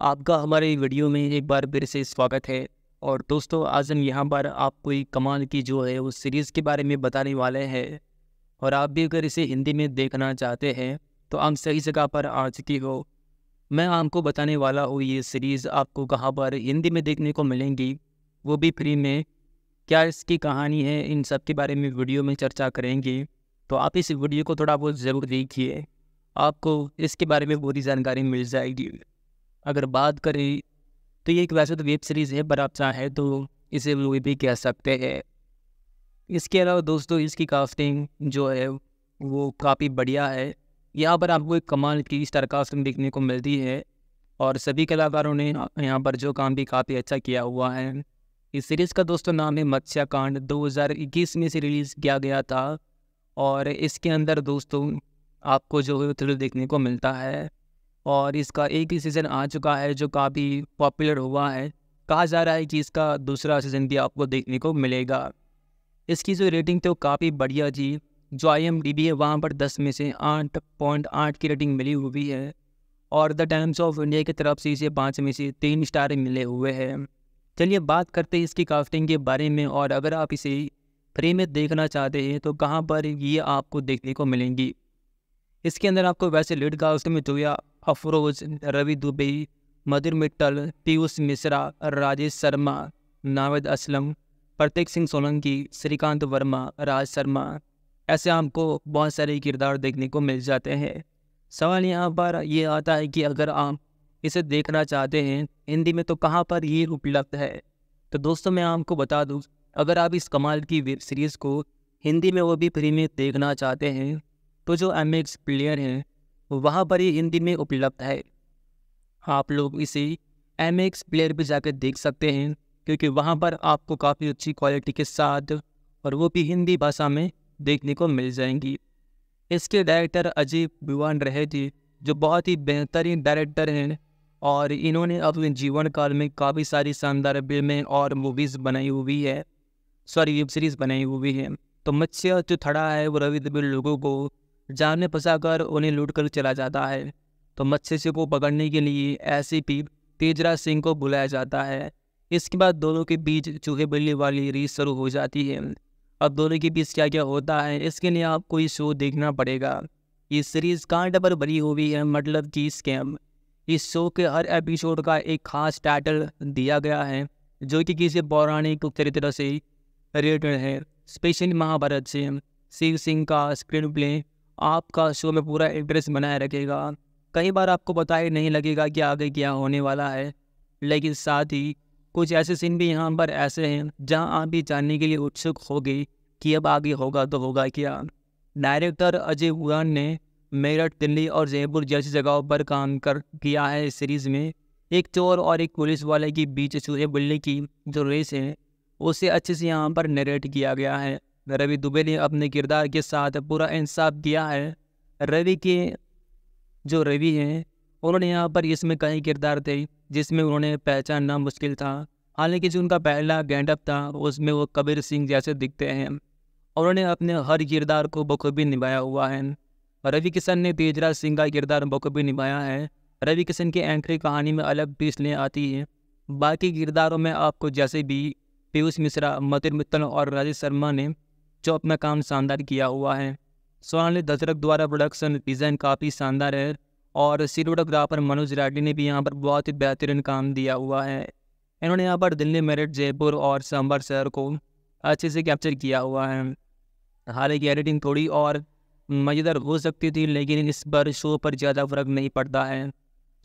आपका हमारे वीडियो में एक बार फिर से स्वागत है। और दोस्तों, आज हम यहाँ पर आपको एक कमाल की जो है वो सीरीज़ के बारे में बताने वाले हैं। और आप भी अगर इसे हिंदी में देखना चाहते हैं तो आप सही जगह पर आ चुकी हो। मैं आपको बताने वाला हूँ ये सीरीज़ आपको कहाँ पर हिंदी में देखने को मिलेंगी, वो भी फ्री में। क्या इसकी कहानी है, इन सब के बारे में वीडियो में चर्चा करेंगे। तो आप इस वीडियो को थोड़ा बहुत ज़रूर देखिए, आपको इसके बारे में पूरी जानकारी मिल जाएगी। अगर बात करें तो ये एक वैसे तो वेब सीरीज़ है, पर आप चाहें तो इसे मूवी भी कह सकते हैं। इसके अलावा दोस्तों, इसकी कास्टिंग जो है वो काफ़ी बढ़िया है। यहाँ पर आपको एक कमाल की स्टार कास्टिंग देखने को मिलती है और सभी कलाकारों ने यहाँ पर जो काम भी काफ़ी अच्छा किया हुआ है। इस सीरीज़ का दोस्तों नाम है मत्स्याकांड। 2021 में इसे रिलीज़ किया गया था और इसके अंदर दोस्तों आपको जो है थ्रिल देखने को मिलता है। और इसका एक ही सीज़न आ चुका है जो काफ़ी पॉपुलर हुआ है। कहा जा रहा है कि इसका दूसरा सीज़न भी आपको देखने को मिलेगा। इसकी जो रेटिंग तो काफ़ी बढ़िया जी, जो IMDb है वहाँ पर 10 में से 8.8 की रेटिंग मिली हुई है। और द टाइम्स ऑफ इंडिया की तरफ से इसे 5 में से 3 स्टार मिले हुए हैं। चलिए बात करते हैं इसकी कास्टिंग के बारे में। और अगर आप इसे फ्री में देखना चाहते हैं तो कहाँ पर ये आपको देखने को मिलेंगी। इसके अंदर आपको वैसे लीड कास्ट में जोया अफरोज, रवि दुबे, मधुर मित्तल, पीयूष मिश्रा, राजेश शर्मा, नावेद असलम, प्रतीक सिंह सोलंकी, श्रीकांत वर्मा, राज शर्मा, ऐसे आपको बहुत सारे किरदार देखने को मिल जाते हैं। सवाल यहाँ पर ये आता है कि अगर आप इसे देखना चाहते हैं हिंदी में तो कहाँ पर ये उपलब्ध है। तो दोस्तों मैं आपको बता दूँ, अगर आप इस कमाल की वेब सीरीज़ को हिंदी में वो भी फ्री में देखना चाहते हैं तो जो MX प्लेयर हैं वहाँ पर ये हिंदी में उपलब्ध है। आप लोग इसे MX प्लेयर पर जाकर देख सकते हैं, क्योंकि वहाँ पर आपको काफ़ी अच्छी क्वालिटी के साथ और वो भी हिंदी भाषा में देखने को मिल जाएंगी। इसके डायरेक्टर अजय बिवान रहे थे, जो बहुत ही बेहतरीन डायरेक्टर हैं। और इन्होंने अपने जीवन काल में काफ़ी सारी शानदार फिल्में और मूवीज़ बनाई हुई है, सॉरी वेब सीरीज़ बनाई हुई है। तो मत्स्य जो थड़ा है वो रवि दुबे लोगों को जान में फंसा कर उन्हें लूट कर चला जाता है। तो मत्स्य को पकड़ने के लिए SCP तेजराज सिंह को बुलाया जाता है। इसके बाद दोनों के बीच चूहे बल्ले वाली रेस शुरू हो जाती है। अब दोनों के बीच क्या क्या होता है, इसके लिए आपको ये शो देखना पड़ेगा। ये सीरीज़ कांड पर बनी हुई है, मतलब कि स्कैम। इस शो के हर एपिसोड का एक खास टाइटल दिया गया है जो कि किसी पौराणिक चरित्र से रिलेटेड है, स्पेशली महाभारत से। शिव सिंह का स्क्रीन प्ले आपका शो में पूरा इंटरेस्ट बनाए रखेगा। कई बार आपको पता ही नहीं लगेगा कि आगे क्या होने वाला है, लेकिन साथ ही कुछ ऐसे सीन भी यहाँ पर ऐसे हैं जहाँ आप भी जानने के लिए उत्सुक होगे कि अब आगे होगा तो होगा क्या। डायरेक्टर अजय उड़ान ने मेरठ, दिल्ली और जयपुर जैसी जगहों पर काम कर किया है। इस सीरीज़ में एक चोर और एक पुलिस वाले के बीच चूहे बिल्ली की जो रेस है उसे अच्छे से यहाँ पर नरेट किया गया है। रवि दुबे ने अपने किरदार के साथ पूरा इंसाफ किया है। रवि के जो रवि हैं उन्होंने यहाँ पर इसमें कई किरदार थे जिसमें उन्होंने पहचानना मुश्किल था। हालांकि जो उनका पहला गेटअप था उसमें वो कबीर सिंह जैसे दिखते हैं। उन्होंने अपने हर किरदार को बखूबी निभाया हुआ है। रवि किशन ने तेजराज सिंह का किरदार बखूबी निभाया है। रवि किशन की एंट्री कहानी में अलग पीस ले आती है। बाकी किरदारों में आपको जैसे भी पीयूष मिश्रा, मधुर मित्तल और राजेश शर्मा ने जो अपना काम शानदार किया हुआ है। सोनाली दशरथ द्वारा प्रोडक्शन डिज़ाइन काफ़ी शानदार है और सिनेमेटोग्राफर मनोज राठी ने भी यहाँ पर बहुत ही बेहतरीन काम दिया हुआ है। इन्होंने यहाँ पर दिल्ली, मेरठ, जयपुर और सांभर शहर को अच्छे से कैप्चर किया हुआ है। हालांकि एडिटिंग थोड़ी और मज़ेदार हो सकती थी, लेकिन इस पर शो पर ज़्यादा फर्क नहीं पड़ता है।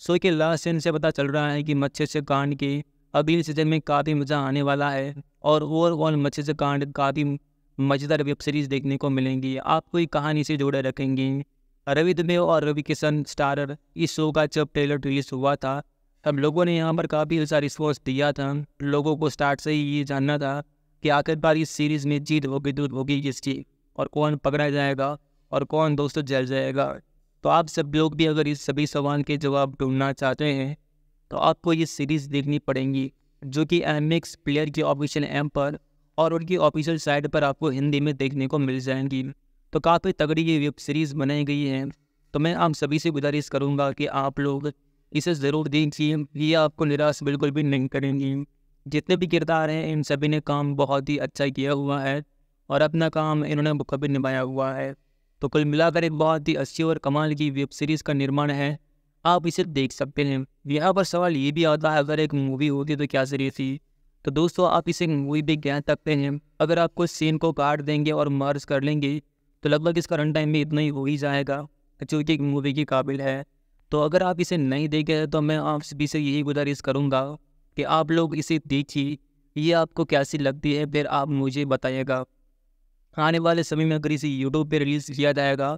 शो के लास्ट सीन से पता चल रहा है कि मत्स्यकांड के अगले सीजन में काफ़ी मज़ा आने वाला है। और ओवरऑल मत्स्यकांड काफ़ी मज़ेदार वेब सीरीज़ देखने को मिलेंगी, आपको एक कहानी से जोड़े रखेंगी। रवि दुबे और रवि किशन स्टारर इस शो का जब ट्रेलर रिलीज हुआ था तब लोगों ने यहाँ पर काफ़ी अच्छा रिस्पॉन्स दिया था। लोगों को स्टार्ट से ही ये जानना था कि आखिरकार इस सीरीज़ में जीत होगी दूर होगी किसकी, और कौन पकड़ा जाएगा और कौन दोस्तों जल जाएगा। तो आप सब लोग भी अगर इस सभी सवाल के जवाब ढूंढना चाहते हैं तो आपको ये सीरीज़ देखनी पड़ेंगी, जो कि MX प्लेयर की ऑफिशियल ऐप पर और उनकी ऑफिशियल साइट पर आपको हिंदी में देखने को मिल जाएंगी। तो काफ़ी तगड़ी ये वेब सीरीज़ बनाई गई है। तो मैं आप सभी से गुजारिश करूँगा कि आप लोग इसे ज़रूर दीजिए, ये आपको निराश बिल्कुल भी नहीं करेंगी। जितने भी किरदार हैं इन सभी ने काम बहुत ही अच्छा किया हुआ है और अपना काम इन्होंने बखूबी निभाया हुआ है। तो कुल मिलाकर एक बहुत ही अच्छी और कमाल की वेब सीरीज़ का निर्माण है, आप इसे देख सकते हैं। यहाँ पर सवाल ये भी आता है अगर एक मूवी होती तो क्या सीरीज थी। तो दोस्तों आप इसे मूवी भी कह सकते हैं। अगर आपको सीन को काट देंगे और मर्ज कर लेंगे तो लगभग इसका रन टाइम में इतना ही हो ही जाएगा जो कि एक मूवी के काबिल है। तो अगर आप इसे नहीं देखे तो मैं आप सभी से यही गुजारिश करूँगा कि आप लोग इसे देखिए, ये आपको कैसी लगती है फिर आप मुझे बताइएगा। आने वाले समय में अगर इसे यूट्यूब पे रिलीज़ किया जाएगा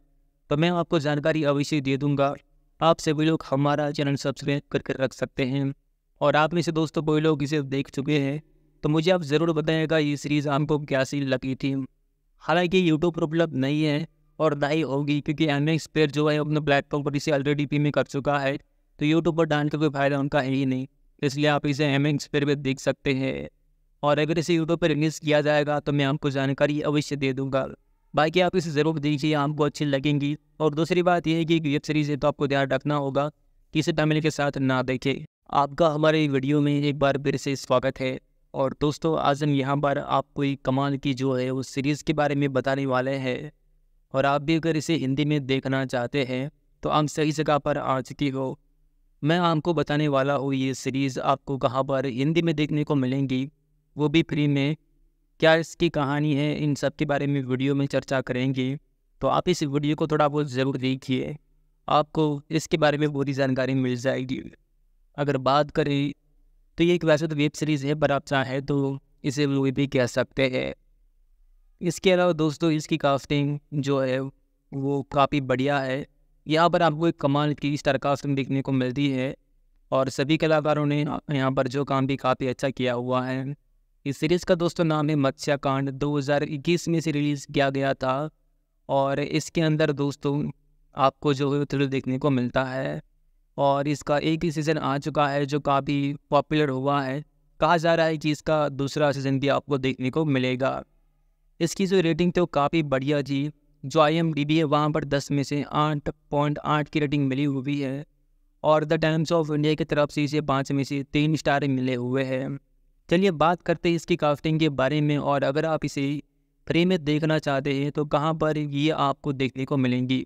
तो मैं आपको जानकारी अवश्य दे दूंगा। आप सभी लोग हमारा चैनल सब्सक्राइब करके रख सकते हैं। और आप में से दोस्तों कोई लोग इसे देख चुके हैं तो मुझे आप ज़रूर बताइएगा ये सीरीज़ आपको कैसी लगी थी। हालांकि यूट्यूब पर उपलब्ध नहीं है और ना ही होगी, क्योंकि एमएक्स पर जो है अपने प्लेटफॉर्म पर इसे ऑलरेडी पेमेंट कर चुका है तो यूट्यूब पर डालने का कोई फ़ायदा उनका है ही नहीं, इसलिए आप इसे एमएक्स पर भी देख सकते हैं। और अगर इसे यूट्यूब पर रिलीज़ किया जाएगा तो मैं आपको जानकारी अवश्य दे दूंगा। बाकी आप इसे ज़रूर दीजिए, आपको अच्छी लगेंगी। और दूसरी बात यह है कि वेब सीरीज़ है तो आपको ध्यान रखना होगा कि इसे फैमिली के साथ ना देखें। आपका हमारे वीडियो में एक बार फिर से स्वागत है। और दोस्तों आज हम यहाँ पर आपको एक कमाल की जो है उस सीरीज़ के बारे में बताने वाले हैं। और आप भी अगर इसे हिंदी में देखना चाहते हैं तो आप सही जगह पर आ चुकी हो। मैं आपको बताने वाला हूँ ये सीरीज़ आपको कहाँ पर हिंदी में देखने को मिलेंगी, वो भी फ्री में। क्या इसकी कहानी है, इन सब के बारे में वीडियो में चर्चा करेंगे। तो आप इस वीडियो को थोड़ा बहुत ज़रूर देखिए, आपको इसके बारे में पूरी जानकारी मिल जाएगी। अगर बात करें तो ये एक वैसे तो वेब सीरीज़ है पर आप चाहें तो इसे मूवी भी कह सकते हैं। इसके अलावा दोस्तों इसकी कास्टिंग जो है वो काफ़ी बढ़िया है। यहाँ पर आपको एक कमाल की स्टार कास्टिंग देखने को मिलती है और सभी कलाकारों ने यहाँ पर जो काम भी काफ़ी अच्छा किया हुआ है। इस सीरीज़ का दोस्तों नाम है मत्स्याकांड। 2021 में से रिलीज़ किया गया था और इसके अंदर दोस्तों आपको जो है थ्रिल देखने को मिलता है। और इसका एक ही सीज़न आ चुका है जो काफ़ी पॉपुलर हुआ है। कहा जा रहा है कि इसका दूसरा सीज़न भी आपको देखने को मिलेगा। इसकी जो रेटिंग तो काफ़ी बढ़िया थी, जो IMDb है वहाँ पर 10 में से 8.8 की रेटिंग मिली हुई है। और द टाइम्स ऑफ इंडिया की तरफ से इसे 5 में से 3 स्टार मिले हुए हैं। चलिए बात करते हैं इसकी कास्टिंग के बारे में। और अगर आप इसे फ्री में देखना चाहते हैं तो कहाँ पर ये आपको देखने को मिलेंगी।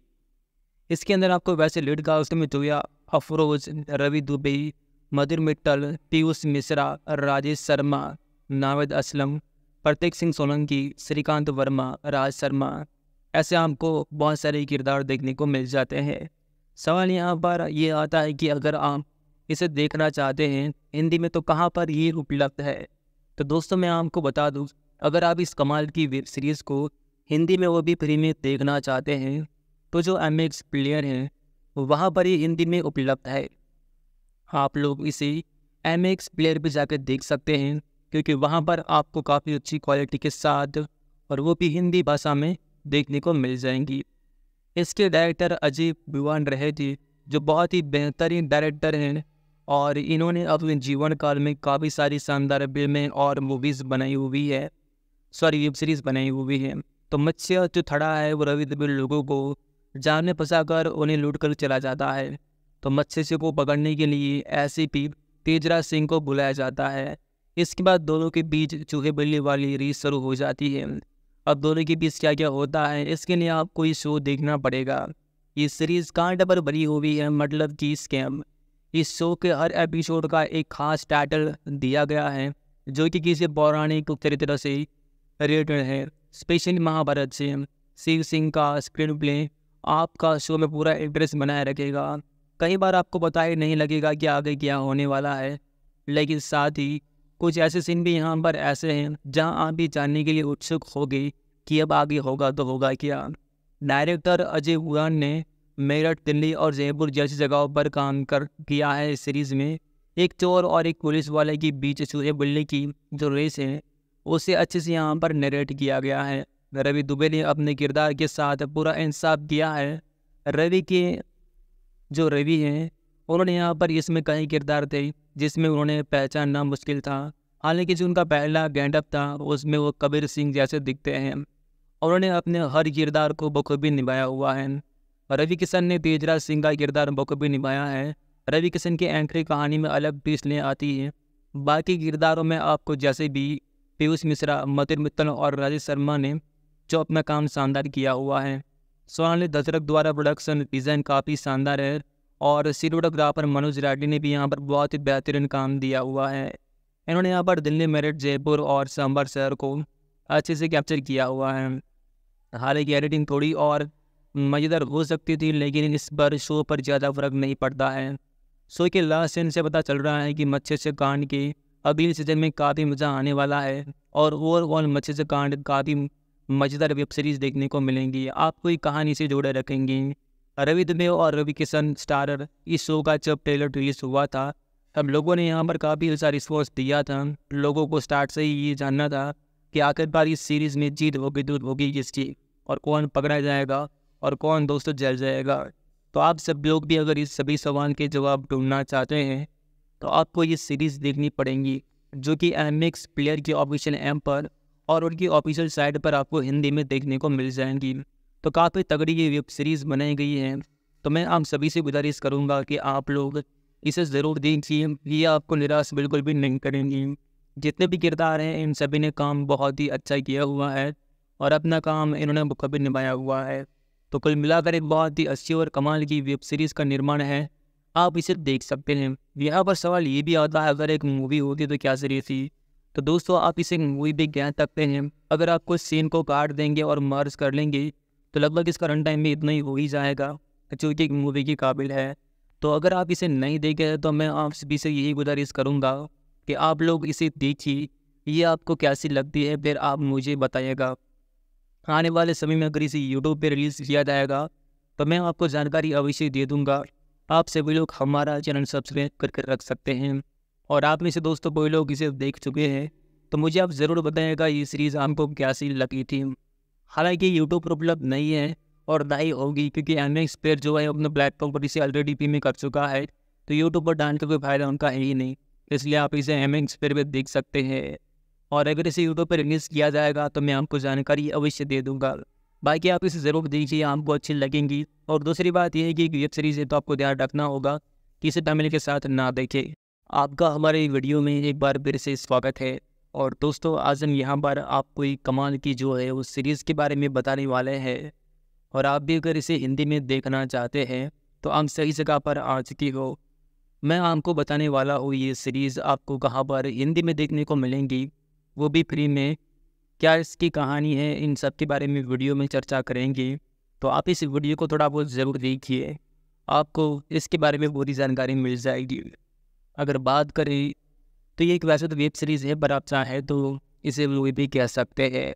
इसके अंदर आपको वैसे लीड कास्ट में जोया अफरोज, रवि दुबे, मधुर मित्तल, पीयूष मिश्रा, राजेश शर्मा, नावेद असलम, प्रतीक सिंह सोलंकी, श्रीकांत वर्मा, राज शर्मा, ऐसे आपको बहुत सारे किरदार देखने को मिल जाते हैं। सवाल यहाँ पर ये आता है कि अगर आप इसे देखना चाहते हैं हिंदी में तो कहाँ पर ये उपलब्ध है। तो दोस्तों मैं आपको बता दूँ, अगर आप इस कमाल की वेब सीरीज़ को हिंदी में वो भी फ्री में देखना चाहते हैं तो जो MX प्लेयर हैं वहाँ पर ये हिंदी में उपलब्ध है। आप लोग इसे MX प्लेयर पर जाकर देख सकते हैं, क्योंकि वहाँ पर आपको काफ़ी अच्छी क्वालिटी के साथ और वो भी हिंदी भाषा में देखने को मिल जाएंगी। इसके डायरेक्टर अजय बिवान रहे थे जो बहुत ही बेहतरीन डायरेक्टर हैं और इन्होंने अपने जीवन काल में काफ़ी सारी शानदार फिल्में और मूवीज़ बनाई हुई है, सॉरी वेब सीरीज़ बनाई हुई है। तो मत्स्य जो थड़ा है वो रवि दुबे लोगों को जान में फंसाकर उन्हें लूट कर चला जाता है। तो मत्स्य को पकड़ने के लिए SCP तेजराज सिंह को बुलाया जाता है। इसके बाद दोनों के बीच चूहे बिल्ली वाली रेस शुरू हो जाती है। अब दोनों के बीच क्या क्या होता है इसके लिए आपको ये शो देखना पड़ेगा। ये सीरीज़ कांटे पर बनी हुई है, मतलब कि स्कैम। इस शो के हर एपिसोड का एक खास टाइटल दिया गया है जो कि किसी पौराणिक चरित्र से रिलेटेड है, स्पेशली महाभारत से। शिव सिंह का स्क्रीन प्ले आपका शो में पूरा इंटरेस्ट बनाए रखेगा। कई बार आपको पता ही नहीं लगेगा कि आगे क्या होने वाला है, लेकिन साथ ही कुछ ऐसे सीन भी यहाँ पर ऐसे हैं जहाँ आप भी जानने के लिए उत्सुक होगे कि अब आगे होगा तो होगा क्या। डायरेक्टर अजय उड़ान ने मेरठ, दिल्ली और जयपुर जैसी जगहों पर काम कर किया है। इस सीरीज़ में एक चोर और एक पुलिस वाले के बीच चूहे बिल्ली की जो रेस है उसे अच्छे से यहाँ पर नरेट किया गया है। रवि दुबे ने अपने किरदार के साथ पूरा इंसाफ किया है। रवि हैं उन्होंने यहाँ पर इसमें कई किरदार थे जिसमें उन्होंने पहचानना मुश्किल था। हालांकि जो उनका पहला गेटअप था उसमें वो कबीर सिंह जैसे दिखते हैं। उन्होंने अपने हर किरदार को बखूबी निभाया हुआ है। रवि किशन ने तेजराज सिंह का किरदार बखूबी निभाया है रवि किशन की एंट्री कहानी में अलग ट्विस्ट ले आती है। बाकी किरदारों में आपको जैसे भी पीयूष मिश्रा, मथुर मित्तल और राजेश शर्मा ने जो अपना काम शानदार किया हुआ है। सोनाली दशरथ द्वारा प्रोडक्शन डिज़ाइन काफ़ी शानदार है और सिनेमेटोग्राफर मनोज राठी ने भी यहाँ पर बहुत ही बेहतरीन काम दिया हुआ है। इन्होंने यहाँ पर दिल्ली, मेरठ, जयपुर और सांभर शहर को अच्छे से कैप्चर किया हुआ है। हालांकि एडिटिंग थोड़ी और मज़ेदार हो सकती थी, लेकिन इस पर शो पर ज़्यादा फर्क नहीं पड़ता है। शो के लास्ट सीन से पता चल रहा है कि मत्स्य कांड के अगले सीजन में काफ़ी मज़ा आने वाला है और ओवरऑल मत्स्य कांड काफ़ी मज़ेदार वेब सीरीज़ देखने को मिलेंगी, आपको ये कहानी से जोड़े रखेंगी। रवि दुबे और रवि किशन स्टारर इस शो का जब ट्रेलर रिलीज हुआ था, हम लोगों ने यहाँ पर काफ़ी अच्छा रिस्पॉन्स दिया था। लोगों को स्टार्ट से ही ये जानना था कि आखिरकार इस सीरीज़ में जीत होगी दूर होगी किसकी और कौन पकड़ा जाएगा और कौन दोस्तों जल जाएगा। तो आप सब लोग भी अगर इस सभी सवाल के जवाब ढूंढना चाहते हैं तो आपको ये सीरीज़ देखनी पड़ेगी, जो कि एमएक्स प्लेयर की ऑफिशियल ऐप पर और उनकी ऑफिशियल साइट पर आपको हिंदी में देखने को मिल जाएंगी। तो काफ़ी तगड़ी ये वेब सीरीज़ बनाई गई है। तो मैं आप सभी से गुजारिश करूँगा कि आप लोग इसे ज़रूर देखिए, ये आपको निराश बिल्कुल भी नहीं करेंगी। जितने भी किरदार हैं इन सभी ने काम बहुत ही अच्छा किया हुआ है और अपना काम इन्होंने बखूबी निभाया हुआ है। तो कुल मिलाकर एक बहुत ही अच्छी और कमाल की वेब सीरीज़ का निर्माण है, आप इसे देख सकते हैं। यहाँ पर सवाल ये भी आता है, अगर एक मूवी होती तो क्या सीरीज थी। तो दोस्तों आप इसे मूवी भी कह सकते हैं। अगर आप कुछ सीन को काट देंगे और मर्ज कर लेंगे तो लगभग इसका रन टाइम में इतना ही हो ही जाएगा जो कि एक मूवी के काबिल है। तो अगर आप इसे नहीं देखे तो मैं आप सभी से यही गुजारिश करूँगा कि आप लोग इसे देखिए, ये आपको कैसी लगती है फिर आप मुझे बताइएगा। आने वाले समय में अगर इसे यूट्यूब पर रिलीज़ किया जाएगा तो मैं आपको जानकारी अवश्य दे दूँगा। आप सभी लोग हमारा चैनल सब्सक्राइब करके रख सकते हैं। और आप में से दोस्तों कोई लोग इसे देख चुके हैं तो मुझे आप ज़रूर बताइएगा ये सीरीज़ आपको कैसी लगी थी। हालांकि यूट्यूब पर उपलब्ध नहीं है और ना ही होगी, क्योंकि एमएक्स प्लेयर जो है अपने प्लेटफॉर्म पर इसे ऑलरेडी पे में कर चुका है, तो यूट्यूब पर डालने का कोई फ़ायदा उनका है ही नहीं। इसलिए आप इसे एमएक्स प्लेयर पर देख सकते हैं। और अगर इसे यूट्यूब पर रिलीज़ किया जाएगा तो मैं आपको जानकारी अवश्य दे दूँगा। बाकी आप इसे ज़रूर देखिए, आपको अच्छी लगेंगी। और दूसरी बात यह है कि वेब सीरीज़ है तो आपको ध्यान रखना होगा कि इसे फैमिली के साथ ना देखें। आपका हमारे वीडियो में एक बार फिर से स्वागत है। और दोस्तों आज हम यहाँ पर आपको एक कमाल की जो है उस सीरीज़ के बारे में बताने वाले हैं। और आप भी अगर इसे हिंदी में देखना चाहते हैं तो आप सही जगह पर आ चुकी हो। मैं आपको बताने वाला हूँ ये सीरीज़ आपको कहाँ पर हिंदी में देखने को मिलेंगी, वो भी फ्री में। क्या इसकी कहानी है, इन सब के बारे में वीडियो में चर्चा करेंगे। तो आप इस वीडियो को थोड़ा बहुत ज़रूर देखिए, आपको इसके बारे में पूरी जानकारी मिल जाएगी। अगर बात करें तो ये एक वैसे तो वेब सीरीज़ है पर आप चाहें तो इसे मूवी भी कह सकते हैं।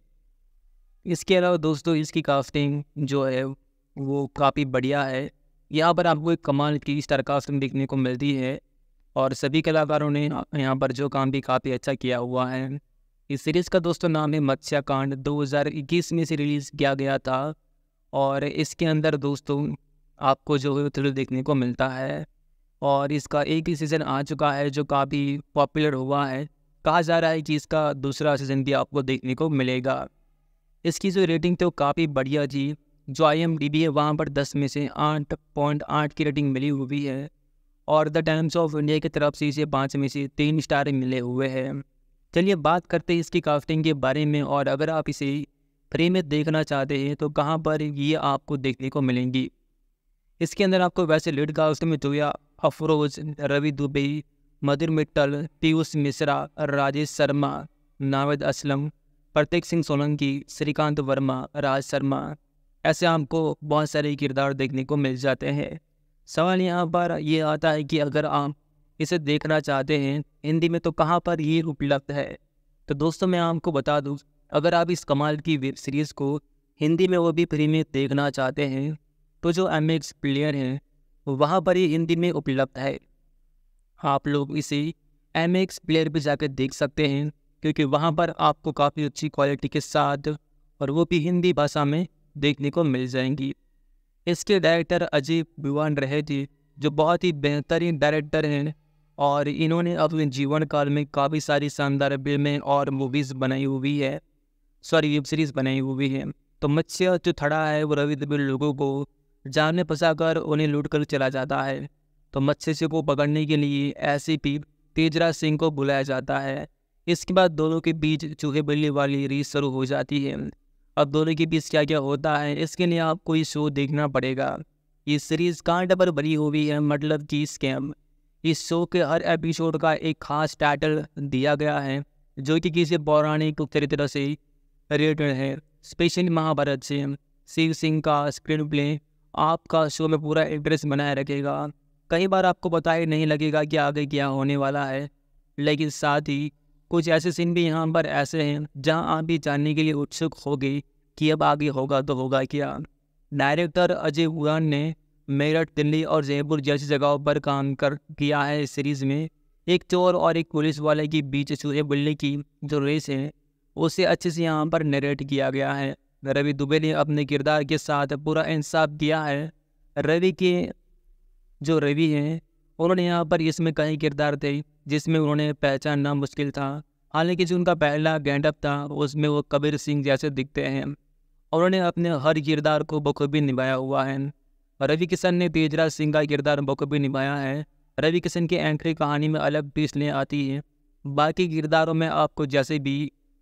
इसके अलावा दोस्तों इसकी कास्टिंग जो है वो काफ़ी बढ़िया है। यहाँ पर आपको एक कमाल की स्टार कास्टिंग देखने को मिलती है और सभी कलाकारों ने यहाँ पर जो काम भी काफ़ी अच्छा किया हुआ है। इस सीरीज़ का दोस्तों नाम है मत्स्याकांड। 2021 में से रिलीज़ किया गया था और इसके अंदर दोस्तों आपको जो है थ्रिल देखने को मिलता है। और इसका एक ही सीज़न आ चुका है जो काफ़ी पॉपुलर हुआ है। कहा जा रहा है कि इसका दूसरा सीज़न भी आपको देखने को मिलेगा। इसकी जो रेटिंग तो काफ़ी बढ़िया जी, जो IMDb है वहाँ पर 10 में से 8.8 की रेटिंग मिली हुई है। और द टाइम्स ऑफ इंडिया की तरफ से इसे 5 में से 3 स्टार मिले हुए हैं। चलिए बात करते हैं इसकी कास्टिंग के बारे में। और अगर आप इसे फ्री में देखना चाहते हैं तो कहां पर ये आपको देखने को मिलेंगी। इसके अंदर आपको वैसे लीड कास्ट में जोया अफरोज, रवि दुबे, मधुर मित्तल, पीयूष मिश्रा, राजेश शर्मा, नावेद असलम, प्रतीक सिंह सोलंकी, श्रीकांत वर्मा, राज शर्मा, ऐसे आपको बहुत सारे किरदार देखने को मिल जाते हैं। सवाल यहाँ पर यह आता है कि अगर आप इसे देखना चाहते हैं हिंदी में तो कहाँ पर ये उपलब्ध है। तो दोस्तों मैं आपको बता दूँ, अगर आप इस कमाल की वेब सीरीज़ को हिंदी में वो भी फ्री में देखना चाहते हैं तो जो एमएक्स प्लेयर हैं वहाँ पर ये हिंदी में उपलब्ध है। आप लोग इसे एमएक्स प्लेयर पर जाकर देख सकते हैं, क्योंकि वहाँ पर आपको काफ़ी अच्छी क्वालिटी के साथ और वो भी हिंदी भाषा में देखने को मिल जाएंगी। इसके डायरेक्टर अजय बिवान रहे थे, जो बहुत ही बेहतरीन डायरेक्टर हैं और इन्होंने अपने जीवन काल में काफ़ी सारी शानदार फिल्में और मूवीज़ बनाई हुई है, सॉरी वेब सीरीज़ बनाई हुई है। तो मत्स्य जो थड़ा है वो रवि दुबे लोगों को जान में फंसा कर उन्हें लूट कर चला जाता है। तो तो मत्स्य को पकड़ने के लिए एससीपी तेजराज सिंह को बुलाया जाता है। इसके बाद दोनों के बीच चूहे बिल्ली वाली रेस शुरू हो जाती है। अब दोनों के बीच क्या क्या होता है इसके लिए आपको ये शो देखना पड़ेगा। ये सीरीज़ कांड पर बनी हुई है, मतलब कि स्कैम। इस शो के हर एपिसोड का एक खास टाइटल दिया गया है जो कि किसी पौराणिक चरित्र से रिलेटेड है, स्पेशली महाभारत से। शिव सिंह का स्क्रीन प्ले आपका शो में पूरा इंटरेस्ट बनाए रखेगा। कई बार आपको पता ही नहीं लगेगा कि आगे क्या होने वाला है, लेकिन साथ ही कुछ ऐसे सीन भी यहाँ पर ऐसे हैं जहाँ आप भी जानने के लिए उत्सुक होगे कि अब आगे होगा तो होगा क्या। डायरेक्टर अजय उड़ान ने मेरठ, दिल्ली और जयपुर जैसी जगहों पर काम कर किया है। इस सीरीज़ में एक चोर और एक पुलिस वाले के बीच चूहे बिल्ली की जो रेस है उसे अच्छे से यहाँ पर नरेट किया गया है। रवि दुबे ने अपने किरदार के साथ पूरा इंसाफ किया है। रवि हैं उन्होंने यहाँ पर इसमें कई किरदार थे जिसमें उन्होंने पहचानना मुश्किल था। हालांकि जो उनका पहला गेटअप था उसमें वो कबीर सिंह जैसे दिखते हैं। उन्होंने अपने हर किरदार को बखूबी निभाया हुआ है। रवि किशन ने तेजराज सिंह का किरदार बखूबी निभाया है। रवि किशन की एंट्री कहानी में अलग फीसलें आती है। बाकी किरदारों में आपको जैसे भी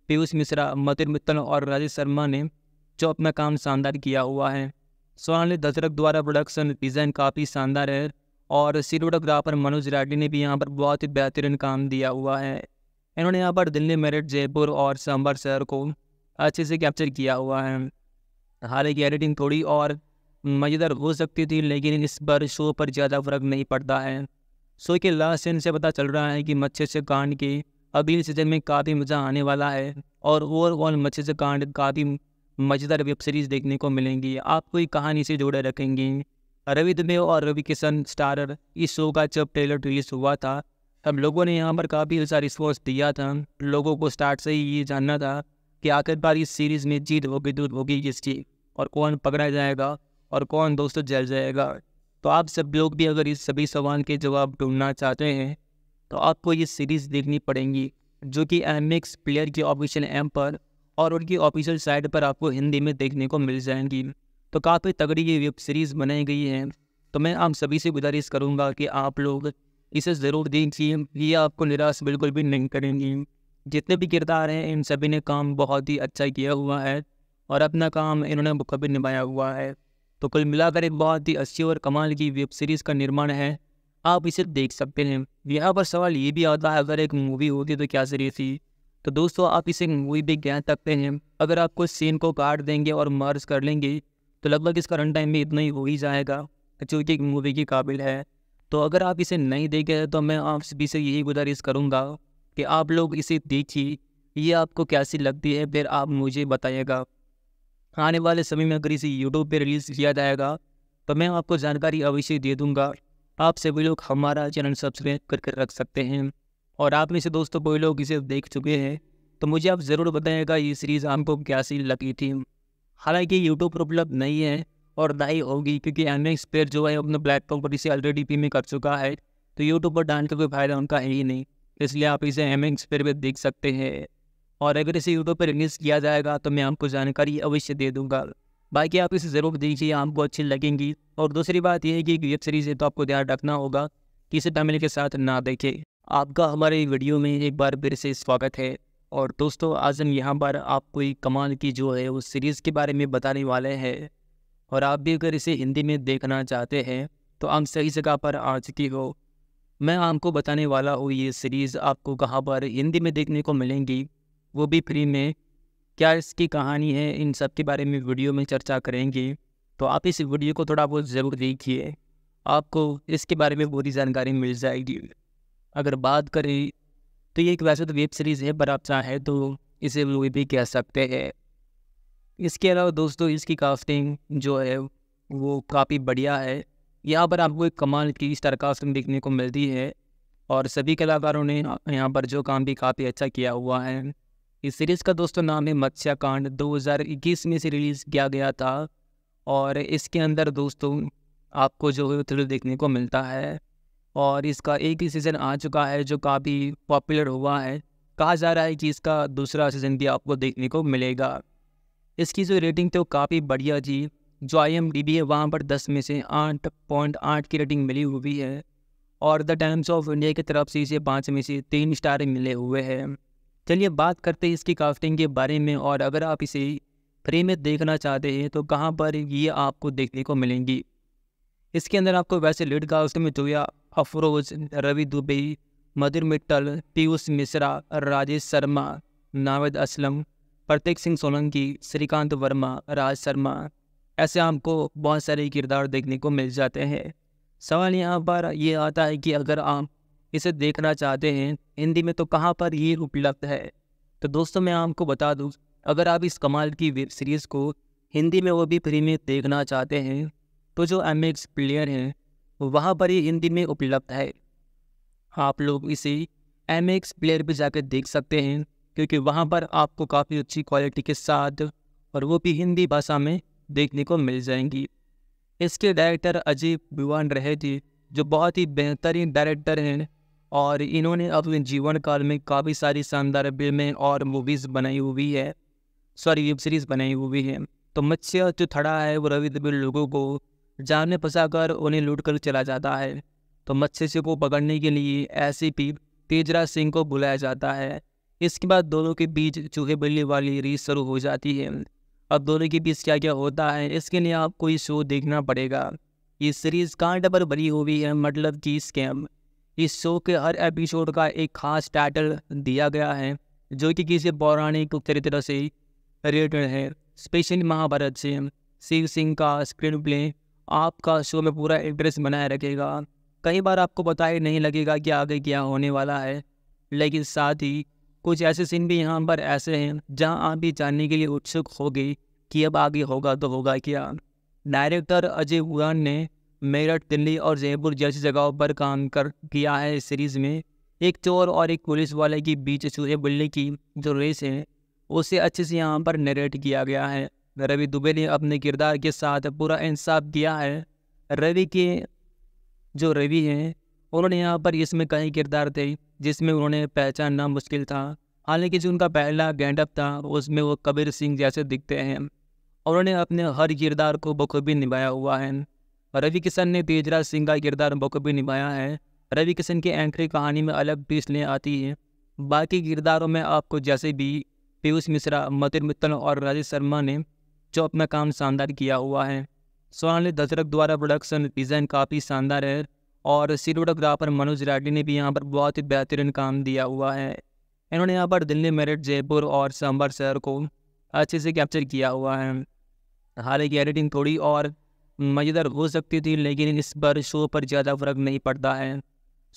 पीयूष मिश्रा, मतिर मित्तल और राजेश शर्मा ने जो अपना काम शानदार किया हुआ है। सोनाली दशरथ द्वारा प्रोडक्शन डिज़ाइन काफ़ी शानदार है और सिनेमेटोग्राफर मनोज राठी ने भी यहाँ पर बहुत ही बेहतरीन काम दिया हुआ है। इन्होंने यहाँ पर दिल्ली, मेरठ, जयपुर और सांभर शहर को अच्छे से कैप्चर किया हुआ है। हालांकि एडिटिंग थोड़ी और मज़ेदार हो सकती थी, लेकिन इस पर शो पर ज़्यादा फर्क नहीं पड़ता है। शो के लास्ट सीन से पता चल रहा है कि मत्स्य कांड के अगले सीजन में काफ़ी मज़ा आने वाला है और ओवरऑल मत्स्य कांड काफ़ी मज़ेदार वेब सीरीज़ देखने को मिलेंगी, आपको ये कहानी से जोड़े रखेंगी। रवि दुबे और रवि किशन स्टारर इस शो का जब ट्रेलर रिलीज हुआ था तब लोगों ने यहाँ पर काफ़ी अच्छा रिस्पॉन्स दिया था। लोगों को स्टार्ट से ही ये जानना था कि आखिरकार इस सीरीज़ में जीत होगी दूर होगी किसकी और कौन पकड़ा जाएगा और कौन दोस्तों जल जाएगा। तो आप सब लोग भी अगर इस सभी सवाल के जवाब ढूंढना चाहते हैं तो आपको ये सीरीज़ देखनी पड़ेंगी, जो कि एमएक्स प्लेयर की ऑफिशियल ऐप पर और उनकी ऑफिशियल साइट पर आपको हिंदी में देखने को मिल जाएंगी। तो काफ़ी तगड़ी ये वेब सीरीज़ बनाई गई है। तो मैं आप सभी से गुजारिश करूँगा कि आप लोग इसे ज़रूर देखिए, ये आपको निराश बिल्कुल भी नहीं करेंगी। जितने भी किरदार हैं इन सभी ने काम बहुत ही अच्छा किया हुआ है और अपना काम इन्होंने बखूबी निभाया हुआ है। तो कुल मिलाकर एक बहुत ही अच्छी और कमाल की वेब सीरीज़ का निर्माण है, आप इसे देख सकते हैं। यहाँ पर सवाल ये भी आता है अगर एक मूवी होती तो क्या सीरीज थी। तो दोस्तों आप इसे मूवी भी कह सकते हैं। अगर आप कुछ सीन को काट देंगे और मर्ज कर लेंगे तो लगभग इसका रन टाइम भी इतना ही हो ही जाएगा जो कि एक मूवी के काबिल है। तो अगर आप इसे नहीं देखे तो मैं आप सभी से यही गुजारिश करूँगा कि आप लोग इसे देखिए, ये आपको कैसी लगती है फिर आप मुझे बताइएगा। आने वाले समय में अगर इसे यूट्यूब पे रिलीज़ किया जाएगा तो मैं आपको जानकारी अवश्य दे दूंगा। आप सभी लोग हमारा चैनल सब्सक्राइब करके रख सकते हैं और आप में से दोस्तों कोई लोग इसे देख चुके हैं तो मुझे आप ज़रूर बताइएगा ये सीरीज़ आपको कैसी लगी थी। हालांकि यूट्यूब पर उपलब्ध नहीं है और ना ही होगी, क्योंकि एमएक्स प्लेयर जो है अपने प्लेटफॉर्म पर इसे ऑलरेडी पेमेंट कर चुका है, तो यूट्यूब पर डालने का कोई फ़ायदा उनका है ही नहीं। इसलिए आप इसे एमएक्स प्लेयर पर देख सकते हैं और अगर इसे यूट्यूब पर रिलीज़ किया जाएगा तो मैं आपको जानकारी अवश्य दे दूंगा। बाकी आप इसे ज़रूर देखिए, आपको अच्छी लगेंगी। और दूसरी बात यह है कि वेब सीरीज़ है तो आपको ध्यान रखना होगा कि इसे फैमिली के साथ ना देखें। आपका हमारे वीडियो में एक बार फिर से स्वागत है। और दोस्तों आज हम यहाँ पर आपको एक कमाल की जो है उस सीरीज़ के बारे में बताने वाले हैं और आप भी अगर इसे हिंदी में देखना चाहते हैं तो आप सही जगह पर आ चुकी हो। मैं आपको बताने वाला हूँ ये सीरीज़ आपको कहाँ पर हिंदी में देखने को मिलेंगी, वो भी फ्री में। क्या इसकी कहानी है, इन सब के बारे में वीडियो में चर्चा करेंगे। तो आप इस वीडियो को थोड़ा बहुत ज़रूर देखिए, आपको इसके बारे में पूरी जानकारी मिल जाएगी। अगर बात करें तो ये एक वैसे तो वेब सीरीज़ है पर आप चाहें तो इसे मूवी भी कह सकते हैं। इसके अलावा दोस्तों इसकी कास्टिंग जो है वो काफ़ी बढ़िया है। यहाँ पर आपको एक कमाल की स्टार कास्टिंग देखने को मिलती है और सभी कलाकारों ने यहाँ पर जो काम भी काफ़ी अच्छा किया हुआ है। इस सीरीज़ का दोस्तों नाम है मत्स्याकांड। 2021 में से रिलीज़ किया गया था और इसके अंदर दोस्तों आपको जो है थ्रिल देखने को मिलता है और इसका एक ही सीज़न आ चुका है जो काफ़ी पॉपुलर हुआ है। कहा जा रहा है कि इसका दूसरा सीज़न भी आपको देखने को मिलेगा। इसकी जो रेटिंग थी वो काफ़ी बढ़िया थी। जो IMDb है वहाँ पर 10 में से 8.8 की रेटिंग मिली हुई है और द टाइम्स ऑफ इंडिया की तरफ से इसे 5 में से 3 स्टार मिले हुए हैं। चलिए बात करते हैं इसकी कास्टिंग के बारे में, और अगर आप इसे फ्री में देखना चाहते हैं तो कहाँ पर ये आपको देखने को मिलेंगी। इसके अंदर आपको वैसे लीड कास्ट में जोया अफरोज, रवि दुबे, मधुर मित्तल, पीयूष मिश्रा, राजेश शर्मा, नावेद असलम, प्रतीक सिंह सोलंकी, श्रीकांत वर्मा, राज शर्मा, ऐसे आपको बहुत सारे किरदार देखने को मिल जाते हैं। सवाल यहाँ पर ये आता है कि अगर आप इसे देखना चाहते हैं हिंदी में तो कहाँ पर ये उपलब्ध है। तो दोस्तों मैं आपको बता दूँ, अगर आप इस कमाल की वेब सीरीज़ को हिंदी में वो भी फ्री में देखना चाहते हैं तो जो MX प्लेयर हैं वहाँ पर ये हिंदी में उपलब्ध है। आप लोग इसे MX प्लेयर पर जाकर देख सकते हैं, क्योंकि वहाँ पर आपको काफ़ी अच्छी क्वालिटी के साथ और वो भी हिंदी भाषा में देखने को मिल जाएंगी। इसके डायरेक्टर अजय बीवान रहे थे, जो बहुत ही बेहतरीन डायरेक्टर हैं और इन्होंने अपने जीवन काल में काफ़ी सारी शानदार फिल्में और मूवीज़ बनाई हुई है, सॉरी वेब सीरीज़ बनाई हुई है। तो मत्स्य जो थड़ा है वो रवि दुबे लोगों को जान में फंसाकर उन्हें लूट कर चला जाता है। तो मत्स्य को पकड़ने के लिए SCP तेजराज सिंह को बुलाया जाता है। इसके बाद दोनों के बीच चूहे बिल्ली वाली रेस शुरू हो जाती है। अब दोनों के बीच क्या क्या होता है इसके लिए आपको ये शो देखना पड़ेगा। ये सीरीज़ कांटे पर बनी हुई है, मतलब कि स्कैम। इस शो के हर एपिसोड का एक खास टाइटल दिया गया है जो कि किसी पौराणिक चरित्र से रिलेटेड है, स्पेशली महाभारत से। शिव सिंह का स्क्रीन प्ले आपका शो में पूरा इंटरेस्ट बनाए रखेगा। कई बार आपको पता ही नहीं लगेगा कि आगे क्या होने वाला है, लेकिन साथ ही कुछ ऐसे सीन भी यहाँ पर ऐसे हैं जहाँ आप भी जानने के लिए उत्सुक होगे कि अब आगे होगा तो होगा क्या। डायरेक्टर अजय उड़ान ने मेरठ, दिल्ली और जयपुर जैसी जगहों पर काम कर किया है। इस सीरीज़ में एक चोर और एक पुलिस वाले के बीच चूहे बिल्ली की जो रेस है उसे अच्छे से यहाँ पर नरेट किया गया है। रवि दुबे ने अपने किरदार के साथ पूरा इंसाफ किया है। रवि हैं उन्होंने यहाँ पर इसमें कई किरदार थे जिसमें उन्होंने पहचानना मुश्किल था, हालांकि जो उनका पहला गेटअप था उसमें वो कबीर सिंह जैसे दिखते हैं। उन्होंने अपने हर किरदार को बखूबी निभाया हुआ है। रवि किशन ने तेजराज सिंह का किरदार बखूबी निभाया है। रवि किशन की एंट्री कहानी में अलग ट्विस्ट ले आती है। बाकी किरदारों में आपको जैसे भी पीयूष मिश्रा, मधुर मित्तल और राजेश शर्मा ने जो अपना काम शानदार किया हुआ है। सोनाली दशरथ द्वारा प्रोडक्शन डिज़ाइन काफ़ी शानदार है और सिनेमेटोग्राफर मनोज राठी ने भी यहाँ पर बहुत ही बेहतरीन काम दिया हुआ है। इन्होंने यहाँ पर दिल्ली, मेरठ, जयपुर और सांभर शहर को अच्छे से कैप्चर किया हुआ है। हालांकि एडिटिंग थोड़ी और मज़ेदार हो सकती थी, लेकिन इस पर शो पर ज़्यादा फर्क नहीं पड़ता है।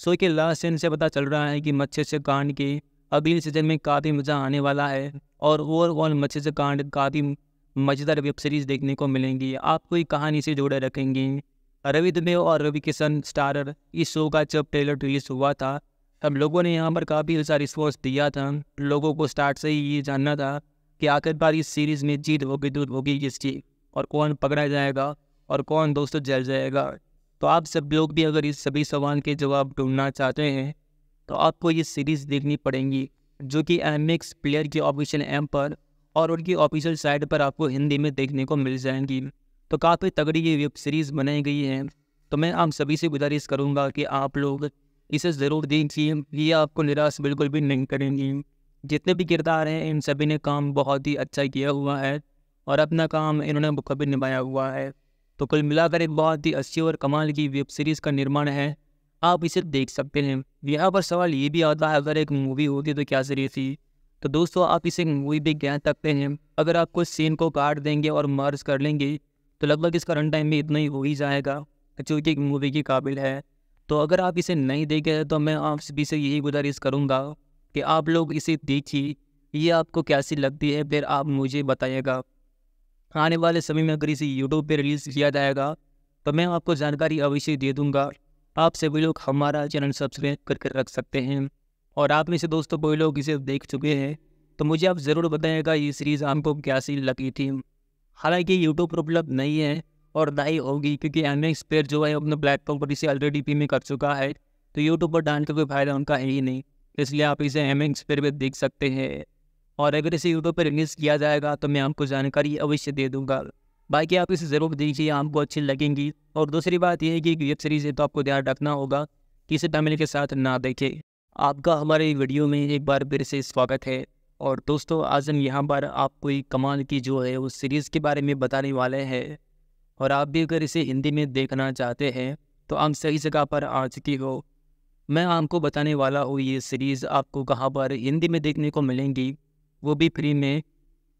शो के लास्ट सीन से पता चल रहा है कि मत्स्य कांड के अगले सीजन में काफ़ी मज़ा आने वाला है और ओवरऑल मत्स्य कांड काफ़ी मज़ेदार वेब सीरीज़ देखने को मिलेंगी, आपको ये कहानी से जोड़े रखेंगी। रवि दुबे और रवि किशन स्टारर इस शो का जब ट्रेलर रिलीज हुआ था तब लोगों ने यहाँ पर काफ़ी अच्छा रिस्पॉन्स दिया था। लोगों को स्टार्ट से ही ये जानना था कि आखिरकार इस सीरीज़ में जीत होगी दूर होगी किसकी, और कौन पकड़ा जाएगा और कौन दोस्तों जल जाएगा। तो आप सब लोग भी अगर इस सभी सवाल के जवाब ढूंढना चाहते हैं तो आपको ये सीरीज़ देखनी पड़ेगी, जो कि MX प्लेयर की ऑफिशियल ऐप पर और उनकी ऑफिशियल साइट पर आपको हिंदी में देखने को मिल जाएंगी। तो काफ़ी तगड़ी ये वेब सीरीज़ बनाई गई है। तो मैं आप सभी से गुजारिश करूंगा कि आप लोग इसे ज़रूर देखिए, ये आपको निराश बिल्कुल भी नहीं करेंगी। जितने भी किरदार हैं इन सभी ने काम बहुत ही अच्छा किया हुआ है और अपना काम इन्होंने बखूबी निभाया हुआ है। तो कुल मिलाकर एक बहुत ही अच्छी और कमाल की वेब सीरीज़ का निर्माण है, आप इसे देख सकते हैं। यहाँ पर सवाल ये भी आता है, अगर एक मूवी होती तो क्या सीरीज थी। तो दोस्तों आप इसे मूवी भी कह सकते हैं। अगर आप कुछ सीन को काट देंगे और मर्ज कर लेंगे तो लगभग इसका रन टाइम भी इतना ही हो ही जाएगा जो कि मूवी के काबिल है। तो अगर आप इसे नहीं देखे तो मैं आप सभी से यही गुजारिश करूंगा कि आप लोग इसे देखिए, ये आपको कैसी लगती है फिर आप मुझे बताइएगा। आने वाले समय में अगर इसे YouTube पे रिलीज़ किया जाएगा तो मैं आपको जानकारी अवश्य दे दूँगा। आप सभी लोग हमारा चैनल सब्सक्राइब करके रख सकते हैं। और आप में से दोस्तों कोई लोग इसे देख चुके हैं तो मुझे आप ज़रूर बताइएगा ये सीरीज़ आपको कैसी लगी थी। हालांकि YouTube पर उपलब्ध नहीं है और ना ही होगी, क्योंकि MX प्लेयर जो है अपने प्लेटफॉर्म पर इसे ऑलरेडी फ्री में कर चुका है, तो YouTube पर डालने का कोई फ़ायदा उनका है ही नहीं। इसलिए आप इसे MX प्लेयर पर देख सकते हैं। और अगर इसे YouTube पर रिलीज़ किया जाएगा तो मैं आपको जानकारी अवश्य दे दूँगा। बाकी आप इसे ज़रूर देखिए, आपको अच्छी लगेंगी। और दूसरी बात यह है कि वेब सीरीज़ है तो आपको ध्यान रखना होगा किसी फैमिली के साथ ना देखे। आपका हमारे वीडियो में एक बार फिर से स्वागत है। और दोस्तों, आज हम यहाँ पर आपको एक कमाल की जो है उस सीरीज़ के बारे में बताने वाले हैं। और आप भी अगर इसे हिंदी में देखना चाहते हैं तो आप सही जगह पर आ चुकी हो। मैं आपको बताने वाला हूँ ये सीरीज़ आपको कहाँ पर हिंदी में देखने को मिलेंगी, वो भी फ्री में।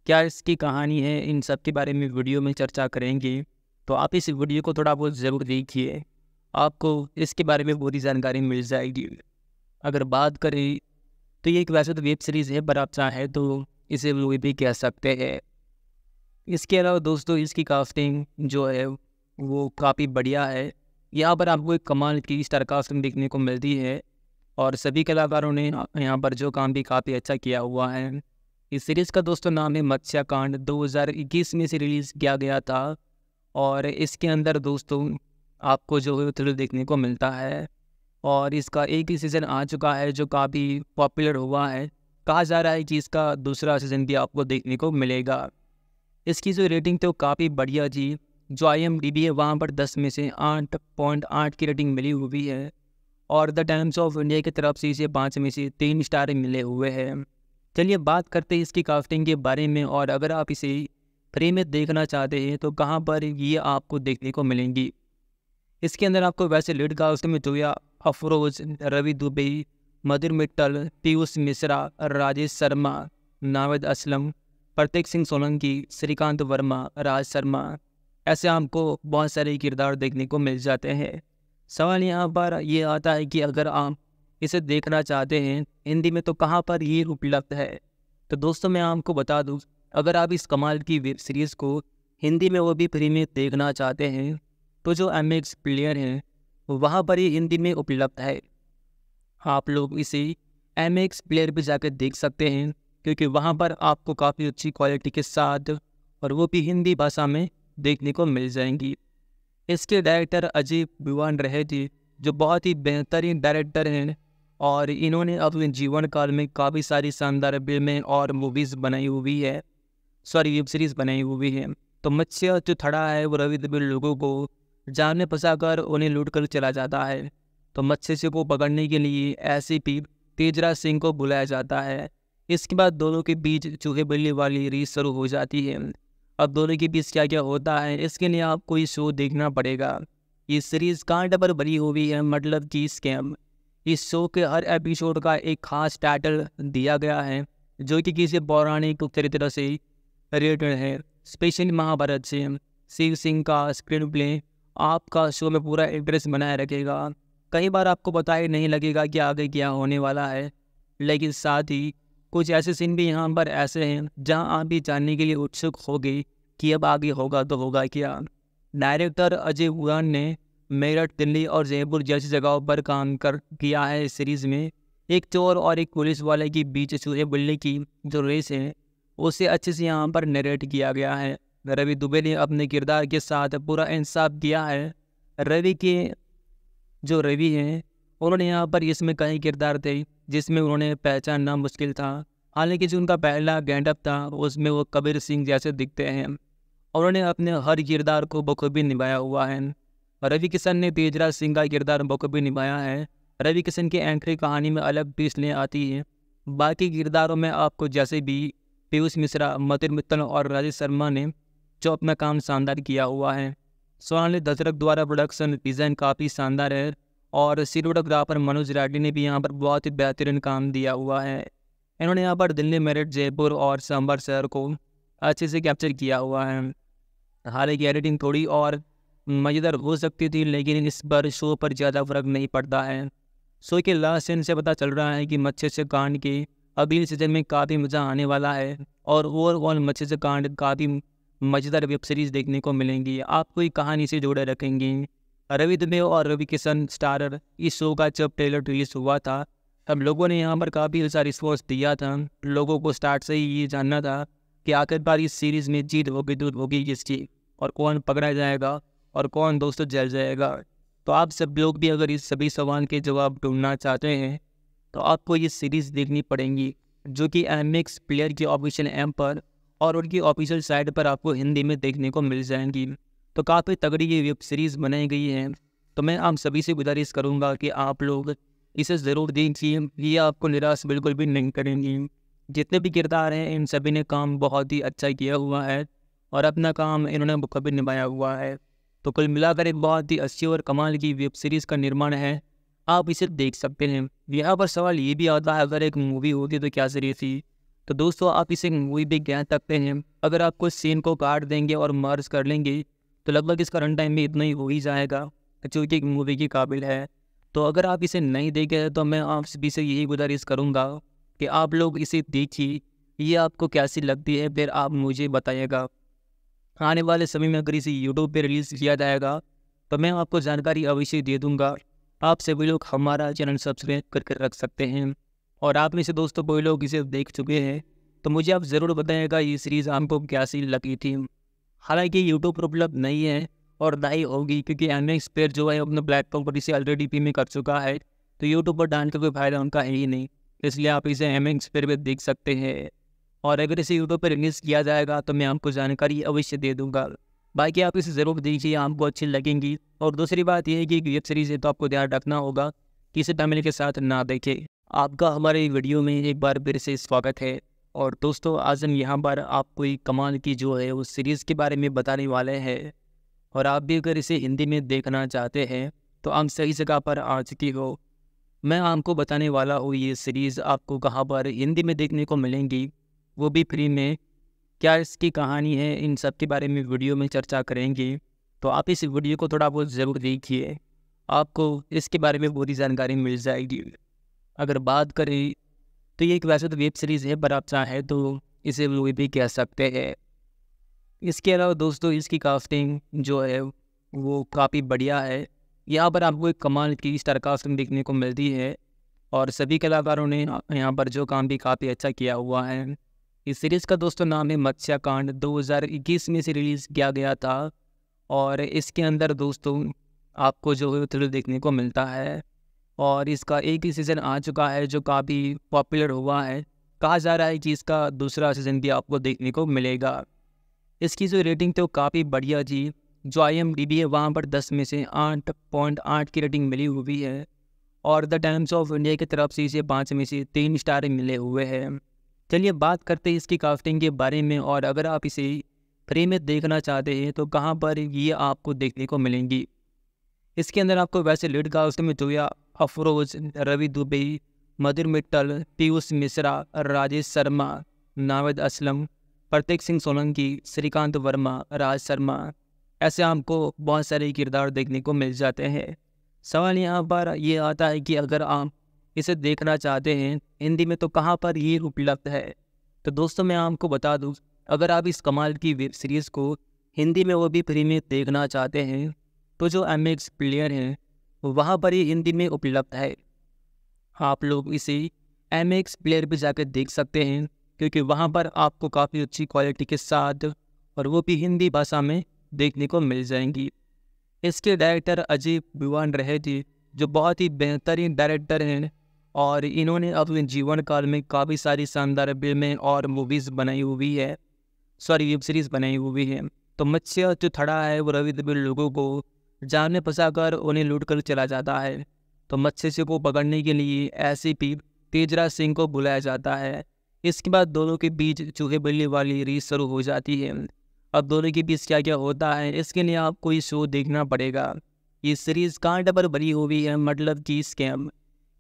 क्या इसकी कहानी है, इन सब के बारे में वीडियो में चर्चा करेंगे। तो आप इस वीडियो को थोड़ा बहुत ज़रूर देखिए, आपको इसके बारे में पूरी जानकारी मिल जाएगी। अगर बात करें तो ये एक वैसे तो वेब सीरीज़ है, पर आप चाहें तो इसे मूवी भी कह सकते हैं। इसके अलावा दोस्तों, इसकी कास्टिंग जो है वो काफ़ी बढ़िया है। यहाँ पर आपको एक कमाल की स्टार कास्टिंग देखने को मिलती है और सभी कलाकारों ने यहाँ पर जो काम भी काफ़ी अच्छा किया हुआ है। इस सीरीज़ का दोस्तों नाम है मत्स्याकांड। 2021 में इसे रिलीज़ किया गया था और इसके अंदर दोस्तों आपको जो है थ्रिल देखने को मिलता है। और इसका एक ही सीज़न आ चुका है जो काफ़ी पॉपुलर हुआ है। कहा जा रहा है कि इसका दूसरा सीज़न भी आपको देखने को मिलेगा। इसकी जो रेटिंग तो काफ़ी बढ़िया जी, जो IMDb है वहाँ पर 10 में से 8.8 की रेटिंग मिली हुई है। और द टाइम्स ऑफ इंडिया की तरफ से इसे 5 में से 3 स्टार मिले हुए हैं। चलिए बात करते हैं इसकी कास्टिंग के बारे में। और अगर आप इसे फ्री में देखना चाहते हैं तो कहाँ पर ये आपको देखने को मिलेंगी। इसके अंदर आपको वैसे लीड कास्टिंग में जोया अफरोज, रवि दुबे, मधुर मित्तल, पीयूष मिश्रा, राजेश शर्मा, नावेद असलम, प्रतीक सिंह सोलंकी, श्रीकांत वर्मा, राज शर्मा, ऐसे आपको बहुत सारे किरदार देखने को मिल जाते हैं। सवाल यहाँ पर ये आता है कि अगर आप इसे देखना चाहते हैं हिंदी में तो कहाँ पर ये उपलब्ध है। तो दोस्तों मैं आपको बता दूँ, अगर आप इस कमाल की वेब सीरीज़ को हिंदी में वो भी फ्री में देखना चाहते हैं तो जो MX प्लेयर हैं वहाँ पर ये हिंदी में उपलब्ध है। आप लोग इसे MX प्लेयर पर जाकर देख सकते हैं, क्योंकि वहाँ पर आपको काफ़ी अच्छी क्वालिटी के साथ और वो भी हिंदी भाषा में देखने को मिल जाएंगी। इसके डायरेक्टर अजय भिवान रहे थे, जो बहुत ही बेहतरीन डायरेक्टर हैं। और इन्होंने अपने जीवन काल में काफ़ी सारी शानदार फिल्में और मूवीज़ बनाई हुई है, सॉरी वेब सीरीज़ बनाई हुई है। तो मत्स्य जो थड़ा है वो रवि दुबे लोगों को जान में फंसा कर उन्हें लूट कर चला जाता है। तो मत्स्य को पकड़ने के लिए SCP तेजराज सिंह को बुलाया जाता है। इसके बाद दोनों के बीच चूहे बिल्ली वाली रेस शुरू हो जाती है। अब दोनों के बीच क्या क्या होता है, इसके लिए आपको ये शो देखना पड़ेगा। ये सीरीज़ कांड पर बनी हुई है, मतलब कि स्कैम। इस शो के हर एपिसोड का एक खास टाइटल दिया गया है जो कि किसी पौराणिक चरित्र से रिलेटेड है, स्पेशली महाभारत से। शिव सिंह का स्क्रीन प्ले आपका शो में पूरा इंटरेस्ट बनाए रखेगा। कई बार आपको पता ही नहीं लगेगा कि आगे क्या होने वाला है, लेकिन साथ ही कुछ ऐसे सीन भी यहाँ पर ऐसे हैं जहाँ आप भी जानने के लिए उत्सुक होगे कि अब आगे होगा तो होगा क्या। डायरेक्टर अजय भिवान ने मेरठ, दिल्ली और जयपुर जैसी जगहों पर काम कर किया है। इस सीरीज़ में एक चोर और एक पुलिस वाले के बीच चूहे बिल्ली की जो रेस है उसे अच्छे से यहाँ पर नरेट किया गया है। रवि दुबे ने अपने किरदार के साथ पूरा इंसाफ किया है। रवि हैं उन्होंने यहाँ पर इसमें कई किरदार थे जिसमें उन्होंने पहचानना मुश्किल था। हालांकि जो उनका पहला गेटअप था उसमें वो कबीर सिंह जैसे दिखते हैं। उन्होंने अपने हर किरदार को बखूबी निभाया हुआ है। रवि किशन ने तेजराज सिंह का किरदार बखूबी निभाया है। रवि किशन की एंट्री कहानी में अलग पिसलें आती है। बाकी किरदारों में आपको जैसे भी पीयूष मिश्रा, मधुर मित्तल और राजेश शर्मा ने जो अपना काम शानदार किया हुआ है। सोनाली दशरथ द्वारा प्रोडक्शन डिज़ाइन काफ़ी शानदार है और सिनेमेटोग्राफर मनोज राठी ने भी यहाँ पर बहुत ही बेहतरीन काम दिया हुआ है। इन्होंने यहाँ पर दिल्ली, मेरठ, जयपुर और सांभर शहर को अच्छे से कैप्चर किया हुआ है। हालांकि एडिटिंग थोड़ी और मज़ेदार हो सकती थी, लेकिन इस पर शो पर ज़्यादा फर्क नहीं पड़ता है। शो के लास्ट सीन से पता चल रहा है कि मत्स्यकांड के अगले सीजन में काफ़ी मज़ा आने वाला है। और ओवरऑल मत्स्यकांड काफ़ी मज़ेदार वेब सीरीज़ देखने को मिलेंगी, आपको ये कहानी से जोड़े रखेंगी। रवि दुबे और रवि किशन स्टारर इस शो का जब ट्रेलर रिलीज़ हुआ था तब लोगों ने यहाँ पर काफ़ी अच्छा रिस्पॉन्स दिया था। लोगों को स्टार्ट से ही ये जानना था कि आखिरकार इस सीरीज़ में जीत होगी दूर होगी किसकी, और कौन पकड़ा जाएगा और कौन दोस्तों जल जाएगा। तो आप सब लोग भी अगर इस सभी सवाल के जवाब ढूंढना चाहते हैं तो आपको ये सीरीज़ देखनी पड़ेंगी, जो कि MX प्लेयर की ऑफिशियल ऐप पर और उनकी ऑफिशियल साइट पर आपको हिंदी में देखने को मिल जाएंगी। तो काफ़ी तगड़ी ये वेब सीरीज़ बनाई गई है। तो मैं आप सभी से गुजारिश करूँगा कि आप लोग इसे ज़रूर देखिए, ये आपको निराश बिल्कुल भी नहीं करेंगे। जितने भी किरदार हैं इन सभी ने काम बहुत ही अच्छा किया हुआ है और अपना काम इन्होंने बखूबी निभाया हुआ है। तो कुल मिलाकर एक बहुत ही अच्छी और कमाल की वेब सीरीज़ का निर्माण है, आप इसे देख सकते हैं। यहाँ पर सवाल ये भी आता है अगर एक मूवी होती तो क्या सीरीज थी। तो दोस्तों आप इसे मूवी भी कह सकते हैं, अगर आपको सीन को काट देंगे और मर्ज कर लेंगे तो लगभग इसका रन टाइम में इतना ही हो ही जाएगा जो कि एक मूवी के काबिल है। तो अगर आप इसे नहीं देखे तो मैं आप सभी से यही गुजारिश करूँगा कि आप लोग इसे देखिए, ये आपको कैसी लगती है फिर आप मुझे बताइएगा। आने वाले समय में अगर इसे यूट्यूब पे रिलीज़ किया जाएगा तो मैं आपको जानकारी अवश्य दे दूंगा। आप सभी लोग हमारा चैनल सब्सक्राइब करके रख सकते हैं। और आप में से दोस्तों कोई लोग इसे देख चुके हैं तो मुझे आप ज़रूर बताइएगा ये सीरीज़ आपको कैसी लगी थी। हालांकि यूट्यूब पर उपलब्ध नहीं है और ना ही होगी, क्योंकि एमएक्स पेयर जो है अपने प्लेटफॉर्म पर इसे ऑलरेडी पेमेंट कर चुका है, तो यूट्यूब पर डालने का कोई फ़ायदा उनका है ही नहीं, इसलिए आप इसे एमएक्स पेयर पर देख सकते हैं। और अगर इसे यूट्यूब पर रिलीज़ किया जाएगा तो मैं आपको जानकारी अवश्य दे दूंगा। बाकी आप इसे ज़रूर देखिए, आपको अच्छी लगेंगी। और दूसरी बात यह है कि वेब सीरीज़ है तो आपको ध्यान रखना होगा कि इसे फैमिली के साथ ना देखें। आपका हमारे वीडियो में एक बार फिर से स्वागत है। और दोस्तों आज हम यहाँ पर आपको एक कमाल की जो है उस सीरीज़ के बारे में बताने वाले हैं। और आप भी अगर इसे हिंदी में देखना चाहते हैं तो आप सही जगह पर आ चुकी हो। मैं आपको बताने वाला हूँ ये सीरीज़ आपको कहाँ पर हिंदी में देखने को मिलेंगी, वो भी फ्री में। क्या इसकी कहानी है, इन सब के बारे में वीडियो में चर्चा करेंगे। तो आप इस वीडियो को थोड़ा बहुत ज़रूर देखिए, आपको इसके बारे में पूरी जानकारी मिल जाएगी। अगर बात करें तो ये एक वैसे तो वेब सीरीज़ है, पर आप चाहें तो इसे मूवी भी कह सकते हैं। इसके अलावा दोस्तों इसकी कास्टिंग जो है वो काफ़ी बढ़िया है। यहाँ पर आपको एक कमाल की स्टार कास्टिंग देखने को मिलती है और सभी कलाकारों ने यहाँ पर जो काम भी काफ़ी अच्छा किया हुआ है। इस सीरीज़ का दोस्तों नाम है मत्स्याकांड। 2021 में से रिलीज़ किया गया था और इसके अंदर दोस्तों आपको जो है थ्रिल देखने को मिलता है। और इसका एक ही सीज़न आ चुका है जो काफ़ी पॉपुलर हुआ है। कहा जा रहा है कि इसका दूसरा सीज़न भी आपको देखने को मिलेगा। इसकी जो रेटिंग थी वो काफ़ी बढ़िया थी, जो IMDb है वहाँ पर 10 में से 8.8 की रेटिंग मिली हुई है। और द टाइम्स ऑफ इंडिया की तरफ से इसे 5 में से 3 स्टार मिले हुए हैं। चलिए बात करते हैं इसकी कास्टिंग के बारे में। और अगर आप इसे फ्री में देखना चाहते हैं तो कहाँ पर ये आपको देखने को मिलेंगी। इसके अंदर आपको वैसे लीड कास्ट में जोया अफरोज, रवि दुबे, मधुर मित्तल, पीयूष मिश्रा, राजेश शर्मा, नावेद असलम, प्रतीक सिंह सोलंकी, श्रीकांत वर्मा, राज शर्मा, ऐसे आपको बहुत सारे किरदार देखने को मिल जाते हैं। सवाल यहाँ पर ये आता है कि अगर आप इसे देखना चाहते हैं हिंदी में तो कहाँ पर ये उपलब्ध है। तो दोस्तों मैं आपको बता दूँ, अगर आप इस कमाल की वेब सीरीज़ को हिंदी में वो भी फ्री में देखना चाहते हैं तो जो MX प्लेयर हैं वहाँ पर ये हिंदी में उपलब्ध है। आप लोग इसे MX प्लेयर पर जाकर देख सकते हैं, क्योंकि वहाँ पर आपको काफ़ी अच्छी क्वालिटी के साथ और वो भी हिंदी भाषा में देखने को मिल जाएंगी। इसके डायरेक्टर अजय बिवान रहे थे, जो बहुत ही बेहतरीन डायरेक्टर हैं और इन्होंने अपने जीवन काल में काफ़ी सारी शानदार फिल्में और मूवीज़ बनाई हुई है, सॉरी वेब सीरीज़ बनाई हुई है। तो मत्स्य जो थड़ा है वो रवि दुबे लोगों को जान में फंसाकर उन्हें लूट कर चला जाता है। तो मत्स्य को पकड़ने के लिए SCP तेजराज सिंह को बुलाया जाता है। इसके बाद दोनों के बीच चूहे बिल्ली वाली रेस शुरू हो जाती है। अब दोनों के बीच क्या क्या होता है इसके लिए आपको ये शो देखना पड़ेगा। ये सीरीज़ कांटे पर बनी हुई है, मतलब कि स्कैम।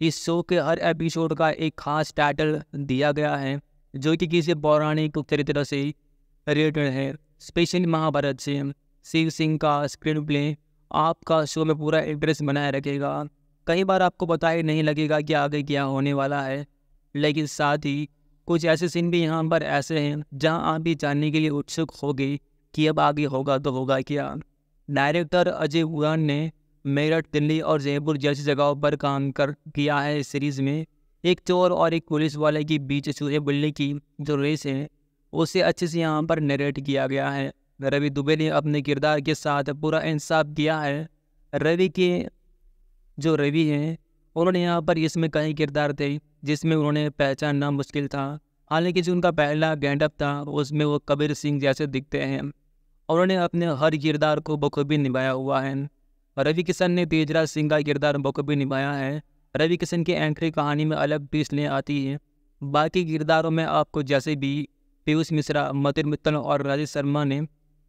इस शो के हर एपिसोड का एक खास टाइटल दिया गया है जो कि किसी पौराणिक चरित्र से रिलेटेड है, स्पेशली महाभारत से। शिव सिंह का स्क्रीन प्ले आपका शो में पूरा इंटरेस्ट बनाए रखेगा। कई बार आपको पता ही नहीं लगेगा कि आगे क्या होने वाला है, लेकिन साथ ही कुछ ऐसे सीन भी यहाँ पर ऐसे हैं जहाँ आप भी जानने के लिए उत्सुक होगे कि अब आगे होगा तो होगा क्या। डायरेक्टर अजय उड़ान ने मेरठ, दिल्ली और जयपुर जैसी जगहों पर काम कर किया है। इस सीरीज़ में एक चोर और एक पुलिस वाले के बीच चूहे बिल्ली की जो रेस है उसे अच्छे से यहाँ पर नरेट किया गया है। रवि दुबे ने अपने किरदार के साथ पूरा इंसाफ किया है। रवि हैं उन्होंने यहाँ पर इसमें कई किरदार थे जिसमें उन्होंने पहचानना मुश्किल था। हालांकि जो उनका पहला गेटअप था उसमें वो कबीर सिंह जैसे दिखते हैं। उन्होंने अपने हर किरदार को बखूबी निभाया हुआ है। रवि किशन ने तेजराज सिंह का किरदार बखूबी निभाया है। रवि किशन की एंट्री कहानी में अलग ट्विस्ट ले आती है। बाकी किरदारों में आपको जैसे भी पीयूष मिश्रा, मधुर मित्तल और राजेश शर्मा ने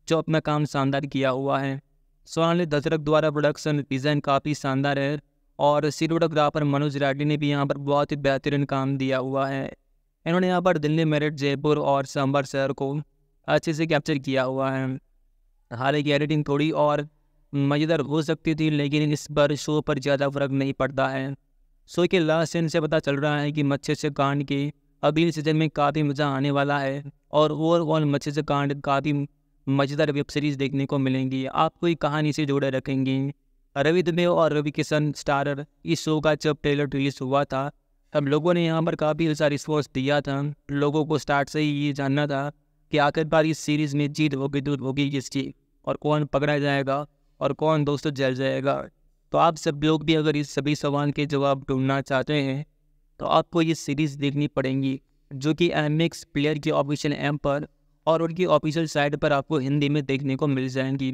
जो अपना काम शानदार किया हुआ है। सोनाली दशरथ द्वारा प्रोडक्शन डिज़ाइन काफ़ी शानदार है और सिनेमेटोग्राफर मनोज राठी ने भी यहाँ पर बहुत ही बेहतरीन काम दिया हुआ है। इन्होंने यहाँ पर दिल्ली, मेरठ, जयपुर और सांभर शहर को अच्छे से कैप्चर किया हुआ है। हालांकि एडिटिंग थोड़ी और मज़ेदार हो सकती थी, लेकिन इस पर शो पर ज़्यादा फर्क नहीं पड़ता है। शो के लास्ट सीन से पता चल रहा है कि मत्स्य कांड के अगले सीजन में काफ़ी मज़ा आने वाला है और ओवरऑल मत्स्य कांड काफ़ी मज़ेदार वेब सीरीज़ देखने को मिलेंगी, आपको ये कहानी से जोड़े रखेंगी। रवि दुबे और रवि किशन स्टारर इस शो का जब ट्रेलर रिलीज हुआ था, हम लोगों ने यहाँ पर काफ़ी अच्छा रिस्पॉन्स दिया था। लोगों को स्टार्ट से ही ये जानना था कि आखिरकार इस सीरीज़ में जीत होगी दूर होगी किसकी और कौन पकड़ा जाएगा और कौन दोस्तों जल जाएगा। तो आप सब लोग भी अगर इस सभी सवाल के जवाब ढूंढना चाहते हैं तो आपको ये सीरीज़ देखनी पड़ेगी, जो कि एमएक्स प्लेयर की ऑफिशियल ऐप पर और उनकी ऑफिशियल साइट पर आपको हिंदी में देखने को मिल जाएंगी।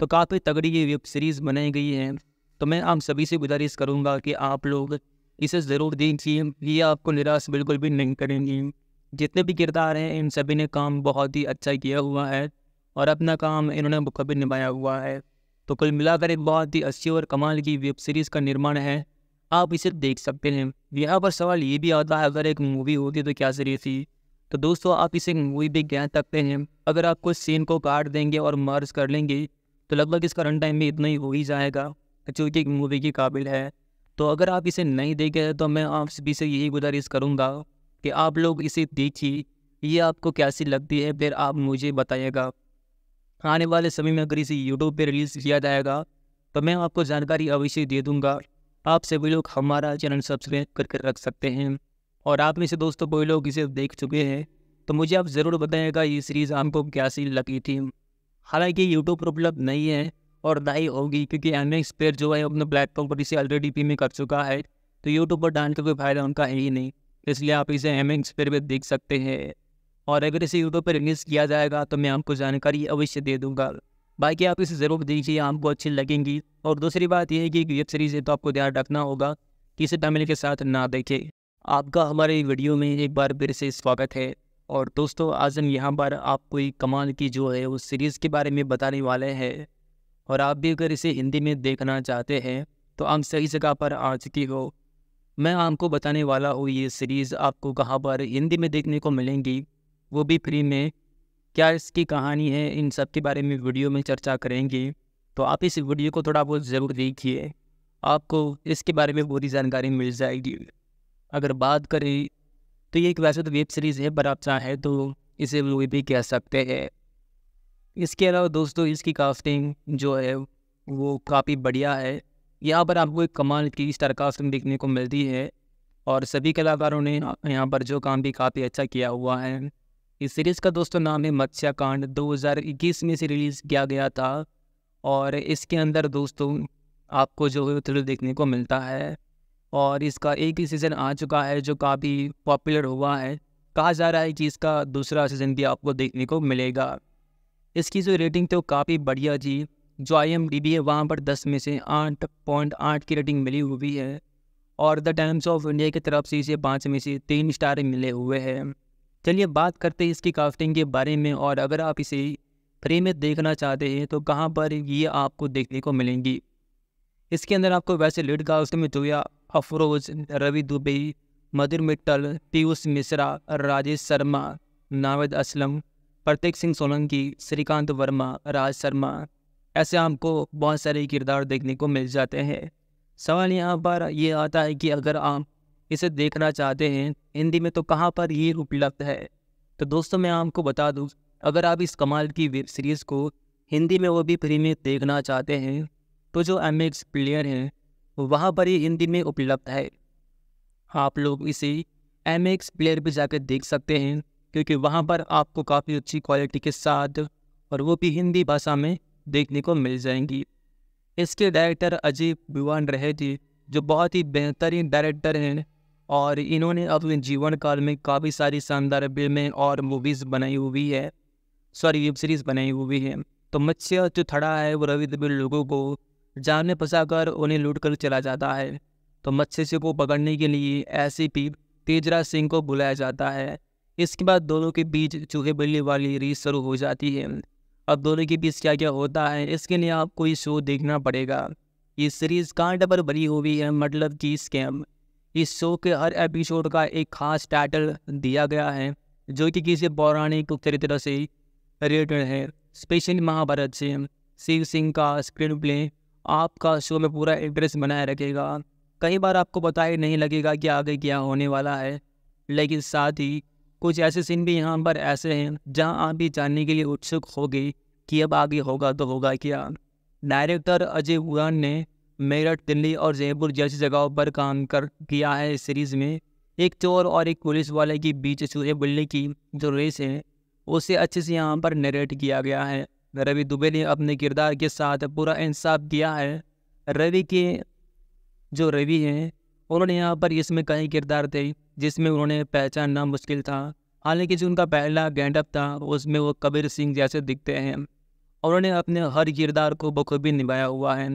तो काफ़ी तगड़ी ये वेब सीरीज़ बनाई गई है। तो मैं आप सभी से गुजारिश करूँगा कि आप लोग इसे ज़रूर देखिए, ये आपको निराश बिल्कुल भी नहीं करेंगी। जितने भी किरदार हैं इन सभी ने काम बहुत ही अच्छा किया हुआ है और अपना काम इन्होंने बखूबी निभाया हुआ है। तो कुल मिलाकर एक बहुत ही अच्छी और कमाल की वेब सीरीज़ का निर्माण है, आप इसे देख सकते हैं। यहाँ पर सवाल ये भी आता है, अगर एक मूवी होती तो क्या सीरीज थी। तो दोस्तों आप इसे मूवी भी कह सकते हैं। अगर आप कुछ सीन को काट देंगे और मर्ज कर लेंगे तो लगभग इसका रन टाइम में इतना ही हो ही जाएगा जो कि एक मूवी के काबिल है। तो अगर आप इसे नहीं देखे तो मैं आप सभी से यही गुजारिश करूँगा कि आप लोग इसे देखिए, ये आपको कैसी लगती है फिर आप मुझे बताइएगा। आने वाले समय में अगर इसे यूट्यूब पर रिलीज़ किया जाएगा तो मैं आपको जानकारी अवश्य दे दूँगा। आप सभी लोग हमारा चैनल सब्सक्राइब करके रख सकते हैं। और आप में से दोस्तों कोई लोग इसे देख चुके हैं तो मुझे आप ज़रूर बताइएगा ये सीरीज़ आपको कैसी लगी थी। हालांकि यूट्यूब पर उपलब्ध नहीं है और ना ही होगी, क्योंकि एमएक्स प्लेयर जो है अपने प्लेटफॉर्म पर इसे ऑलरेडी पे में कर चुका है, तो यूट्यूब पर डालने का कोई फ़ायदा उनका है ही नहीं। इसलिए आप इसे एमएक्स प्लेयर पर देख सकते हैं। और अगर इसे यूट्यूब पर रिलीज़ किया जाएगा तो मैं आपको जानकारी अवश्य दे दूँगा। बाकी आप इसे ज़रूर देखिए, आपको अच्छी लगेंगी। और दूसरी बात यह है कि वेब सीरीज़ है तो आपको ध्यान रखना होगा कि इसे फैमिली के साथ ना देखें। आपका हमारे वीडियो में एक बार फिर से स्वागत है। और दोस्तों आज हम यहाँ पर आपको एक कमाल की जो है उस सीरीज़ के बारे में बताने वाले हैं। और आप भी अगर इसे हिंदी में देखना चाहते हैं तो आप सही जगह पर आ चुकी हो। मैं आपको बताने वाला हूँ ये सीरीज़ आपको कहाँ पर हिंदी में देखने को मिलेंगी, वो भी फ्री में। क्या इसकी कहानी है, इन सब के बारे में वीडियो में चर्चा करेंगे। तो आप इस वीडियो को थोड़ा बहुत ज़रूर देखिए, आपको इसके बारे में पूरी जानकारी मिल जाएगी। अगर बात करें तो ये एक वैसे तो वेब सीरीज़ है पर आप चाहें तो इसे मूवी भी कह सकते हैं। इसके अलावा दोस्तों इसकी कास्टिंग जो है वो काफ़ी बढ़िया है। यहाँ पर आपको एक कमाल की स्टार कास्टिंग देखने को मिलती है और सभी कलाकारों ने यहाँ पर जो काम भी काफ़ी अच्छा किया हुआ है। इस सीरीज़ का दोस्तों नाम है मत्स्याकांड। 2021 में से रिलीज़ किया गया था और इसके अंदर दोस्तों आपको जो है थ्रिल देखने को मिलता है। और इसका एक ही सीज़न आ चुका है जो काफ़ी पॉपुलर हुआ है। कहा जा रहा है कि इसका दूसरा सीज़न भी आपको देखने को मिलेगा। इसकी जो रेटिंग तो काफ़ी बढ़िया जी, जो IMDb है वहाँ पर 10 में से 8.8 की रेटिंग मिली हुई है। और द टाइम्स ऑफ इंडिया की तरफ से इसे 5 में से 3 स्टार मिले हुए हैं। चलिए बात करते हैं इसकी कास्टिंग के बारे में। और अगर आप इसे फ्री में देखना चाहते हैं तो कहाँ पर ये आपको देखने को मिलेंगी। इसके अंदर आपको वैसे लीड कास्टिंग में जोया अफरोज, रवि दुबे, मधुर मित्तल, पीयूष मिश्रा, राजेश शर्मा, नावेद असलम, प्रतीक सिंह सोलंकी, श्रीकांत वर्मा, राज शर्मा, ऐसे आपको बहुत सारे किरदार देखने को मिल जाते हैं। सवाल यहाँ पर ये आता है कि अगर आप इसे देखना चाहते हैं हिंदी में तो कहाँ पर ये उपलब्ध है। तो दोस्तों मैं आपको बता दूँ, अगर आप इस कमाल की वेब सीरीज़ को हिंदी में वो भी फ्री में देखना चाहते हैं तो जो एमएक्स प्लेयर हैं वहाँ पर ये हिंदी में उपलब्ध है। आप लोग इसे एमएक्स प्लेयर पर जाकर देख सकते हैं, क्योंकि वहाँ पर आपको काफ़ी अच्छी क्वालिटी के साथ और वो भी हिंदी भाषा में देखने को मिल जाएंगी। इसके डायरेक्टर अजय बिवान रहे थे, जो बहुत ही बेहतरीन डायरेक्टर हैं और इन्होंने अपने जीवन काल में काफ़ी सारी शानदार फिल्में और मूवीज़ बनाई हुई है, वेब सीरीज़ बनाई हुई है। तो मत्स्य जो थड़ा है वो रवि दुबे लोगों को जाल में फंसाकर उन्हें लूट कर चला जाता है। तो मत्स्य को पकड़ने के लिए एसीपी तेजराज सिंह को बुलाया जाता है। इसके बाद दोनों के बीच चूहे बिल्ली वाली रेस शुरू हो जाती है। अब दोनों के बीच क्या क्या होता है इसके लिए आपको ये शो देखना पड़ेगा। ये सीरीज़ कांड पर बनी हुई है, मतलब कि स्कैम। इस शो के हर एपिसोड का एक खास टाइटल दिया गया है जो कि किसी पौराणिक चरित्र से रिलेटेड है, स्पेशली महाभारत से। शिव सिंह का स्क्रीन प्ले आपका शो में पूरा इंटरेस्ट बनाए रखेगा। कई बार आपको पता ही नहीं लगेगा कि आगे क्या होने वाला है, लेकिन साथ ही कुछ ऐसे सीन भी यहाँ पर ऐसे हैं जहाँ आप भी जानने के लिए उत्सुक होगे कि अब आगे होगा तो होगा क्या। डायरेक्टर अजय उड़ान ने मेरठ, दिल्ली और जयपुर जैसी जगहों पर काम कर किया है। इस सीरीज़ में एक चोर और एक पुलिस वाले के बीच चूहे बिल्ली की जो रेस है उसे अच्छे से यहाँ पर नरेट किया गया है। रवि दुबे ने अपने किरदार के साथ पूरा इंसाफ किया है। रवि हैं उन्होंने यहाँ पर इसमें कई किरदार थे जिसमें उन्होंने पहचानना मुश्किल था। हालांकि जो उनका पहला गेटअप था उसमें वो कबीर सिंह जैसे दिखते हैं। उन्होंने अपने हर किरदार को बखूबी निभाया हुआ है।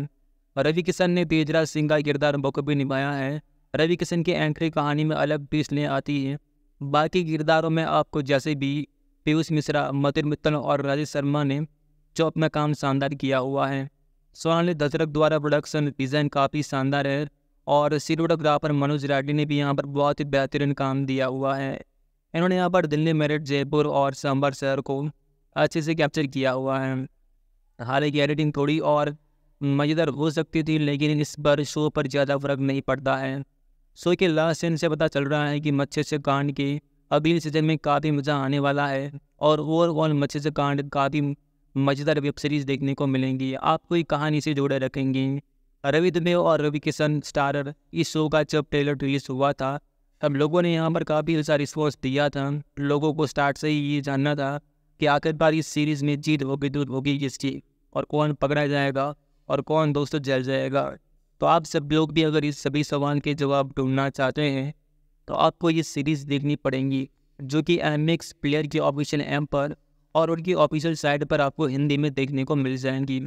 रवि किशन ने तेजराज सिंह का किरदार बखूबी निभाया है। रवि किशन की एंट्री कहानी में अलग पिसलें आती है। बाकी किरदारों में आपको जैसे भी पीयूष मिश्रा, मतिर मित्तल और राजेश शर्मा ने जो अपना काम शानदार किया हुआ है। सोनाली दशरथ द्वारा प्रोडक्शन डिज़ाइन काफ़ी शानदार है और सिनेमेटोग्राफर मनोज राठी ने भी यहाँ पर बहुत ही बेहतरीन काम दिया हुआ है। इन्होंने यहाँ पर दिल्ली, मेरठ, जयपुर और सांभर शहर को अच्छे से कैप्चर किया हुआ है। हालांकि एडिटिंग थोड़ी और मज़ेदार हो सकती थी, लेकिन इस पर शो पर ज़्यादा फर्क नहीं पड़ता है। शो के लास्ट सीन से पता चल रहा है कि मत्स्य कांड के अगले सीजन में काफ़ी मज़ा आने वाला है और ओवरऑल मत्स्य कांड काफ़ी मज़ेदार वेब सीरीज़ देखने को मिलेंगी, आपको ये कहानी से जोड़े रखेंगी। रवि दुबे और रवि किशन स्टारर इस शो का जब ट्रेलर रिलीज हुआ था तब लोगों ने यहाँ पर काफ़ी अच्छा रिस्पॉन्स दिया था। लोगों को स्टार्ट से ही ये जानना था कि आखिरकार इस सीरीज़ में जीत होगी दूर होगी किसकी और कौन पकड़ा जाएगा और कौन दोस्तों जल जाएगा। तो आप सब लोग भी अगर इस सभी सवाल के जवाब ढूंढना चाहते हैं तो आपको ये सीरीज़ देखनी पड़ेंगी, जो कि एमएक्स प्लेयर की ऑफिशियल ऐप पर और उनकी ऑफिशियल साइट पर आपको हिंदी में देखने को मिल जाएंगी।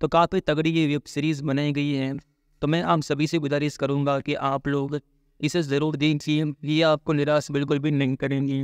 तो काफ़ी तगड़ी ये वेब सीरीज़ बनाई गई है। तो मैं आप सभी से गुजारिश करूँगा कि आप लोग इसे ज़रूर देखिए, ये आपको निराश बिल्कुल भी नहीं करेंगी।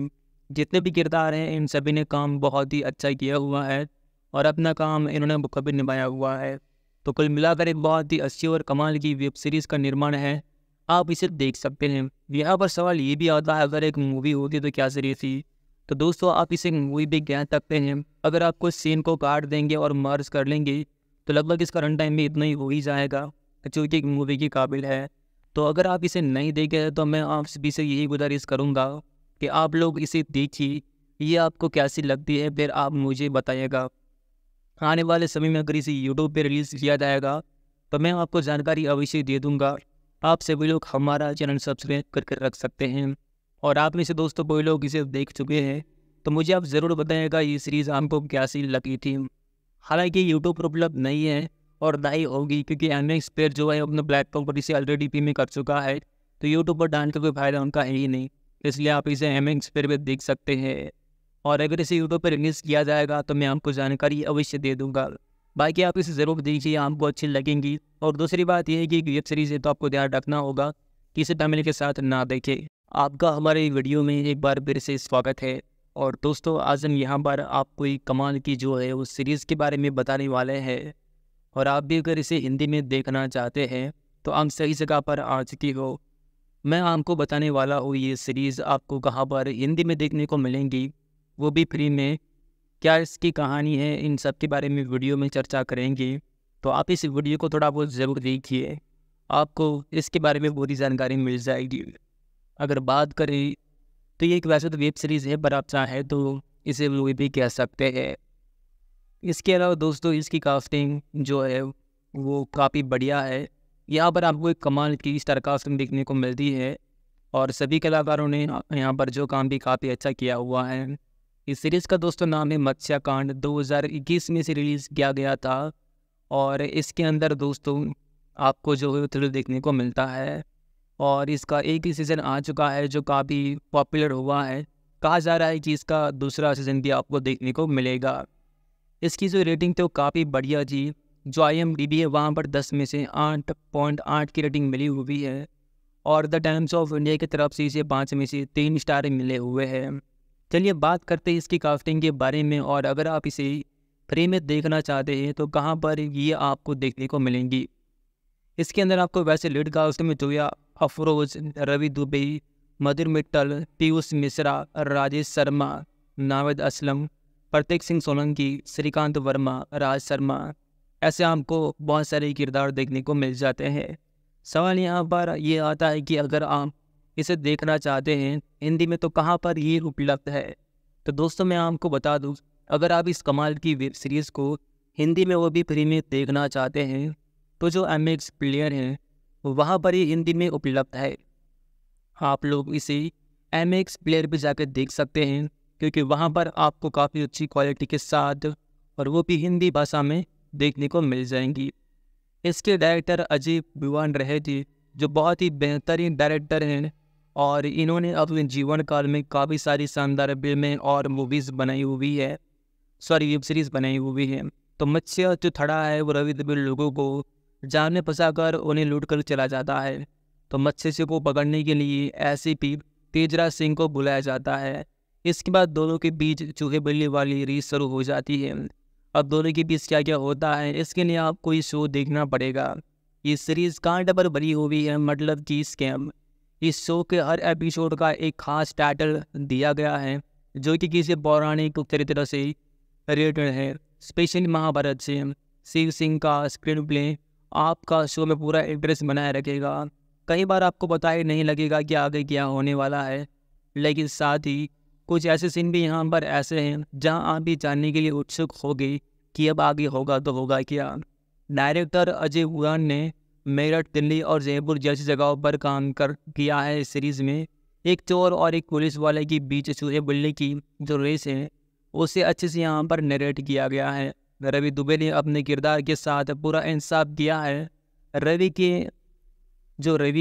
जितने भी किरदार हैं इन सभी ने काम बहुत ही अच्छा किया हुआ है और अपना काम इन्होंने बखूबी निभाया हुआ है। तो कुल मिलाकर एक बहुत ही अच्छी और कमाल की वेब सीरीज़ का निर्माण है, आप इसे देख सकते हैं। यहाँ पर सवाल ये भी आता है अगर एक मूवी होती तो क्या सीरीज थी। तो दोस्तों आप इसे मूवी भी कह सकते हैं। अगर आप कुछ सीन को काट देंगे और मर्ज कर लेंगे तो लगभग इसका रन टाइम भी इतना ही हो ही जाएगा जो कि एक मूवी के काबिल है। तो अगर आप इसे नहीं देखे तो मैं आप सभी से यही गुजारिश करूँगा कि आप लोग इसे देखिए, ये आपको कैसी लगती है फिर आप मुझे बताइएगा। आने वाले समय में अगर इसे यूट्यूब पे रिलीज़ किया जाएगा तो मैं आपको जानकारी अवश्य दे दूंगा। आप सभी लोग हमारा चैनल सब्सक्राइब करके रख सकते हैं और आप में से दोस्तों कोई लोग इसे देख चुके हैं तो मुझे आप ज़रूर बताइएगा ये सीरीज़ आपको कैसी लगी थी। हालांकि यूट्यूब पर उपलब्ध नहीं है और ना ही होगी, क्योंकि एमएक्स प्लेयर जो है अपने प्लेटफॉर्म पर इसे ऑलरेडी पेमेंट कर चुका है। तो यूट्यूब पर डालने का कोई फ़ायदा उनका है ही नहीं, इसलिए आप इसे एमएक्स प्लेयर पर देख सकते हैं। और अगर इसे यूट्यूब पर रिलीज़ किया जाएगा तो मैं आपको जानकारी अवश्य दे दूंगा। बाकी आप इसे ज़रूर देखिए, आपको अच्छी लगेंगी। और दूसरी बात यह है कि वेब सीरीज़ है तो आपको ध्यान रखना होगा कि इसे फैमिली के साथ ना देखें। आपका हमारे वीडियो में एक बार फिर से स्वागत है। और दोस्तों आज हम यहाँ पर आपको एक कमाल की जो है उस सीरीज़ के बारे में बताने वाले हैं। और आप भी अगर इसे हिंदी में देखना चाहते हैं तो आप सही जगह पर आ चुकी हो। मैं आपको बताने वाला हूँ ये सीरीज़ आपको कहाँ पर हिंदी में देखने को मिलेंगी, वो भी फ्री में। क्या इसकी कहानी है, इन सब के बारे में वीडियो में चर्चा करेंगे। तो आप इस वीडियो को थोड़ा बहुत ज़रूर देखिए, आपको इसके बारे में पूरी जानकारी मिल जाएगी। अगर बात करें तो ये एक वैसे तो वेब सीरीज़ है पर आप चाहें तो इसे मूवी भी कह सकते हैं। इसके अलावा दोस्तों इसकी कास्टिंग जो है वो काफ़ी बढ़िया है। यहाँ पर आपको एक कमाल की स्टार कास्टिंग देखने को मिलती है और सभी कलाकारों ने यहाँ पर जो काम भी काफ़ी अच्छा किया हुआ है। इस सीरीज़ का दोस्तों नाम है मत्स्याकांड। 2021 में से रिलीज़ किया गया था और इसके अंदर दोस्तों आपको जो है थ्रिल देखने को मिलता है। और इसका एक ही सीज़न आ चुका है जो काफ़ी पॉपुलर हुआ है। कहा जा रहा है कि इसका दूसरा सीज़न भी आपको देखने को मिलेगा। इसकी जो रेटिंग थी वो काफ़ी बढ़िया थी। जो IMDb है वहाँ पर 10 में से 8.8 की रेटिंग मिली हुई है और द टाइम्स ऑफ इंडिया की तरफ से इसे 5 में से 3 स्टार मिले हुए हैं। चलिए बात करते हैं इसकी कास्टिंग के बारे में, और अगर आप इसे फ्री में देखना चाहते हैं तो कहाँ पर ये आपको देखने को मिलेंगी। इसके अंदर आपको वैसे लीड कास्ट में जोया अफरोज, रवि दुबे, मधुर मित्तल, पीयूष मिश्रा, राजेश शर्मा, नावेद असलम, प्रतीक सिंह सोलंकी, श्रीकांत वर्मा, राज शर्मा, ऐसे आपको बहुत सारे किरदार देखने को मिल जाते हैं। सवाल यहाँ पर ये आता है कि अगर आप इसे देखना चाहते हैं हिंदी में तो कहाँ पर ये उपलब्ध है। तो दोस्तों मैं आपको बता दूँ, अगर आप इस कमाल की वेब सीरीज़ को हिंदी में वो भी फ्री में देखना चाहते हैं तो जो MX प्लेयर हैं वहाँ पर ये हिंदी में उपलब्ध है। आप लोग इसे MX प्लेयर पर जाकर देख सकते हैं क्योंकि वहाँ पर आपको काफ़ी अच्छी क्वालिटी के साथ और वो भी हिंदी भाषा में देखने को मिल जाएंगी। इसके डायरेक्टर अजय भिवान रहे थे जो बहुत ही बेहतरीन डायरेक्टर हैं और इन्होंने अपने जीवन काल में काफ़ी सारी शानदार फिल्में और मूवीज़ बनाई हुई है, सॉरी वेब सीरीज़ बनाई हुई है। तो मत्स्य जो थड़ा है वो रवि दुबे लोगों को जान में फंसाकर उन्हें लूट कर चला जाता है। तो मत्स्य को पकड़ने के लिए SCP तेजराज सिंह को बुलाया जाता है। इसके बाद दोनों के बीच चूहे बिल्ली वाली रेस शुरू हो जाती है। अब दोनों के बीच क्या क्या होता है इसके लिए आपको ये शो देखना पड़ेगा। ये सीरीज़ कांटे पर बनी हुई है, मतलब कि स्कैम। इस शो के हर एपिसोड का एक खास टाइटल दिया गया है जो कि किसी पौराणिक चरित्र से रिलेटेड है, स्पेशली महाभारत से। शिव सिंह का स्क्रीन प्ले आपका शो में पूरा इंटरेस्ट बनाए रखेगा। कई बार आपको पता ही नहीं लगेगा कि आगे क्या होने वाला है, लेकिन साथ ही कुछ ऐसे सीन भी यहाँ पर ऐसे हैं जहाँ आप भी जानने के लिए उत्सुक होगे कि अब आगे होगा तो होगा क्या। डायरेक्टर अजय उड़ान ने मेरठ, दिल्ली और जयपुर जैसी जगहों पर काम कर किया है। इस सीरीज़ में एक चोर और एक पुलिस वाले के बीच चूहे बिल्ली की जो रेस है उसे अच्छे से यहाँ पर नरेट किया गया है। रवि दुबे ने अपने किरदार के साथ पूरा इंसाफ किया है। रवि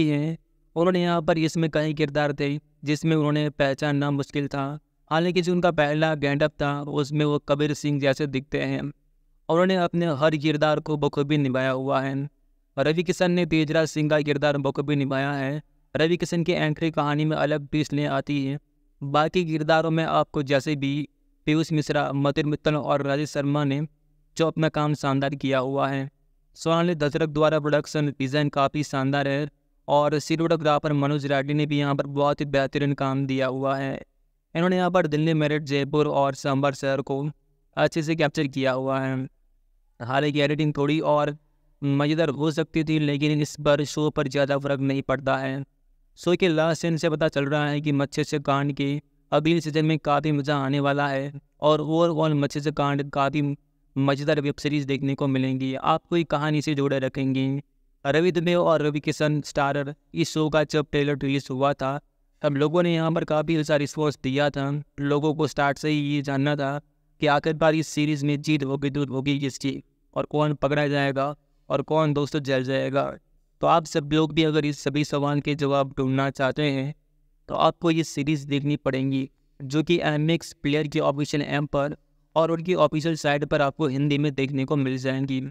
हैं उन्होंने यहाँ पर इसमें कई किरदार थे जिसमें उन्होंने पहचानना मुश्किल था, हालांकि जो उनका पहला गेटअप था उसमें वो कबीर सिंह जैसे दिखते हैं। उन्होंने अपने हर किरदार को बखूबी निभाया हुआ है। रवि किशन ने तेजराज सिंह का किरदार बखूबी निभाया है। रवि किशन की एंट्री कहानी में अलग ट्विस्ट ले आती है। बाकी किरदारों में आपको जैसे भी पीयूष मिश्रा, मधुर मित्तल और राजेश शर्मा ने जो अपना काम शानदार किया हुआ है। सोनाली दशरथ द्वारा प्रोडक्शन डिज़ाइन काफ़ी शानदार है और सिनेमेटोग्राफर मनोज राठी ने भी यहाँ पर बहुत ही बेहतरीन काम दिया हुआ है। इन्होंने यहाँ पर दिल्ली, मेरठ, जयपुर और सांभर शहर को अच्छे से कैप्चर किया हुआ है। हालांकि एडिटिंग थोड़ी और मज़ेदार हो सकती थी, लेकिन इस पर शो पर ज़्यादा फर्क नहीं पड़ता है। शो के लास्ट सीन से पता चल रहा है कि मत्स्य कांड के अगले सीजन में काफ़ी मज़ा आने वाला है और ओवरऑल मत्स्य कांड काफ़ी मज़ेदार वेब सीरीज़ देखने को मिलेंगी, आपको ये कहानी से जोड़े रखेंगी। रवि दुबे और रवि किशन स्टारर इस शो का जब ट्रेलर रिलीज हुआ था तब लोगों ने यहाँ पर काफ़ी अच्छा रिस्पॉन्स दिया था। लोगों को स्टार्ट से ही ये जानना था कि आखिरकार इस सीरीज़ में जीत होगी दूध होगी किसकी और कौन पकड़ा जाएगा और कौन दोस्तों जल जाएगा। तो आप सब लोग भी अगर इस सभी सवाल के जवाब ढूंढना चाहते हैं तो आपको ये सीरीज़ देखनी पड़ेगी जो कि MX प्लेयर की ऑफिशियल ऐप पर और उनकी ऑफिशियल साइट पर आपको हिंदी में देखने को मिल जाएंगी।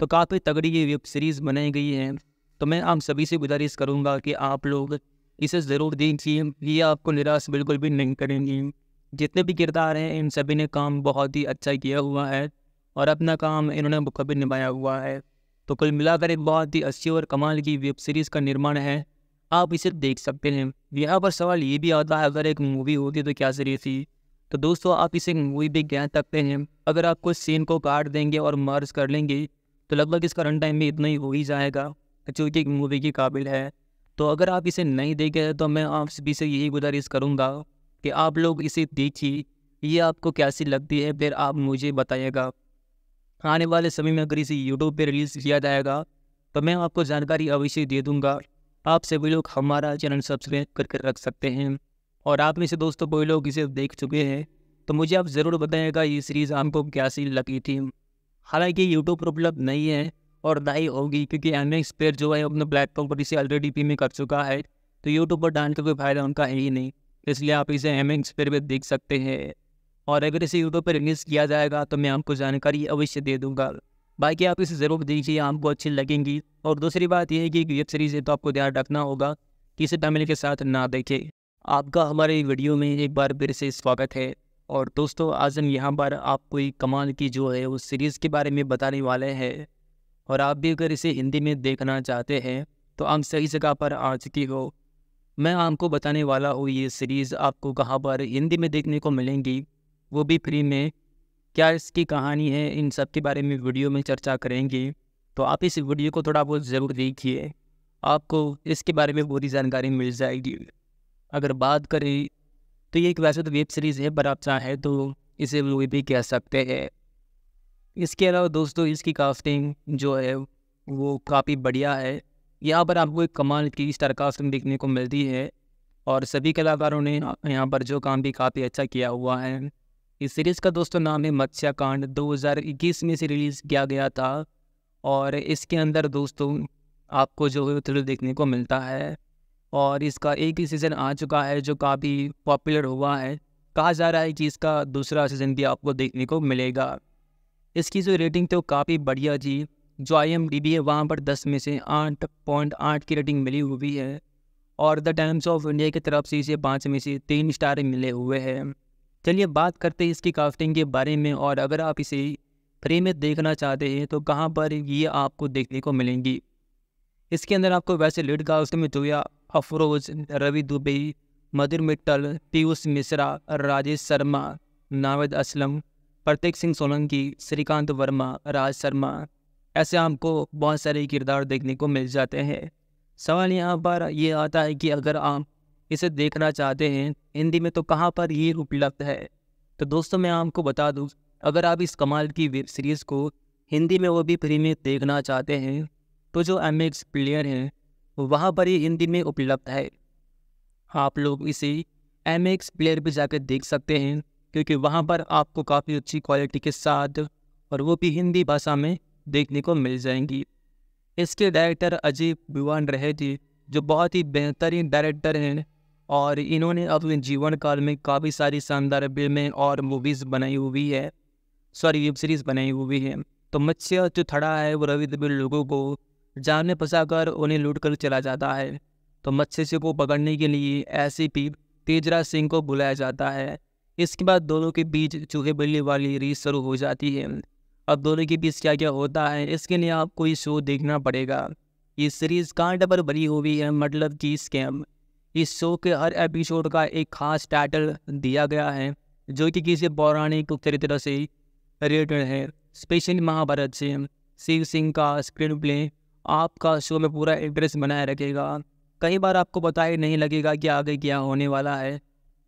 तो काफ़ी तगड़ी ये वेब सीरीज़ बनाई गई है। तो मैं आप सभी से गुजारिश करूंगा कि आप लोग इसे ज़रूर देखिए, ये आपको निराश बिल्कुल भी नहीं करेंगी। जितने भी किरदार हैं इन सभी ने काम बहुत ही अच्छा किया हुआ है और अपना काम इन्होंने बखूबी निभाया हुआ है। तो कुल मिलाकर एक बहुत ही अच्छी और कमाल की वेब सीरीज़ का निर्माण है, आप इसे देख सकते हैं। यहाँ पर सवाल ये भी आता है अगर एक मूवी होती तो क्या सीरीज थी। तो दोस्तों आप इसे मूवी भी कह सकते हैं। अगर आप कुछ सीन को काट देंगे और मर्ज कर लेंगे तो लगभग इसका रन टाइम में इतना ही हो ही जाएगा जो कि एक मूवी के काबिल है। तो अगर आप इसे नहीं देखे तो मैं आप सभी से यही गुजारिश करूँगा कि आप लोग इसे देखिए, ये आपको कैसी लगती है फिर आप मुझे बताइएगा। आने वाले समय में अगर इसे YouTube पर रिलीज़ किया जाएगा तो मैं आपको जानकारी अवश्य दे दूँगा। आप सभी लोग हमारा चैनल सब्सक्राइब करके रख सकते हैं। और आप में से दोस्तों कोई लोग इसे देख चुके हैं तो मुझे आप ज़रूर बताइएगा ये सीरीज़ आपको कैसी लगी थी। हालांकि YouTube पर उपलब्ध नहीं है और ना ही होगी क्योंकि MX प्लेयर जो है अपने प्लेटफॉर्म पर इसे ऑलरेडी पे में कर चुका है, तो YouTube पर डालने का कोई फ़ायदा उनका है ही नहीं, इसलिए आप इसे MX प्लेयर पर देख सकते हैं। और अगर इसे YouTube पर रिलीज़ किया जाएगा तो मैं आपको जानकारी अवश्य दे दूँगा। बाकी आप इसे ज़रूर देखिए, आपको अच्छी लगेंगी। और दूसरी बात यह है कि वेब सीरीज़ है तो आपको ध्यान रखना होगा कि इसे फैमिली के साथ ना देखें। आपका हमारे वीडियो में एक बार फिर से स्वागत है। और दोस्तों, आज हम यहाँ पर आपको एक कमाल की जो है उस सीरीज़ के बारे में बताने वाले हैं। और आप भी अगर इसे हिंदी में देखना चाहते हैं तो आप सही जगह पर आ चुकी हो। मैं आपको बताने वाला हूँ ये सीरीज़ आपको कहाँ पर हिंदी में देखने को मिलेंगी, वो भी फ्री में। क्या इसकी कहानी है, इन सब के बारे में वीडियो में चर्चा करेंगे। तो आप इस वीडियो को थोड़ा बहुत ज़रूर देखिए, आपको इसके बारे में पूरी जानकारी मिल जाएगी। अगर बात करें तो ये एक वैसे तो वेब सीरीज़ है, पर आप चाहें तो इसे मूवी भी कह सकते हैं। इसके अलावा दोस्तों, इसकी कास्टिंग जो है वो काफ़ी बढ़िया है। यहाँ पर आपको एक कमाल की स्टार कास्टिंग देखने को मिलती है और सभी कलाकारों ने यहाँ पर जो काम भी काफ़ी अच्छा किया हुआ है। इस सीरीज़ का दोस्तों नाम है मत्स्याकांड। 2021 में इसे रिलीज़ किया गया था और इसके अंदर दोस्तों आपको जो है थ्रिल देखने को मिलता है। और इसका एक ही सीज़न आ चुका है जो काफ़ी पॉपुलर हुआ है। कहा जा रहा है कि इसका दूसरा सीज़न भी आपको देखने को मिलेगा। इसकी जो रेटिंग तो काफ़ी बढ़िया जी, जो IMDb है वहाँ पर 10 में से 8.8 की रेटिंग मिली हुई है। और द टाइम्स ऑफ इंडिया की तरफ से इसे 5 में से 3 स्टार मिले हुए हैं। चलिए बात करते हैं इसकी कास्टिंग के बारे में। और अगर आप इसे फ्री में देखना चाहते हैं तो कहाँ पर ये आपको देखने को मिलेंगी। इसके अंदर आपको वैसे लीड कास्ट में जोया अफरोज, रवि दुबे, मधुर मित्तल, पीयूष मिश्रा, राजेश शर्मा, नावेद असलम, प्रतीक सिंह सोलंकी, श्रीकांत वर्मा, राज शर्मा, ऐसे आपको बहुत सारे किरदार देखने को मिल जाते हैं। सवाल यहाँ पर ये आता है कि अगर आप इसे देखना चाहते हैं हिंदी में तो कहाँ पर ये उपलब्ध है। तो दोस्तों मैं आपको बता दूँ, अगर आप इस कमाल की वेब सीरीज़ को हिंदी में वो भी फ्री में देखना चाहते हैं तो जो MX प्लेयर हैं वहाँ पर ये हिंदी में उपलब्ध है। आप लोग इसे MX प्लेयर पर जाकर देख सकते हैं, क्योंकि वहाँ पर आपको काफ़ी अच्छी क्वालिटी के साथ और वो भी हिंदी भाषा में देखने को मिल जाएंगी। इसके डायरेक्टर अजय बिवान रहे थे, जो बहुत ही बेहतरीन डायरेक्टर हैं। और इन्होंने अपने जीवन काल में काफ़ी सारी शानदार फिल्में और मूवीज़ बनाई हुई है, सॉरी वेब सीरीज़ बनाई हुई है। तो मत्स्य जो थड़ा है वो रवि दुबे लोगों को जान में फंसा कर उन्हें लूट कर चला जाता है। तो मत्स्य को पकड़ने के लिए SCP तेजराज सिंह को बुलाया जाता है। इसके बाद दोनों के बीच चूहे बिल्ली वाली रेस शुरू हो जाती है। अब दोनों के बीच क्या क्या होता है, इसके लिए आपको ये शो देखना पड़ेगा। ये सीरीज़ कांड पर बनी हुई है, मतलब कि स्कैम। इस शो के हर एपिसोड का एक खास टाइटल दिया गया है जो कि किसी पौराणिक चरित्र से रिलेटेड है, स्पेशली महाभारत से। शिव सिंह का स्क्रीन प्ले आपका शो में पूरा इंटरेस्ट बनाए रखेगा। कई बार आपको पता ही नहीं लगेगा कि आगे क्या होने वाला है,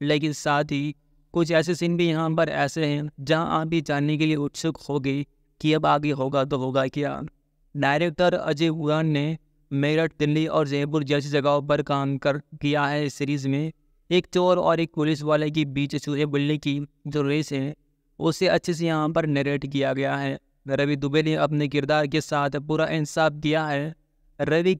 लेकिन साथ ही कुछ ऐसे सीन भी यहाँ पर ऐसे हैं जहाँ आप भी जानने के लिए उत्सुक होगे कि अब आगे होगा तो होगा क्या। डायरेक्टर अजय बिवान ने मेरठ, दिल्ली और जयपुर जैसी जगहों पर काम कर किया है। इस सीरीज़ में एक चोर और एक पुलिस वाले के बीच चूहे बिल्ली की जो रेस है उसे अच्छे से यहाँ पर नरेट किया गया है। रवि दुबे ने अपने किरदार के साथ पूरा इंसाफ किया है। रवि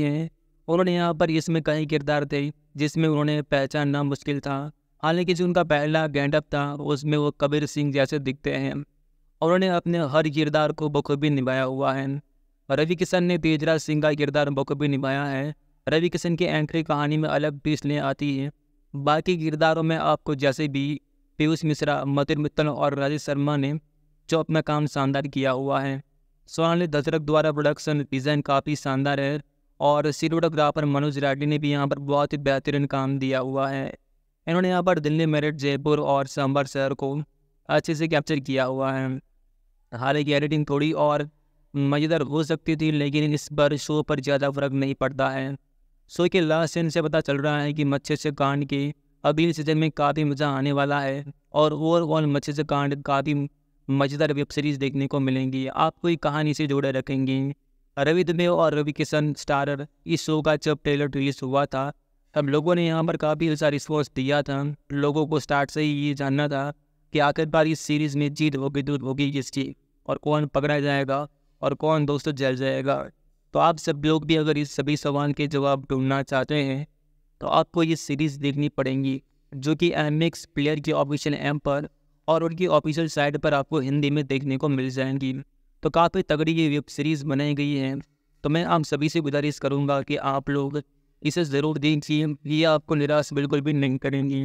हैं उन्होंने यहाँ पर इसमें कई किरदार थे जिसमें उन्होंने पहचानना मुश्किल था। हालांकि जो उनका पहला गेटअप था उसमें वो कबीर सिंह जैसे दिखते हैं। उन्होंने अपने हर किरदार को बखूबी निभाया हुआ है। रवि किशन ने तेजराज सिंह का किरदार बखूबी निभाया है। रवि किशन की एंट्री कहानी में अलग पिसलें आती है। बाकी किरदारों में आपको जैसे भी पीयूष मिश्रा, मधुर मित्तल और राजेश शर्मा ने जो अपना काम शानदार किया हुआ है। सोनाली दशरथ द्वारा प्रोडक्शन डिज़ाइन काफ़ी शानदार है और सिनेमेटोग्राफर मनोज राठी ने भी यहाँ पर बहुत ही बेहतरीन काम दिया हुआ है। इन्होंने यहाँ पर दिल्ली, मेरठ, जयपुर और सांभर शहर को अच्छे से कैप्चर किया हुआ है। हालांकि एडिटिंग थोड़ी और मज़ेदार हो सकती थी, लेकिन इस पर शो पर ज़्यादा फर्क नहीं पड़ता है। शो के लास्ट सीन से पता चल रहा है कि मत्स्यकांड के अगले सीजन में काफ़ी मज़ा आने वाला है। और ओवरऑल मत्स्यकांड काफ़ी मज़ेदार वेब सीरीज़ देखने को मिलेंगी, आपको ये कहानी से जोड़े रखेंगी। रवि दुबे और रवि किशन स्टारर इस शो का जब ट्रेलर रिलीज़ हुआ था तब लोगों ने यहाँ पर काफ़ी अच्छा रिस्पॉन्स दिया था। लोगों को स्टार्ट से ही ये जानना था कि आखिरकार इस सीरीज़ में जीत होगी दूर होगी किसकी, और कौन पकड़ा जाएगा और कौन दोस्तों जल जाएगा। तो आप सब लोग भी अगर इस सभी सवाल के जवाब ढूंढना चाहते हैं तो आपको ये सीरीज़ देखनी पड़ेगी, जो कि MX प्लेयर की ऑफिशियल ऐप पर और उनकी ऑफिशियल साइट पर आपको हिंदी में देखने को मिल जाएंगी। तो काफ़ी तगड़ी ये वेब सीरीज़ बनाई गई है। तो मैं आप सभी से गुजारिश करूँगा कि आप लोग इसे ज़रूर देखिए, ये आपको निराश बिल्कुल भी नहीं करेंगी।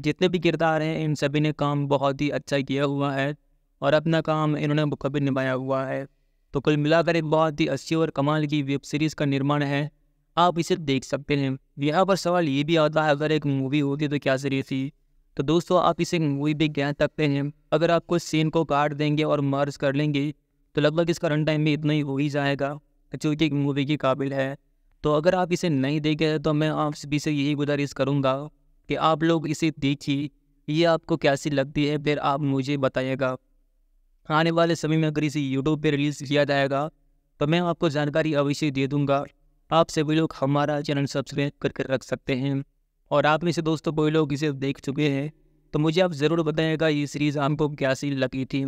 जितने भी किरदार हैं इन सभी ने काम बहुत ही अच्छा किया हुआ है और अपना काम इन्होंने बखूबी निभाया हुआ है। तो कुल मिलाकर एक बहुत ही अच्छी और कमाल की वेब सीरीज़ का निर्माण है, आप इसे देख सकते हैं। यहाँ पर सवाल ये भी आता है अगर एक मूवी होती तो क्या सीरीज थी। तो दोस्तों आप इसे मूवी भी कह सकते हैं। अगर आपको सीन को काट देंगे और मर्ज कर लेंगे तो लगभग इसका रन टाइम भी इतना ही हो ही जाएगा जो कि एक मूवी के काबिल है। तो अगर आप इसे नहीं देखे तो मैं आप सभी से यही गुजारिश करूँगा कि आप लोग इसे देखिए, ये आपको कैसी लगती है फिर आप मुझे बताइएगा। आने वाले समय में अगर इसे यूट्यूब पे रिलीज़ किया जाएगा तो मैं आपको जानकारी अवश्य दे दूंगा। आप सभी लोग हमारा चैनल सब्सक्राइब करके रख सकते हैं। और आप में से दोस्तों कोई लोग इसे देख चुके हैं तो मुझे आप ज़रूर बताइएगा ये सीरीज़ आपको कैसी लगी थी।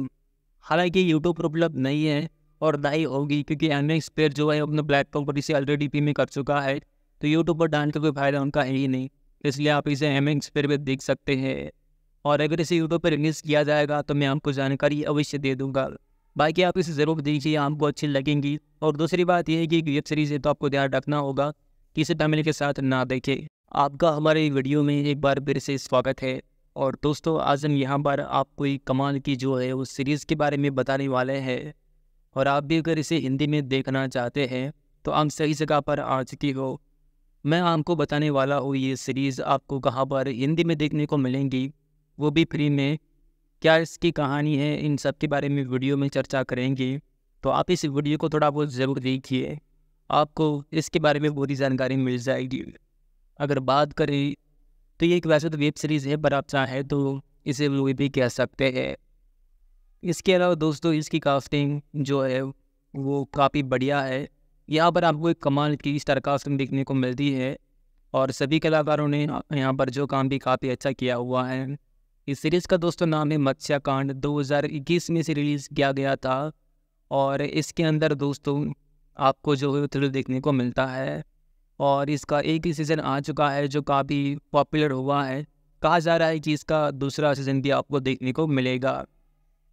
हालांकि यूट्यूब पर उपलब्ध नहीं है और ना ही होगी, क्योंकि एमएक्स पर जो है अपने प्लेटफॉर्म पर इसे ऑलरेडी पेमेंट कर चुका है, तो यूट्यूब पर डालने का कोई फ़ायदा उनका है ही नहीं। इसलिए आप इसे एमएक्स पर भी देख सकते हैं। और अगर इसे यूट्यूब पर रिलीज़ किया जाएगा तो मैं आपको जानकारी अवश्य दे दूंगा। बाकी आप इसे ज़रूर देखिए, आपको अच्छी लगेंगी। और दूसरी बात यह है कि वेब सीरीज़ है तो आपको ध्यान रखना होगा कि इसे फैमिली के साथ ना देखें। आपका हमारे वीडियो में एक बार फिर से स्वागत है। और दोस्तों आज हम यहाँ पर आपको एक कमाल की जो है उस सीरीज़ के बारे में बताने वाले हैं। और आप भी अगर इसे हिंदी में देखना चाहते हैं तो आप सही जगह पर आ चुकी हो। मैं आपको बताने वाला हूँ ये सीरीज़ आपको कहाँ पर हिंदी में देखने को मिलेंगी, वो भी फ्री में। क्या इसकी कहानी है, इन सब के बारे में वीडियो में चर्चा करेंगे। तो आप इस वीडियो को थोड़ा बहुत ज़रूर देखिए, आपको इसके बारे में पूरी जानकारी मिल जाएगी। अगर बात करें तो ये एक वैसे तो वेब सीरीज़ है, पर आप चाहें तो इसे मूवी भी कह सकते हैं। इसके अलावा दोस्तों इसकी कास्टिंग जो है वो काफ़ी बढ़िया है। यहाँ पर आपको एक कमाल की स्टार कास्टिंग देखने को मिलती है और सभी कलाकारों ने यहाँ पर जो काम भी काफ़ी अच्छा किया हुआ है। इस सीरीज़ का दोस्तों नाम है मत्स्याकांड। 2021 में से रिलीज़ किया गया था और इसके अंदर दोस्तों आपको जो है थ्रिल देखने को मिलता है। और इसका एक ही सीज़न आ चुका है जो काफ़ी पॉपुलर हुआ है। कहा जा रहा है कि इसका दूसरा सीज़न भी आपको देखने को मिलेगा।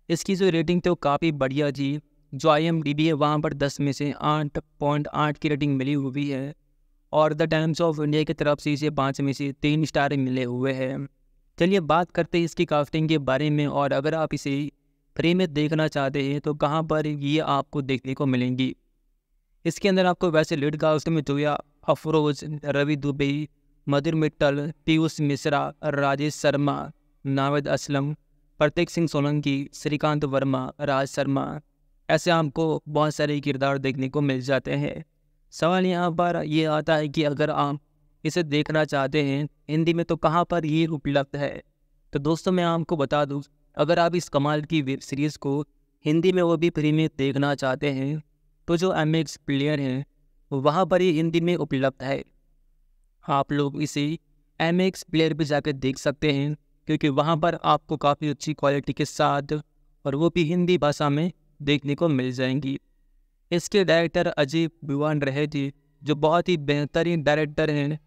इसकी जो रेटिंग थी वो काफ़ी बढ़िया थी। जो IMDb है वहाँ पर 10 में से 8.8 की रेटिंग मिली हुई है। और द टाइम्स ऑफ इंडिया की तरफ से इसे 5 में से 3 स्टार मिले हुए हैं। चलिए बात करते हैं इसकी कास्टिंग के बारे में। और अगर आप इसे फ्री में देखना चाहते हैं तो कहाँ पर ये आपको देखने को मिलेंगी। इसके अंदर आपको वैसे लीड कास्ट में जोया अफरोज, रवि दुबे, मधुर मित्तल, पीयूष मिश्रा, राजेश शर्मा, नावेद असलम, प्रतीक सिंह सोलंकी, श्रीकांत वर्मा, राज शर्मा, ऐसे आपको बहुत सारे किरदार देखने को मिल जाते हैं। सवाल यहाँ पर ये आता है कि अगर आप इसे देखना चाहते हैं हिंदी में तो कहाँ पर ये उपलब्ध है। तो दोस्तों मैं आपको बता दूँ, अगर आप इस कमाल की वेब सीरीज़ को हिंदी में वो भी फ्री में देखना चाहते हैं तो जो MX प्लेयर हैं वहाँ पर ये हिंदी में उपलब्ध है। आप लोग इसे MX प्लेयर पर जाकर देख सकते हैं, क्योंकि वहाँ पर आपको काफ़ी अच्छी क्वालिटी के साथ और वो भी हिंदी भाषा में देखने को मिल जाएंगी। इसके डायरेक्टर अजय बिवान रहे थे जो बहुत ही बेहतरीन डायरेक्टर हैं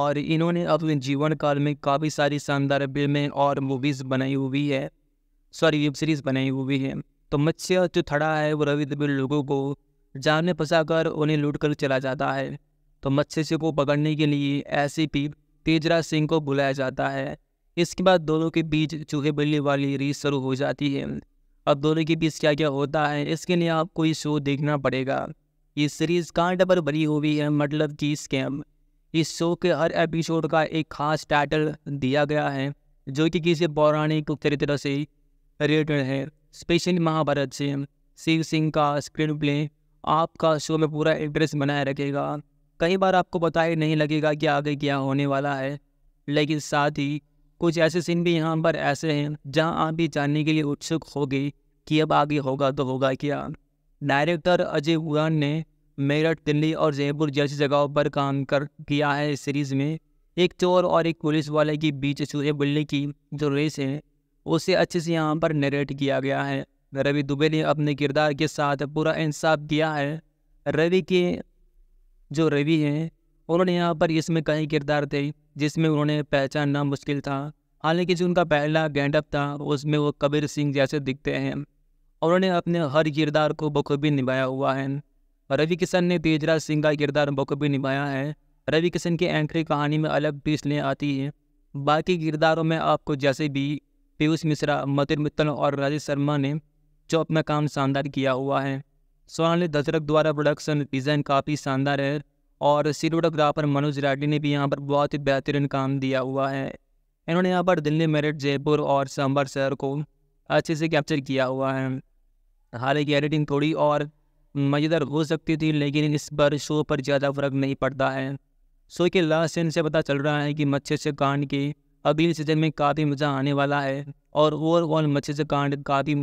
और इन्होंने अपने जीवन काल में काफ़ी सारी शानदार फिल्में और मूवीज़ बनाई हुई है, सॉरी वेब सीरीज़ बनाई हुई है। तो मत्स्य जो थड़ा है वो रवि दुबे लोगों को जान में फंसाकर उन्हें लूट कर चला जाता है। तो मत्स्य को पकड़ने के लिए SCP तेजराज सिंह को बुलाया जाता है। इसके बाद दोनों के बीच चूहे बिल्ली वाली रेस शुरू हो जाती है। अब दोनों के बीच क्या क्या होता है इसके लिए आपको ये शो देखना पड़ेगा। ये सीरीज़ कांड पर बनी हुई है, मतलब कि स्कैम। इस शो के हर एपिसोड का एक खास टाइटल दिया गया है जो कि किसी पौराणिक चरित्र से रिलेटेड है, स्पेशली महाभारत से। शिव सिंह का स्क्रीन प्ले आपका शो में पूरा इंटरेस्ट बनाए रखेगा। कई बार आपको पता ही नहीं लगेगा कि आगे क्या होने वाला है, लेकिन साथ ही कुछ ऐसे सीन भी यहाँ पर ऐसे हैं जहाँ आप भी जानने के लिए उत्सुक होगे कि अब आगे होगा तो होगा क्या। डायरेक्टर अजय उड़ान ने मेरठ, दिल्ली और जयपुर जैसी जगहों पर काम कर किया है। इस सीरीज़ में एक चोर और एक पुलिस वाले के बीच चूहे बिल्ली की जो रेस है उसे अच्छे से यहाँ पर नरेट किया गया है। रवि दुबे ने अपने किरदार के साथ पूरा इंसाफ किया है। रवि हैं उन्होंने यहाँ पर इसमें कई किरदार थे जिसमें उन्होंने पहचानना मुश्किल था। हालांकि जो उनका पहला गेटअप था उसमें वो कबीर सिंह जैसे दिखते हैं और उन्होंने अपने हर किरदार को बखूबी निभाया हुआ है। रवि किशन ने तेजराज सिंह का किरदार बखूबी निभाया है। रवि किशन की एंट्री कहानी में अलग ट्विस्ट ले आती है। बाकी किरदारों में आपको जैसे भी पीयूष मिश्रा, मथुर मित्तल और राजेश शर्मा ने जो अपना काम शानदार किया हुआ है। सोनाली दशरथ द्वारा प्रोडक्शन डिज़ाइन काफ़ी शानदार है और सिनेमेटोग्राफर मनोज राठी ने भी यहाँ पर बहुत ही बेहतरीन काम दिया हुआ है। इन्होंने यहाँ पर दिल्ली, मेरठ, जयपुर और सांभर शहर को अच्छे से कैप्चर किया हुआ है। हालांकि एडिटिंग थोड़ी और मज़ेदार हो सकती थी, लेकिन इस पर शो पर ज़्यादा फर्क नहीं पड़ता है। शो के लास्ट सीन से पता चल रहा है कि मत्स्य कांड के अगले सीजन में काफ़ी मज़ा आने वाला है और ओवरऑल मत्स्य कांड काफ़ी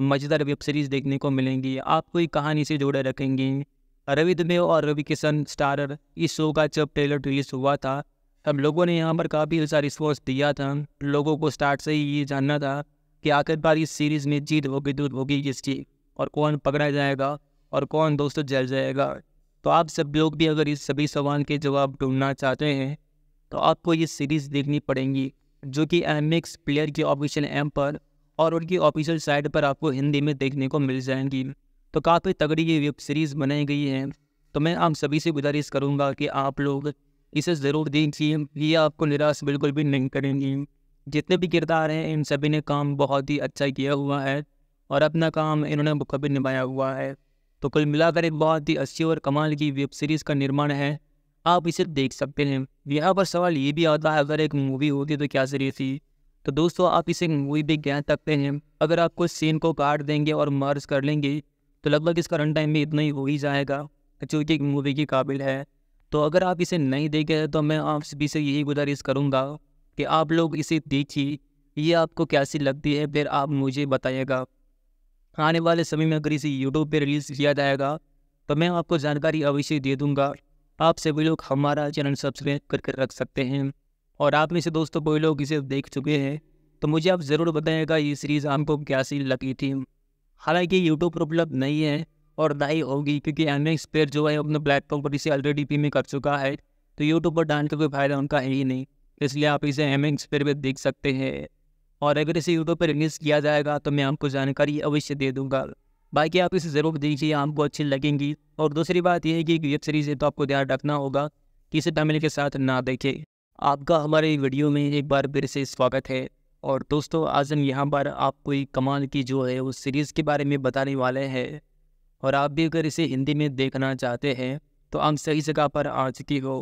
मज़ेदार वेब सीरीज़ देखने को मिलेंगी, आपको ये कहानी से जोड़े रखेंगी। रवि दुबे और रवि किशन स्टारर इस शो का जब ट्रेलर रिलीज हुआ था, हम लोगों ने यहाँ पर काफ़ी अच्छा रिस्पॉन्स दिया था। लोगों को स्टार्ट से ही ये जानना था कि आखिरकार इस सीरीज़ में जीत होगी दूर होगी किसकी और कौन पकड़ा जाएगा और कौन दोस्तों जल जाएगा। तो आप सब लोग भी अगर इस सभी सवाल के जवाब ढूंढना चाहते हैं तो आपको ये सीरीज़ देखनी पड़ेगी, जो कि एमएक्स प्लेयर की ऑफिशियल ऐप पर और उनकी ऑफिशियल साइट पर आपको हिंदी में देखने को मिल जाएंगी। तो काफ़ी तगड़ी ये वेब सीरीज़ बनाई गई है। तो मैं आप सभी से गुजारिश करूँगा कि आप लोग इसे ज़रूर देखिए, ये आपको निराश बिल्कुल भी नहीं करेंगी। जितने भी किरदार हैं इन सभी ने काम बहुत ही अच्छा किया हुआ है और अपना काम इन्होंने बखूबी निभाया हुआ है। तो कुल मिलाकर एक बहुत ही अच्छी और कमाल की वेब सीरीज़ का निर्माण है, आप इसे देख सकते हैं। यहाँ पर सवाल ये भी आता है, अगर एक मूवी होती तो क्या सीरीज थी। तो दोस्तों आप इसे मूवी भी कह सकते हैं। अगर आपको सीन को काट देंगे और मर्ज कर लेंगे तो लगभग इसका रन टाइम में इतना ही हो ही जाएगा जो कि एक मूवी के काबिल है। तो अगर आप इसे नहीं देखे तो मैं आप सभी से यही गुजारिश करूँगा कि आप लोग इसे देखिए, ये आपको कैसी लगती है फिर आप मुझे बताइएगा। आने वाले समय में अगर इसे यूट्यूब पर रिलीज़ किया जाएगा तो मैं आपको जानकारी अवश्य दे दूँगा। आप सभी लोग हमारा चैनल सब्सक्राइब करके रख सकते हैं। और आप में से दोस्तों कोई लोग इसे देख चुके हैं तो मुझे आप ज़रूर बताइएगा ये सीरीज़ आपको कैसी लगी थी। हालांकि यूट्यूब पर उपलब्ध नहीं है और ना ही होगी, क्योंकि एमएक्स प्लेयर जो है अपने प्लेटफॉर्म पर इसे ऑलरेडी पे में कर चुका है, तो यूट्यूब पर डालने का कोई फ़ायदा उनका है ही नहीं। इसलिए आप इसे एमएक्स प्लेयर पर देख सकते हैं। और अगर इसे यूट्यूब पर रिलीज़ किया जाएगा तो मैं आपको जानकारी अवश्य दे दूँगा। बाकी आप इसे ज़रूर देखिए, आपको अच्छी लगेंगी। और दूसरी बात यह है कि वेब सीरीज़ है तो आपको ध्यान रखना होगा कि इसे फैमिली के साथ ना देखें। आपका हमारे वीडियो में एक बार फिर से स्वागत है। और दोस्तों आज हम यहाँ पर आपको एक कमाल की जो है उस सीरीज़ के बारे में बताने वाले हैं। और आप भी अगर इसे हिंदी में देखना चाहते हैं तो आप सही जगह पर आ चुकी हो।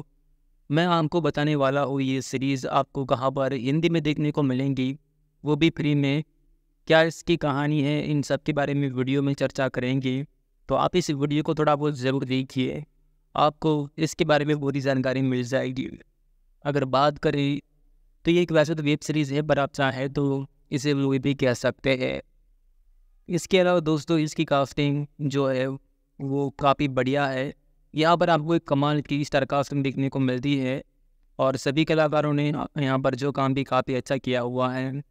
मैं आपको बताने वाला हूँ ये सीरीज़ आपको कहाँ पर हिंदी में देखने को मिलेंगी, वो भी फ्री में। क्या इसकी कहानी है, इन सब के बारे में वीडियो में चर्चा करेंगे। तो आप इस वीडियो को थोड़ा बहुत ज़रूर देखिए, आपको इसके बारे में पूरी जानकारी मिल जाएगी। अगर बात करें तो ये एक वैसे तो वेब सीरीज़ है पर आप चाहें तो इसे मूवी भी कह सकते हैं। इसके अलावा दोस्तों इसकी कास्टिंग जो है वो काफ़ी बढ़िया है। यहाँ पर आपको एक कमाल की स्टार कास्टिंग देखने को मिलती है और सभी कलाकारों ने यहाँ पर जो काम भी काफ़ी अच्छा किया हुआ है।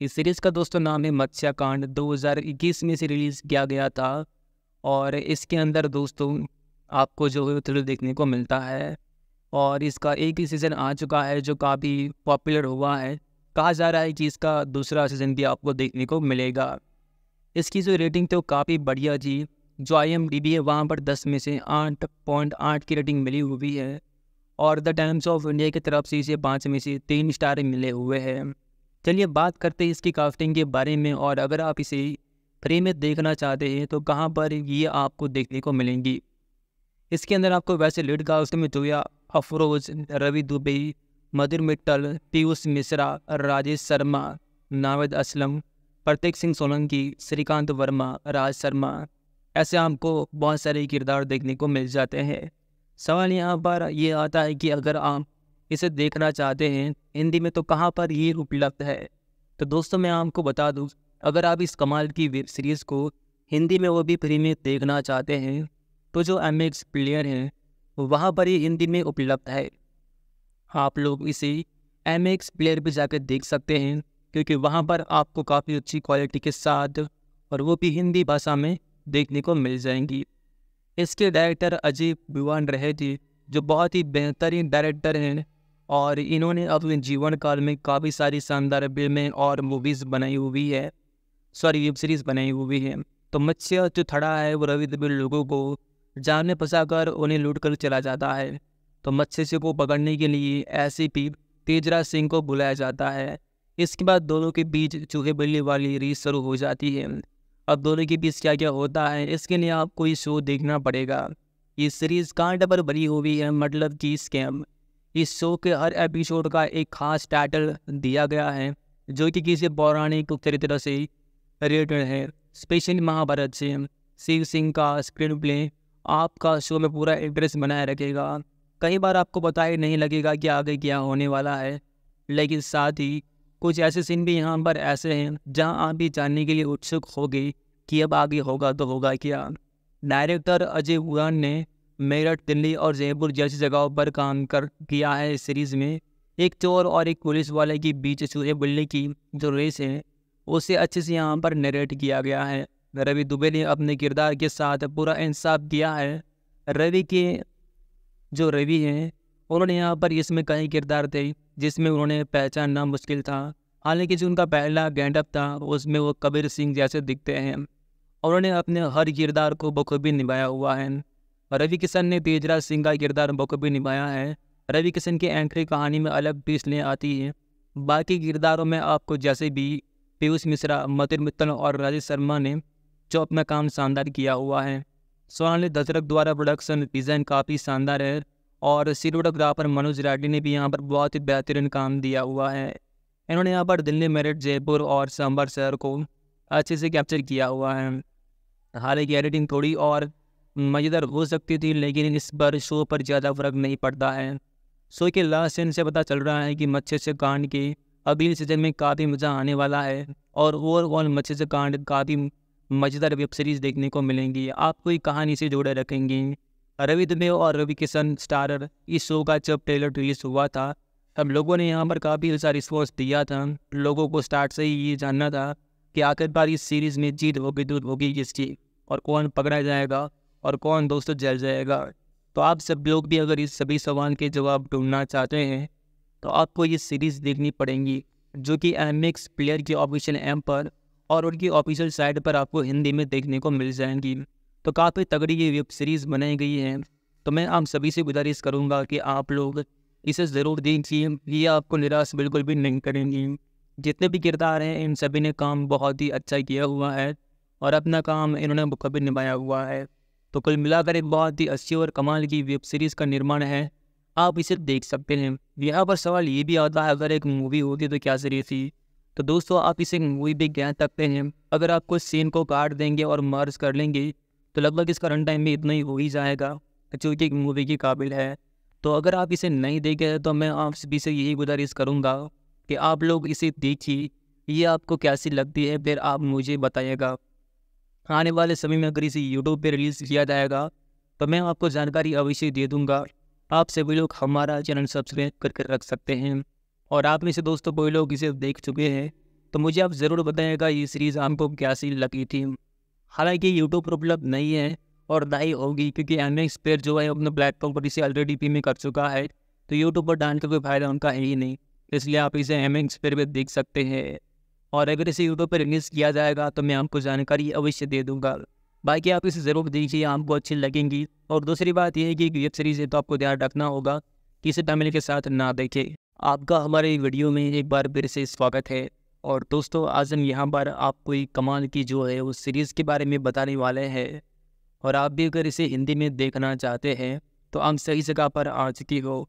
इस सीरीज़ का दोस्तों नाम है मत्स्याकांड। 2021 में से रिलीज़ किया गया था और इसके अंदर दोस्तों आपको जो है थ्रिल देखने को मिलता है। और इसका एक ही सीज़न आ चुका है जो काफ़ी पॉपुलर हुआ है। कहा जा रहा है कि इसका दूसरा सीज़न भी आपको देखने को मिलेगा। इसकी जो रेटिंग तो काफ़ी बढ़िया जी, जो IMDb है वहाँ पर 10 में से 8.8 की रेटिंग मिली हुई है। और द टाइम्स ऑफ इंडिया की तरफ से इसे 5 में से 3 स्टार मिले हुए हैं। चलिए बात करते हैं इसकी कास्टिंग के बारे में। और अगर आप इसे फ्री में देखना चाहते हैं तो कहाँ पर ये आपको देखने को मिलेंगी। इसके अंदर आपको वैसे लीड कास्टिंग में जोया अफरोज, रवि दुबे, मधुर मित्तल, पीयूष मिश्रा, राजेश शर्मा, नावेद असलम, प्रतीक सिंह सोलंकी, श्रीकांत वर्मा, राज शर्मा, ऐसे आपको बहुत सारे किरदार देखने को मिल जाते हैं। सवाल यहाँ पर ये आता है कि अगर आप इसे देखना चाहते हैं हिंदी में तो कहाँ पर ये उपलब्ध है। तो दोस्तों मैं आपको बता दूँ, अगर आप इस कमाल की वेब सीरीज़ को हिंदी में वो भी फ्री में देखना चाहते हैं तो जो एमएक्स प्लेयर हैं वहाँ पर ये हिंदी में उपलब्ध है। आप लोग इसे एमएक्स प्लेयर पर जाकर देख सकते हैं, क्योंकि वहाँ पर आपको काफ़ी अच्छी क्वालिटी के साथ और वो भी हिंदी भाषा में देखने को मिल जाएंगी। इसके डायरेक्टर अजय भिवान रहे थे, जो बहुत ही बेहतरीन डायरेक्टर हैं और इन्होंने अपने जीवन काल में काफ़ी सारी शानदार फिल्में और मूवीज़ बनाई हुई है, सॉरी वेब सीरीज़ बनाई हुई है। तो मत्स्य जो थड़ा है वो रवि दवे लोगों को जाल में फंसा कर उन्हें लूट कर चला जाता है। तो मत्स्य को पकड़ने के लिए एसीपी तेजराज सिंह को बुलाया जाता है। इसके बाद दोनों के बीच चूहे बिल्ली वाली रेस शुरू हो जाती है। अब दोनों के बीच क्या क्या होता है इसके लिए आपको ये शो देखना पड़ेगा। ये सीरीज़ कांड पर बनी हुई है, मतलब कि स्कैम। इस शो के हर एपिसोड का एक खास टाइटल दिया गया है जो कि किसी पौराणिक चरित्र से रिलेटेड है, स्पेशली महाभारत से। शिव सिंह का स्क्रीन प्ले आपका शो में पूरा इंटरेस्ट बनाए रखेगा। कई बार आपको पता ही नहीं लगेगा कि आगे क्या होने वाला है, लेकिन साथ ही कुछ ऐसे सीन भी यहाँ पर ऐसे हैं जहाँ आप भी जानने के लिए उत्सुक होगे कि अब आगे होगा तो होगा क्या। डायरेक्टर अजय उड़ान ने मेरठ, दिल्ली और जयपुर जैसी जगहों पर काम कर किया है। इस सीरीज़ में एक चोर और एक पुलिस वाले के बीच चूहे बिल्ली की जो रेस है उसे अच्छे से यहाँ पर नरेट किया गया है। रवि दुबे ने अपने किरदार के साथ पूरा इंसाफ किया है। रवि हैं उन्होंने यहाँ पर इसमें कई किरदार थे जिसमें उन्होंने पहचानना मुश्किल था। हालांकि जो उनका पहला गेटअप था उसमें वो कबीर सिंह जैसे दिखते हैं। उन्होंने अपने हर किरदार को बखूबी निभाया हुआ है। रवि किशन ने तेजराज सिंह का किरदार बखूबी निभाया है। रवि किशन की एंट्री कहानी में अलग पिसलें आती है। बाकी किरदारों में आपको जैसे भी पीयूष मिश्रा, मतिन मित्तल और राजेश शर्मा ने जो अपना काम शानदार किया हुआ है। सोनाली दशरथ द्वारा प्रोडक्शन डिज़ाइन काफ़ी शानदार है और सिनेमेटोग्राफर मनोज राठी ने भी यहाँ पर बहुत ही बेहतरीन काम दिया हुआ है। इन्होंने यहाँ पर दिल्ली, मेरठ, जयपुर और सांभर शहर को अच्छे से कैप्चर किया हुआ है। हालांकि एडिटिंग थोड़ी और मज़ेदार हो सकती थी, लेकिन इस पर शो पर ज़्यादा फर्क नहीं पड़ता है। शो के लास्ट सीन से पता चल रहा है कि मत्स्य कांड के अगले सीजन में काफ़ी मज़ा आने वाला है और ओवरऑल मत्स्य कांड काफ़ी मज़ेदार वेब सीरीज़ देखने को मिलेंगी, आपको ये कहानी से जोड़े रखेंगी। रवि दुबे और रवि किशन स्टारर इस शो का जब ट्रेलर रिलीज हुआ था तब लोगों ने यहाँ पर काफ़ी अच्छा रिस्पॉन्स दिया था। लोगों को स्टार्ट से ही ये जानना था कि आखिरकार इस सीरीज़ में जीत होगी दूर होगी किसकी और कौन पकड़ा जाएगा और कौन दोस्तों जल जाएगा। तो आप सब लोग भी अगर इस सभी सवाल के जवाब ढूंढना चाहते हैं तो आपको ये सीरीज़ देखनी पड़ेंगी, जो कि एमएक्स प्लेयर की ऑफिशियल ऐप पर और उनकी ऑफिशियल साइट पर आपको हिंदी में देखने को मिल जाएंगी। तो काफ़ी तगड़ी ये वेब सीरीज़ बनाई गई है। तो मैं आप सभी से गुजारिश करूँगा कि आप लोग इसे ज़रूर देखिए, ये आपको निराश बिल्कुल भी नहीं करेंगी। जितने भी किरदार हैं इन सभी ने काम बहुत ही अच्छा किया हुआ है और अपना काम इन्होंने बखूबी निभाया हुआ है। तो कुल मिलाकर एक बहुत ही अच्छी और कमाल की वेब सीरीज़ का निर्माण है, आप इसे देख सकते हैं। यहाँ पर सवाल ये भी आता है अगर एक मूवी होती तो क्या सीरीज थी। तो दोस्तों आप इसे मूवी भी कह सकते हैं। अगर आप कुछ सीन को काट देंगे और मर्ज कर लेंगे तो लगभग इसका रन टाइम भी इतना ही हो ही जाएगा जो कि एक मूवी के काबिल है। तो अगर आप इसे नहीं देखे तो मैं आप सभी से यही गुजारिश करूँगा कि आप लोग इसे देखिए, ये आपको कैसी लगती है फिर आप मुझे बताइएगा। आने वाले समय में अगर इसे यूट्यूब पर रिलीज़ किया जाएगा तो मैं आपको जानकारी अवश्य दे दूँगा। आप सभी लोग हमारा चैनल सब्सक्राइब करके रख सकते हैं। और आप में से दोस्तों कोई लोग इसे देख चुके हैं तो मुझे आप ज़रूर बताइएगा ये सीरीज़ आपको कैसी लगी थी। हालांकि यूट्यूब पर उपलब्ध नहीं है और ना ही होगी, क्योंकि एमएक्स प्लेयर जो है अपने प्लेटफॉर्म पर इसे ऑलरेडी पेमेंट कर चुका है। तो यूट्यूब पर डालने का कोई फ़ायदा उनका है ही नहीं, इसलिए आप इसे एमएक्स प्लेयर पर देख सकते हैं। और अगर इसे यूट्यूब पर रिलीज़ किया जाएगा तो मैं आपको जानकारी अवश्य दे दूँगा। बाकी आप इसे ज़रूर देखिए, आपको अच्छी लगेंगी। और दूसरी बात यह है कि वेब सीरीज़ है तो आपको ध्यान रखना होगा कि इसे फैमिली के साथ ना देखें। आपका हमारे वीडियो में एक बार फिर से स्वागत है। और दोस्तों आज हम यहाँ पर आपको एक कमाल की जो है उस सीरीज़ के बारे में बताने वाले हैं। और आप भी अगर इसे हिंदी में देखना चाहते हैं तो आप सही जगह पर आ चुकी हो।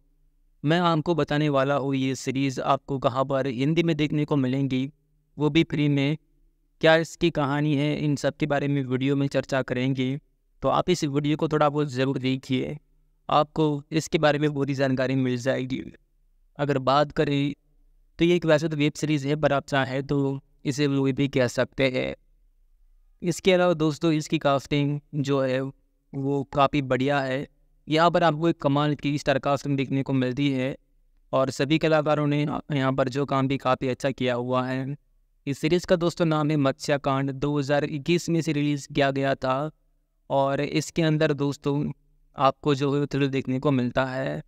मैं आपको बताने वाला हूँ ये सीरीज़ आपको कहाँ पर हिंदी में देखने को मिलेंगी, वो भी फ्री में। क्या इसकी कहानी है, इन सब के बारे में वीडियो में चर्चा करेंगे। तो आप इस वीडियो को थोड़ा बहुत ज़रूर देखिए, आपको इसके बारे में पूरी जानकारी मिल जाएगी। अगर बात करें तो ये एक वैसे तो वेब सीरीज़ है, पर आप चाहें तो इसे मूवी भी कह सकते हैं। इसके अलावा दोस्तों इसकी कास्टिंग जो है वो काफ़ी बढ़िया है। यहाँ पर आपको एक कमाल की स्टार कास्टिंग देखने को मिलती है और सभी कलाकारों ने यहाँ पर जो काम भी काफ़ी अच्छा किया हुआ है। इस सीरीज़ का दोस्तों नाम है मत्स्याकांड। 2021 में से रिलीज़ किया गया था और इसके अंदर दोस्तों आपको जो है थ्रिल देखने को मिलता है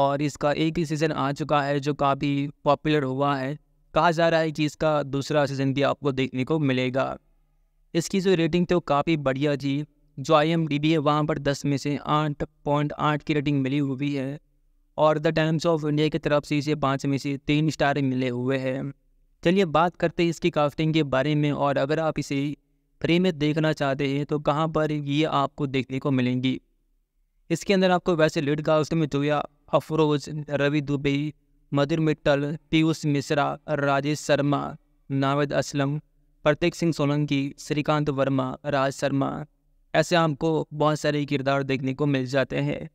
और इसका एक ही सीज़न आ चुका है जो काफ़ी पॉपुलर हुआ है। कहा जा रहा है कि इसका दूसरा सीज़न भी आपको देखने को मिलेगा। इसकी जो रेटिंग थी वो काफ़ी बढ़िया थी, जो IMDb है वहाँ पर 10 में से 8.8 की रेटिंग मिली हुई है और द टाइम्स ऑफ इंडिया की तरफ से इसे 5 में से 3 स्टार मिले हुए हैं। चलिए बात करते हैं इसकी कास्टिंग के बारे में, और अगर आप इसे फ्री में देखना चाहते हैं तो कहाँ पर ये आपको देखने को मिलेंगी। इसके अंदर आपको वैसे लीड कास्ट में जोया अफरोज, रवि दुबे, मधुर मित्तल, पीयूष मिश्रा, राजेश शर्मा, नावेद असलम, प्रतीक सिंह सोलंकी, श्रीकांत वर्मा, राज शर्मा, ऐसे आपको बहुत सारे किरदार देखने को मिल जाते हैं।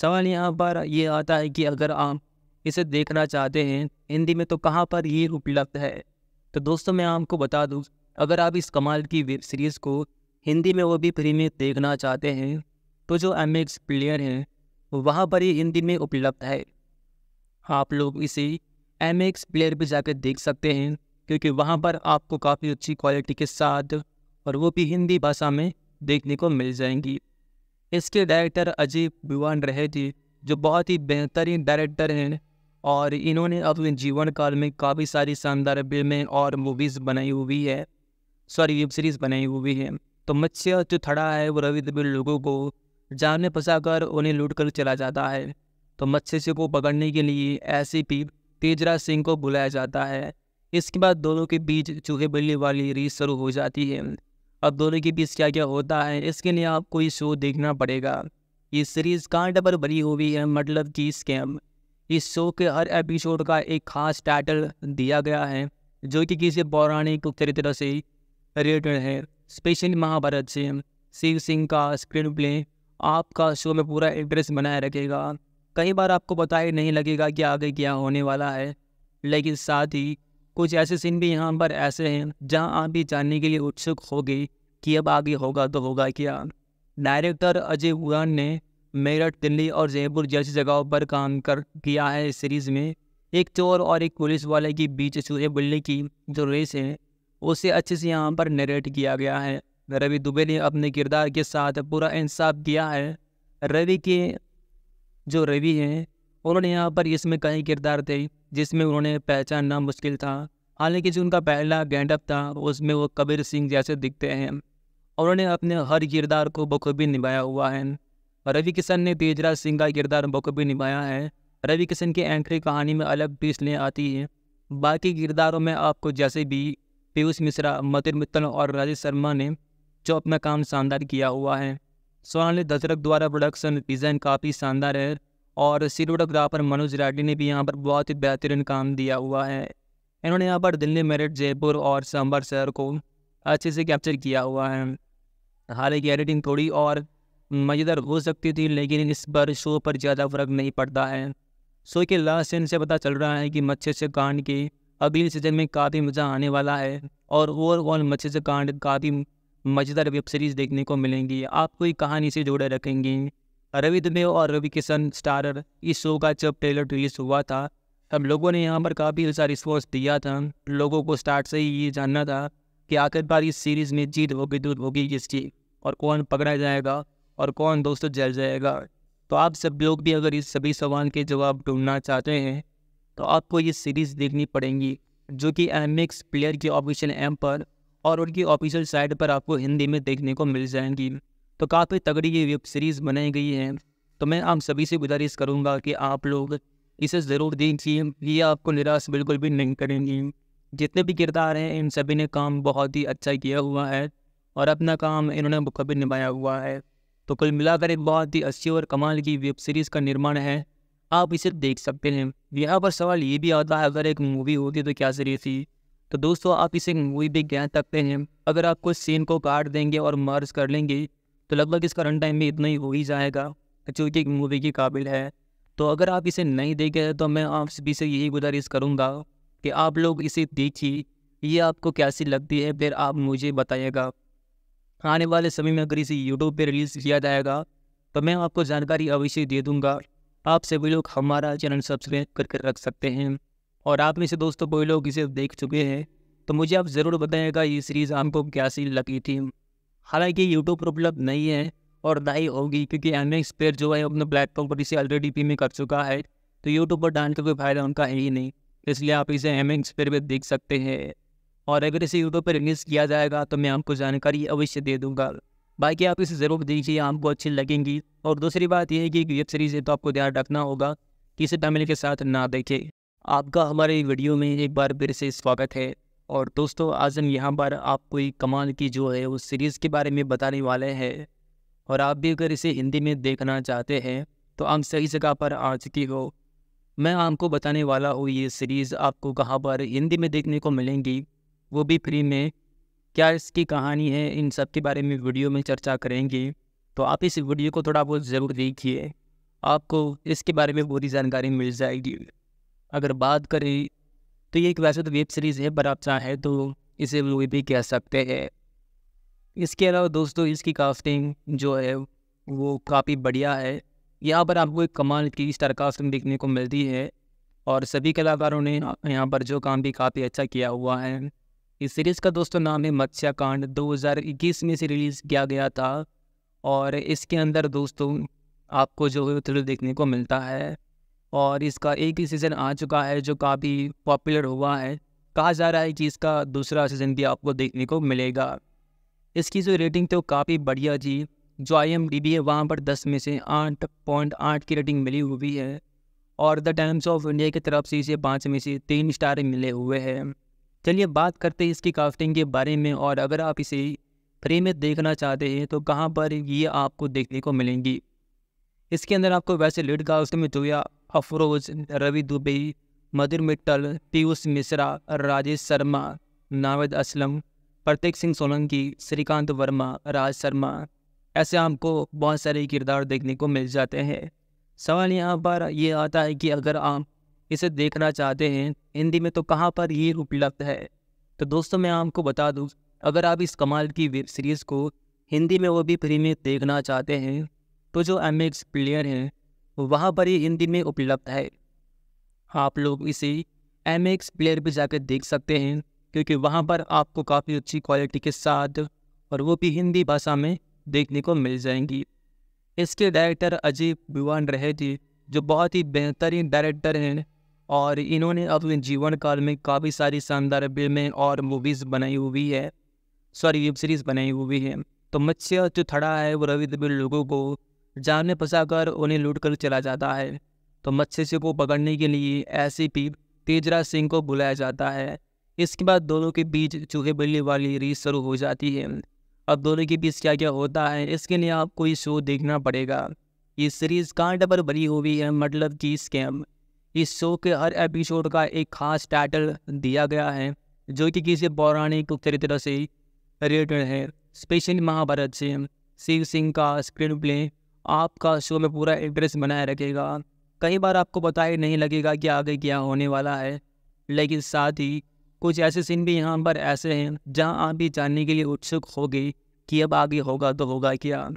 सवाल यहाँ पर ये आता है कि अगर आप इसे देखना चाहते हैं हिंदी में तो कहाँ पर ये उपलब्ध है। तो दोस्तों मैं आपको बता दूँ, अगर आप इस कमाल की वेब सीरीज़ को हिंदी में वो भी फ्री में देखना चाहते हैं तो जो MX प्लेयर हैं वहाँ पर ये हिंदी में उपलब्ध है। आप लोग इसे MX प्लेयर पर जाकर देख सकते हैं, क्योंकि वहाँ पर आपको काफ़ी अच्छी क्वालिटी के साथ और वो भी हिंदी भाषा में देखने को मिल जाएंगी। इसके डायरेक्टर अजय बिवान रहे थे, जो बहुत ही बेहतरीन डायरेक्टर हैं और इन्होंने अपने जीवन काल में काफ़ी सारी शानदार फिल्में और मूवीज़ बनाई हुई है, सॉरी वेब सीरीज़ बनाई हुई है। तो मत्स्य जो थड़ा है वो रवि दुबे लोगों को जाल में फंसाकर उन्हें लूट कर चला जाता है। तो मत्स्य को पकड़ने के लिए SCP तेजराज सिंह को बुलाया जाता है। इसके बाद दोनों के बीच चूहे बिल्ली वाली रेस शुरू हो जाती है। अब दोनों के बीच क्या क्या होता है इसके लिए आपको ये शो देखना पड़ेगा। ये सीरीज़ कांटे पर बनी हुई है, मतलब कि स्कैम। इस शो के हर एपिसोड का एक खास टाइटल दिया गया है जो कि किसी पौराणिक चरित्र से रिलेटेड है, स्पेशली महाभारत से। शिव सिंह का स्क्रीन प्ले आपका शो में पूरा इंटरेस्ट बनाए रखेगा। कई बार आपको पता ही नहीं लगेगा कि आगे क्या होने वाला है, लेकिन साथ ही कुछ ऐसे सीन भी यहाँ पर ऐसे हैं जहाँ आप भी जानने के लिए उत्सुक होगे कि अब आगे होगा तो होगा क्या। डायरेक्टर अजय बिवान ने मेरठ, दिल्ली और जयपुर जैसी जगहों पर काम कर किया है। इस सीरीज़ में एक चोर और एक पुलिस वाले के बीच चूहे बिल्ली की जो रेस है उसे अच्छे से यहाँ पर नरेट किया गया है। रवि दुबे ने अपने किरदार के साथ पूरा इंसाफ किया है। रवि हैं उन्होंने यहाँ पर इसमें कई किरदार थे जिसमें उन्होंने पहचानना मुश्किल था, हालांकि जो उनका पहला गेटअप था उसमें वो कबीर सिंह जैसे दिखते हैं। उन्होंने अपने हर किरदार को बखूबी निभाया हुआ है। रवि किशन ने तेजराज सिंह का किरदार बखूबी निभाया है। रवि किशन की एंट्री कहानी में अलग ट्विस्ट ले आती है। बाकी किरदारों में आपको जैसे भी पीयूष मिश्रा, मधुर मित्तल और राजेश शर्मा ने जो अपना काम शानदार किया हुआ है। सोनाली दशरथ द्वारा प्रोडक्शन डिज़ाइन काफ़ी शानदार है और सिनेमेटोग्राफर मनोज राठी ने भी यहाँ पर बहुत ही बेहतरीन काम दिया हुआ है। इन्होंने यहाँ पर दिल्ली, मेरठ, जयपुर और सांभर शहर को अच्छे से कैप्चर किया हुआ है। हालांकि एडिटिंग थोड़ी और मज़ेदार हो सकती थी, लेकिन इस पर शो पर ज़्यादा फर्क नहीं पड़ता है। शो के लास्ट सीन से पता चल रहा है कि मत्स्य कांड के अगले सीजन में काफ़ी मज़ा आने वाला है और ओवरऑल मत्स्य कांड काफ़ी मज़ेदार वेब सीरीज़ देखने को मिलेंगी, आपको ये कहानी से जोड़े रखेंगी। रवि दुबे और रवि किशन स्टारर इस शो का जब ट्रेलर रिलीज हुआ था तब लोगों ने यहाँ पर काफ़ी अच्छा रिस्पॉन्स दिया था। लोगों को स्टार्ट से ही ये जानना था कि आखिरकार इस सीरीज़ में जीत होगी दूध होगी किसकी, और कौन पकड़ा जाएगा और कौन दोस्तों जल जाएगा। तो आप सब लोग भी अगर इस सभी सवाल के जवाब ढूंढना चाहते हैं तो आपको ये सीरीज़ देखनी पड़ेगी, जो कि MX प्लेयर की ऑफिशियल ऐप पर और उनकी ऑफिशियल साइट पर आपको हिंदी में देखने को मिल जाएंगी। तो काफ़ी तगड़ी ये वेब सीरीज़ बनाई गई है। तो मैं आप सभी से गुजारिश करूंगा कि आप लोग इसे ज़रूर देखिए, ये आपको निराश बिल्कुल भी नहीं करेंगी। जितने भी किरदार हैं इन सभी ने काम बहुत ही अच्छा किया हुआ है और अपना काम इन्होंने बखूबी निभाया हुआ है। तो कुल मिलाकर एक बहुत ही अच्छी और कमाल की वेब सीरीज़ का निर्माण है, आप इसे देख सकते हैं। यहाँ पर सवाल ये भी आता है, अगर एक मूवी होती तो क्या सीरीज थी। तो दोस्तों आप इसे मूवी भी कह सकते हैं। अगर आप कुछ सीन को काट देंगे और मर्ज कर लेंगे तो लगभग इसका रन टाइम भी इतना ही हो ही जाएगा जो कि मूवी के काबिल है। तो अगर आप इसे नहीं देखे तो मैं आप सभी से यही गुजारिश करूँगा कि आप लोग इसे देखिए, ये आपको कैसी लगती है फिर आप मुझे बताइएगा। आने वाले समय में अगर इसे YouTube पर रिलीज़ किया जाएगा तो मैं आपको जानकारी अवश्य दे दूँगा। आप सभी लोग हमारा चैनल सब्सक्राइब करके रख सकते हैं। और आप में से दोस्तों कोई लोग इसे देख चुके हैं तो मुझे आप ज़रूर बताइएगा ये सीरीज़ आपको कैसी लगी थी। हालांकि YouTube पर उपलब्ध नहीं है और ना ही होगी, क्योंकि MX प्लेयर जो है अपने प्लेटफॉर्म पर इसे ऑलरेडी फ्री में कर चुका है। तो यूट्यूब पर डालने का कोई फ़ायदा उनका है ही नहीं, इसलिए आप इसे एमिंग्स पर भी देख सकते हैं। और अगर इसे यूट्यूब पर रिलीज़ किया जाएगा तो मैं आपको जानकारी अवश्य दे दूँगा, बाकी आप इसे ज़रूर देखिए, आपको अच्छी लगेंगी। और दूसरी बात यह है कि वेब सीरीज़ है तो आपको ध्यान रखना होगा कि इसे फैमिली के साथ ना देखें। आपका हमारे वीडियो में एक बार फिर से स्वागत है। और दोस्तों, आज हम यहाँ पर आपको एक कमाल की जो है उस सीरीज़ के बारे में बताने वाले हैं, और आप भी अगर इसे हिंदी में देखना चाहते हैं तो आप सही जगह पर आ चुकी हो। मैं आपको बताने वाला हूँ ये सीरीज़ आपको कहाँ पर हिंदी में देखने को मिलेंगी, वो भी फ्री में। क्या इसकी कहानी है, इन सब के बारे में वीडियो में चर्चा करेंगे, तो आप इस वीडियो को थोड़ा बहुत ज़रूर देखिए, आपको इसके बारे में पूरी जानकारी मिल जाएगी। अगर बात करें तो ये एक वैसे तो वेब सीरीज़ है, पर आप चाहें तो इसे मूवी भी कह सकते हैं। इसके अलावा दोस्तों, इसकी कास्टिंग जो है वो काफ़ी बढ़िया है। यहाँ पर आपको एक कमाल की स्टार कास्टिंग देखने को मिलती है, और सभी कलाकारों ने यहाँ पर जो काम भी काफ़ी अच्छा किया हुआ है। इस सीरीज़ का दोस्तों नाम है मत्स्याकांड, 2021 में से रिलीज़ किया गया था। और इसके अंदर दोस्तों आपको जो है थ्रिल देखने को मिलता है, और इसका एक ही सीज़न आ चुका है जो काफ़ी पॉपुलर हुआ है। कहा जा रहा है कि इसका दूसरा सीज़न भी आपको देखने को मिलेगा। इसकी जो रेटिंग तो काफ़ी बढ़िया जी, जो IMDb है वहाँ पर 10 में से 8.8 की रेटिंग मिली हुई है, और द टाइम्स ऑफ इंडिया की तरफ से इसे 5 में से 3 स्टार मिले हुए हैं। चलिए बात करते हैं इसकी कास्टिंग के बारे में। और अगर आप इसे फ्री में देखना चाहते हैं तो कहाँ पर ये आपको देखने को मिलेंगी। इसके अंदर आपको वैसे लीड कास्ट में जोया अफरोज, रवि दुबे, मधुर मित्तल, पीयूष मिश्रा, राजेश शर्मा, नावेद असलम, प्रतीक सिंह सोलंकी, श्रीकांत वर्मा, राज शर्मा, ऐसे आपको बहुत सारे किरदार देखने को मिल जाते हैं। सवाल यहाँ पर ये आता है कि अगर आप इसे देखना चाहते हैं हिंदी में तो कहाँ पर ये उपलब्ध है। तो दोस्तों मैं आपको बता दूँ, अगर आप इस कमाल की वेब सीरीज़ को हिंदी में वो भी फ्री में देखना चाहते हैं तो जो MX प्लेयर हैं वहाँ पर ये हिंदी में उपलब्ध है। आप लोग इसे MX प्लेयर पर जाकर देख सकते हैं, क्योंकि वहाँ पर आपको काफ़ी अच्छी क्वालिटी के साथ और वो भी हिंदी भाषा में देखने को मिल जाएंगी। इसके डायरेक्टर अजय बिवान रहे थे, जो बहुत ही बेहतरीन डायरेक्टर हैं, और इन्होंने अपने जीवन काल में काफ़ी सारी शानदार फिल्में और मूवीज़ बनाई हुई है, सॉरी वेब सीरीज़ बनाई हुई है। तो मत्स्य जो थड़ा है वो रवि दुबे लोगों को जान में फंसा कर उन्हें लूट कर चला जाता है। तो मत्स्य को पकड़ने के लिए SCP तेजराज सिंह को बुलाया जाता है। इसके बाद दोनों के बीच चूहे बिल्ली वाली रेस शुरू हो जाती है। अब दोनों के बीच क्या क्या होता है, इसके लिए आपको ये शो देखना पड़ेगा। ये सीरीज़ कांड पर बनी हुई है, मतलब कि स्कैम। इस शो के हर एपिसोड का एक खास टाइटल दिया गया है, जो कि किसी पौराणिक चरित्र से रिलेटेड है, स्पेशली महाभारत से। शिव सिंह का स्क्रीन प्ले आपका शो में पूरा इंटरेस्ट बनाए रखेगा। कई बार आपको पता ही नहीं लगेगा कि आगे क्या होने वाला है, लेकिन साथ ही कुछ ऐसे सीन भी यहाँ पर ऐसे हैं जहाँ आप भी जानने के लिए उत्सुक होगे कि अब आगे होगा तो होगा क्या।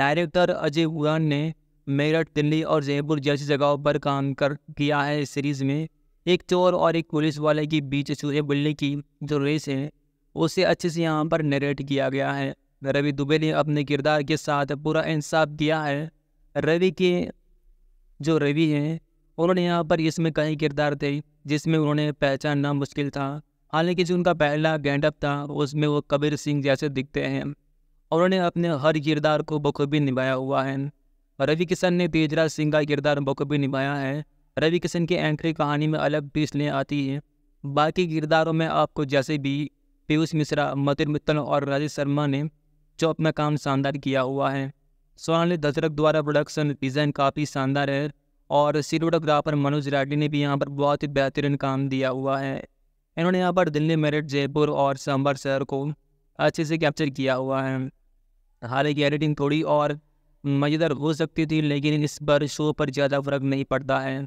डायरेक्टर अजय बिवान ने मेरठ, दिल्ली और जयपुर जैसी जगहों पर काम कर किया है। इस सीरीज़ में एक चोर और एक पुलिस वाले के बीच चूहे बिल्ली की जो रेस है उसे अच्छे से यहाँ पर नरेट किया गया है। रवि दुबे ने अपने किरदार के साथ पूरा इंसाफ किया है। रवि हैं उन्होंने यहाँ पर इसमें कई किरदार थे जिसमें उन्होंने पहचानना मुश्किल था, हालांकि जो उनका पहला गेटअप था उसमें वो कबीर सिंह जैसे दिखते हैं। उन्होंने अपने हर किरदार को बखूबी निभाया हुआ है। रवि किशन ने तेजराज सिंह का किरदार बखूबी निभाया है। रवि किशन की एंट्री कहानी में अलग पिसलें आती है। बाकी किरदारों में आपको जैसे भी पीयूष मिश्रा, मधुर मित्तल और राजेश शर्मा ने जो अपना काम शानदार किया हुआ है। सोनाली दशरथ द्वारा प्रोडक्शन डिज़ाइन काफ़ी शानदार है, और सिनेमेटोग्राफर मनोज राठी ने भी यहाँ पर बहुत ही बेहतरीन काम दिया हुआ है। इन्होंने यहाँ पर दिल्ली, मेरठ, जयपुर और सांभर शहर को अच्छे से कैप्चर किया हुआ है। हालांकि एडिटिंग थोड़ी और मज़ेदार हो सकती थी, लेकिन इस पर शो पर ज़्यादा फर्क नहीं पड़ता है।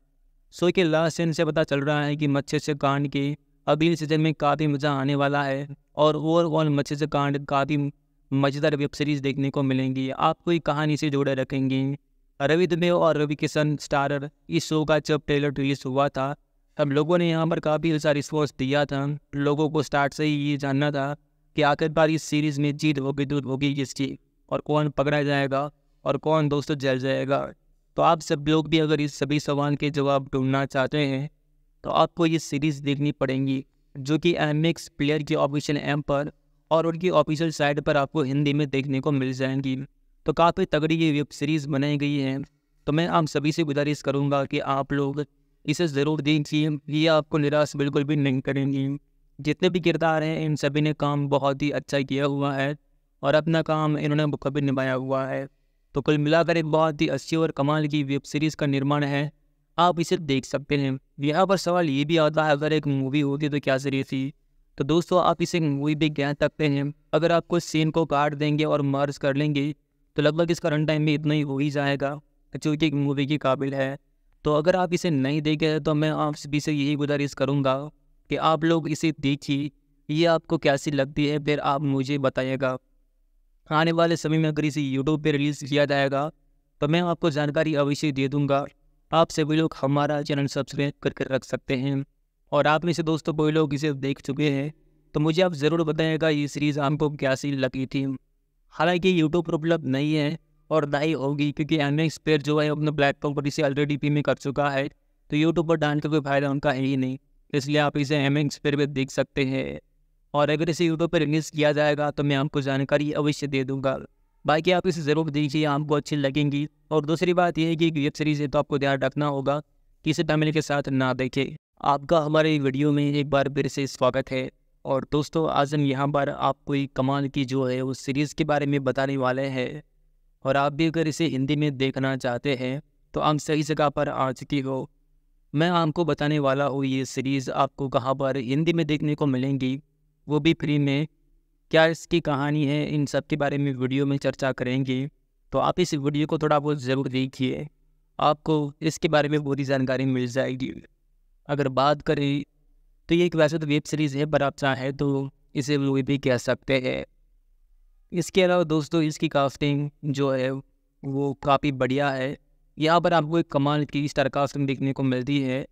शो के लास्ट सीन से पता चल रहा है कि मत्स्यकांड के अगले सीजन में काफ़ी मज़ा आने वाला है, और ओवरऑल मत्स्यकांड काफ़ी मज़ेदार वेब सीरीज़ देखने को मिलेंगी, आपको ये कहानी से जोड़े रखेंगी। रवि दुबे और रवि किशन स्टारर इस शो का जब ट्रेलर रिलीज़ हुआ था तब लोगों ने यहाँ पर काफ़ी अच्छा रिस्पॉन्स दिया था। लोगों को स्टार्ट से ही ये जानना था कि आखिरकार इस सीरीज़ में जीत होगी दूर होगी किसकी, और कौन पकड़ा जाएगा और कौन दोस्तों जल जाएगा। तो आप सब लोग भी अगर इस सभी सवाल के जवाब ढूंढना चाहते हैं तो आपको ये सीरीज़ देखनी पड़ेंगी जो कि एमएक्स प्लेयर की ऑफिशियल ऐप पर और उनकी ऑफिशियल साइट पर आपको हिंदी में देखने को मिल जाएंगी। तो काफ़ी तगड़ी ये वेब सीरीज़ बनाई गई है। तो मैं आप सभी से गुजारिश करूँगा कि आप लोग इसे ज़रूर देखिए, ये आपको निराश बिल्कुल भी नहीं करेंगी। जितने भी किरदार हैं इन सभी ने काम बहुत ही अच्छा किया हुआ है और अपना काम इन्होंने बखूबी निभाया हुआ है। तो कुल मिलाकर एक बहुत ही अच्छी और कमाल की वेब सीरीज़ का निर्माण है, आप इसे देख सकते हैं। यहाँ पर सवाल ये भी आता है अगर एक मूवी होती तो क्या सीरीज थी। तो दोस्तों आप इसे मूवी भी कह सकते हैं। अगर आपको सीन को काट देंगे और मर्ज कर लेंगे तो लगभग इसका रन टाइम भी इतना ही हो ही जाएगा जो कि एक मूवी के काबिल है। तो अगर आप इसे नहीं देखे तो मैं आप सभी से यही गुजारिश करूँगा कि आप लोग इसे देखिए, ये आपको कैसी लगती है फिर आप मुझे बताइएगा। आने वाले समय में अगर इसे यूट्यूब पे रिलीज़ किया जाएगा तो मैं आपको जानकारी अवश्य दे दूंगा। आप सभी लोग हमारा चैनल सब्सक्राइब करके रख सकते हैं। और आप में से दोस्तों कोई लोग इसे देख चुके हैं तो मुझे आप ज़रूर बताइएगा ये सीरीज़ आपको कैसी लगी थी। हालांकि यूट्यूब पर उपलब्ध नहीं है और ना ही होगी, क्योंकि एमएक्स प्लेयर जो है अपने प्लेटफॉर्म पर इसे ऑलरेडी पेमेंट कर चुका है तो यूट्यूब पर डालने का कोई फ़ायदा उनका है ही नहीं, इसलिए आप इसे एमएक्स प्लेयर पर देख सकते हैं। और अगर इसे यूट्यूब पर रिलीज़ किया जाएगा तो मैं आपको जानकारी अवश्य दे दूंगा। बाकी आप इसे ज़रूर देखिए, आपको अच्छी लगेंगी। और दूसरी बात यह है कि वेब सीरीज़ है तो आपको ध्यान रखना होगा कि इसे फैमिली के साथ ना देखें। आपका हमारे वीडियो में एक बार फिर से स्वागत है। और दोस्तों आज हम यहाँ पर आपको एक कमाल की जो है उस सीरीज़ के बारे में बताने वाले हैं। और आप भी अगर इसे हिंदी में देखना चाहते हैं तो आप सही जगह पर आ चुकी हो। मैं आपको बताने वाला हूँ ये सीरीज़ आपको कहाँ पर हिंदी में देखने को मिलेंगी, वो भी फ्री में। क्या इसकी कहानी है, इन सब के बारे में वीडियो में चर्चा करेंगे। तो आप इस वीडियो को थोड़ा बहुत ज़रूर देखिए, आपको इसके बारे में पूरी जानकारी मिल जाएगी। अगर बात करें तो ये एक वैसे तो वेब सीरीज़ है पर आप चाहें तो इसे मूवी भी कह सकते हैं। इसके अलावा दोस्तों इसकी कास्टिंग जो है वो काफ़ी बढ़िया है। यहाँ पर आपको एक कमाल की स्टार कास्टिंग देखने को मिलती है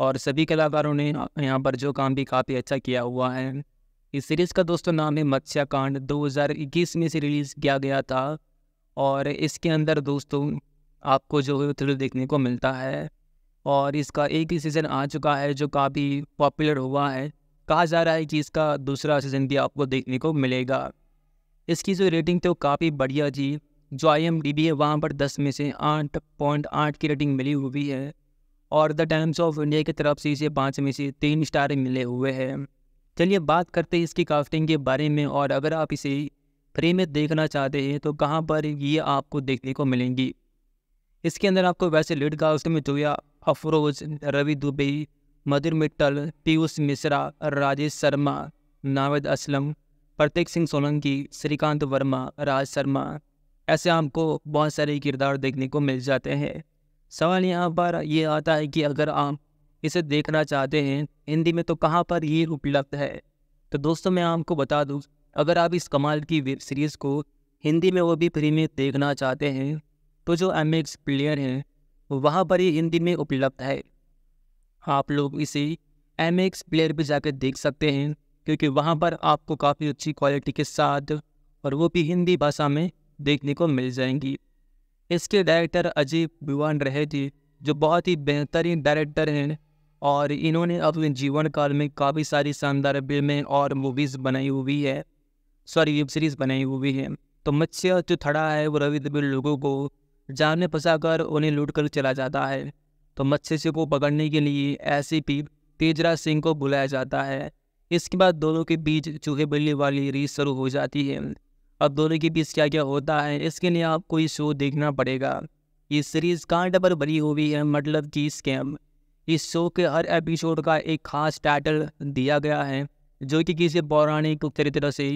और सभी कलाकारों ने यहाँ पर जो काम भी काफ़ी अच्छा किया हुआ है। इस सीरीज़ का दोस्तों नाम है मत्स्याकांड। 2021 में से रिलीज़ किया गया था और इसके अंदर दोस्तों आपको जो है थ्रिल देखने को मिलता है। और इसका एक ही सीज़न आ चुका है जो काफ़ी पॉपुलर हुआ है। कहा जा रहा है कि इसका दूसरा सीज़न भी आपको देखने को मिलेगा। इसकी जो रेटिंग थी वो काफ़ी बढ़िया थी। जो IMDb है वहाँ पर 10 में से 8.8 की रेटिंग मिली हुई है। और द टाइम्स ऑफ इंडिया की तरफ से इसे 5 में से 3 स्टार मिले हुए हैं। चलिए बात करते हैं इसकी कास्टिंग के बारे में। और अगर आप इसे फ्री में देखना चाहते हैं तो कहाँ पर ये आपको देखने को मिलेंगी। इसके अंदर आपको वैसे लीड कास्ट में जोया अफरोज, रवि दुबे, मधुर मित्तल, पीयूष मिश्रा, राजेश शर्मा, नावेद असलम, प्रतीक सिंह सोलंकी, श्रीकांत वर्मा, राज शर्मा, ऐसे आपको बहुत सारे किरदार देखने को मिल जाते हैं। सवाल यहाँ पर ये आता है कि अगर आप इसे देखना चाहते हैं हिंदी में तो कहाँ पर ये उपलब्ध है। तो दोस्तों मैं आपको बता दूँ, अगर आप इस कमाल की वेब सीरीज़ को हिंदी में वो भी फ्री में देखना चाहते हैं तो जो एमएक्स प्लेयर हैं वहाँ पर ये हिंदी में उपलब्ध है। आप लोग इसे एमएक्स प्लेयर पर जाकर देख सकते हैं क्योंकि वहाँ पर आपको काफ़ी अच्छी क्वालिटी के साथ और वो भी हिंदी भाषा में देखने को मिल जाएंगी। इसके डायरेक्टर अजय बिवान रहे थे जो बहुत ही बेहतरीन डायरेक्टर हैं और इन्होंने अपने जीवन काल में काफ़ी सारी शानदार फिल्में और मूवीज़ बनाई हुई है, सॉरी वेब सीरीज़ बनाई हुई है। तो मत्स्य जो थड़ा है वो रवि दुबे लोगों को जान में फंसाकर उन्हें लूट कर चला जाता है। तो मत्स्य को पकड़ने के लिए SCP तेजराज सिंह को बुलाया जाता है। इसके बाद दोनों के बीच चूहे बिल्ली वाली रेस शुरू हो जाती है। अब दोनों के बीच क्या क्या होता है इसके लिए आपको ये शो देखना पड़ेगा। ये सीरीज़ कांटे पर बनी हुई है, मतलब कि स्कैम। इस शो के हर एपिसोड का एक खास टाइटल दिया गया है जो कि किसी पौराणिक चरित्र से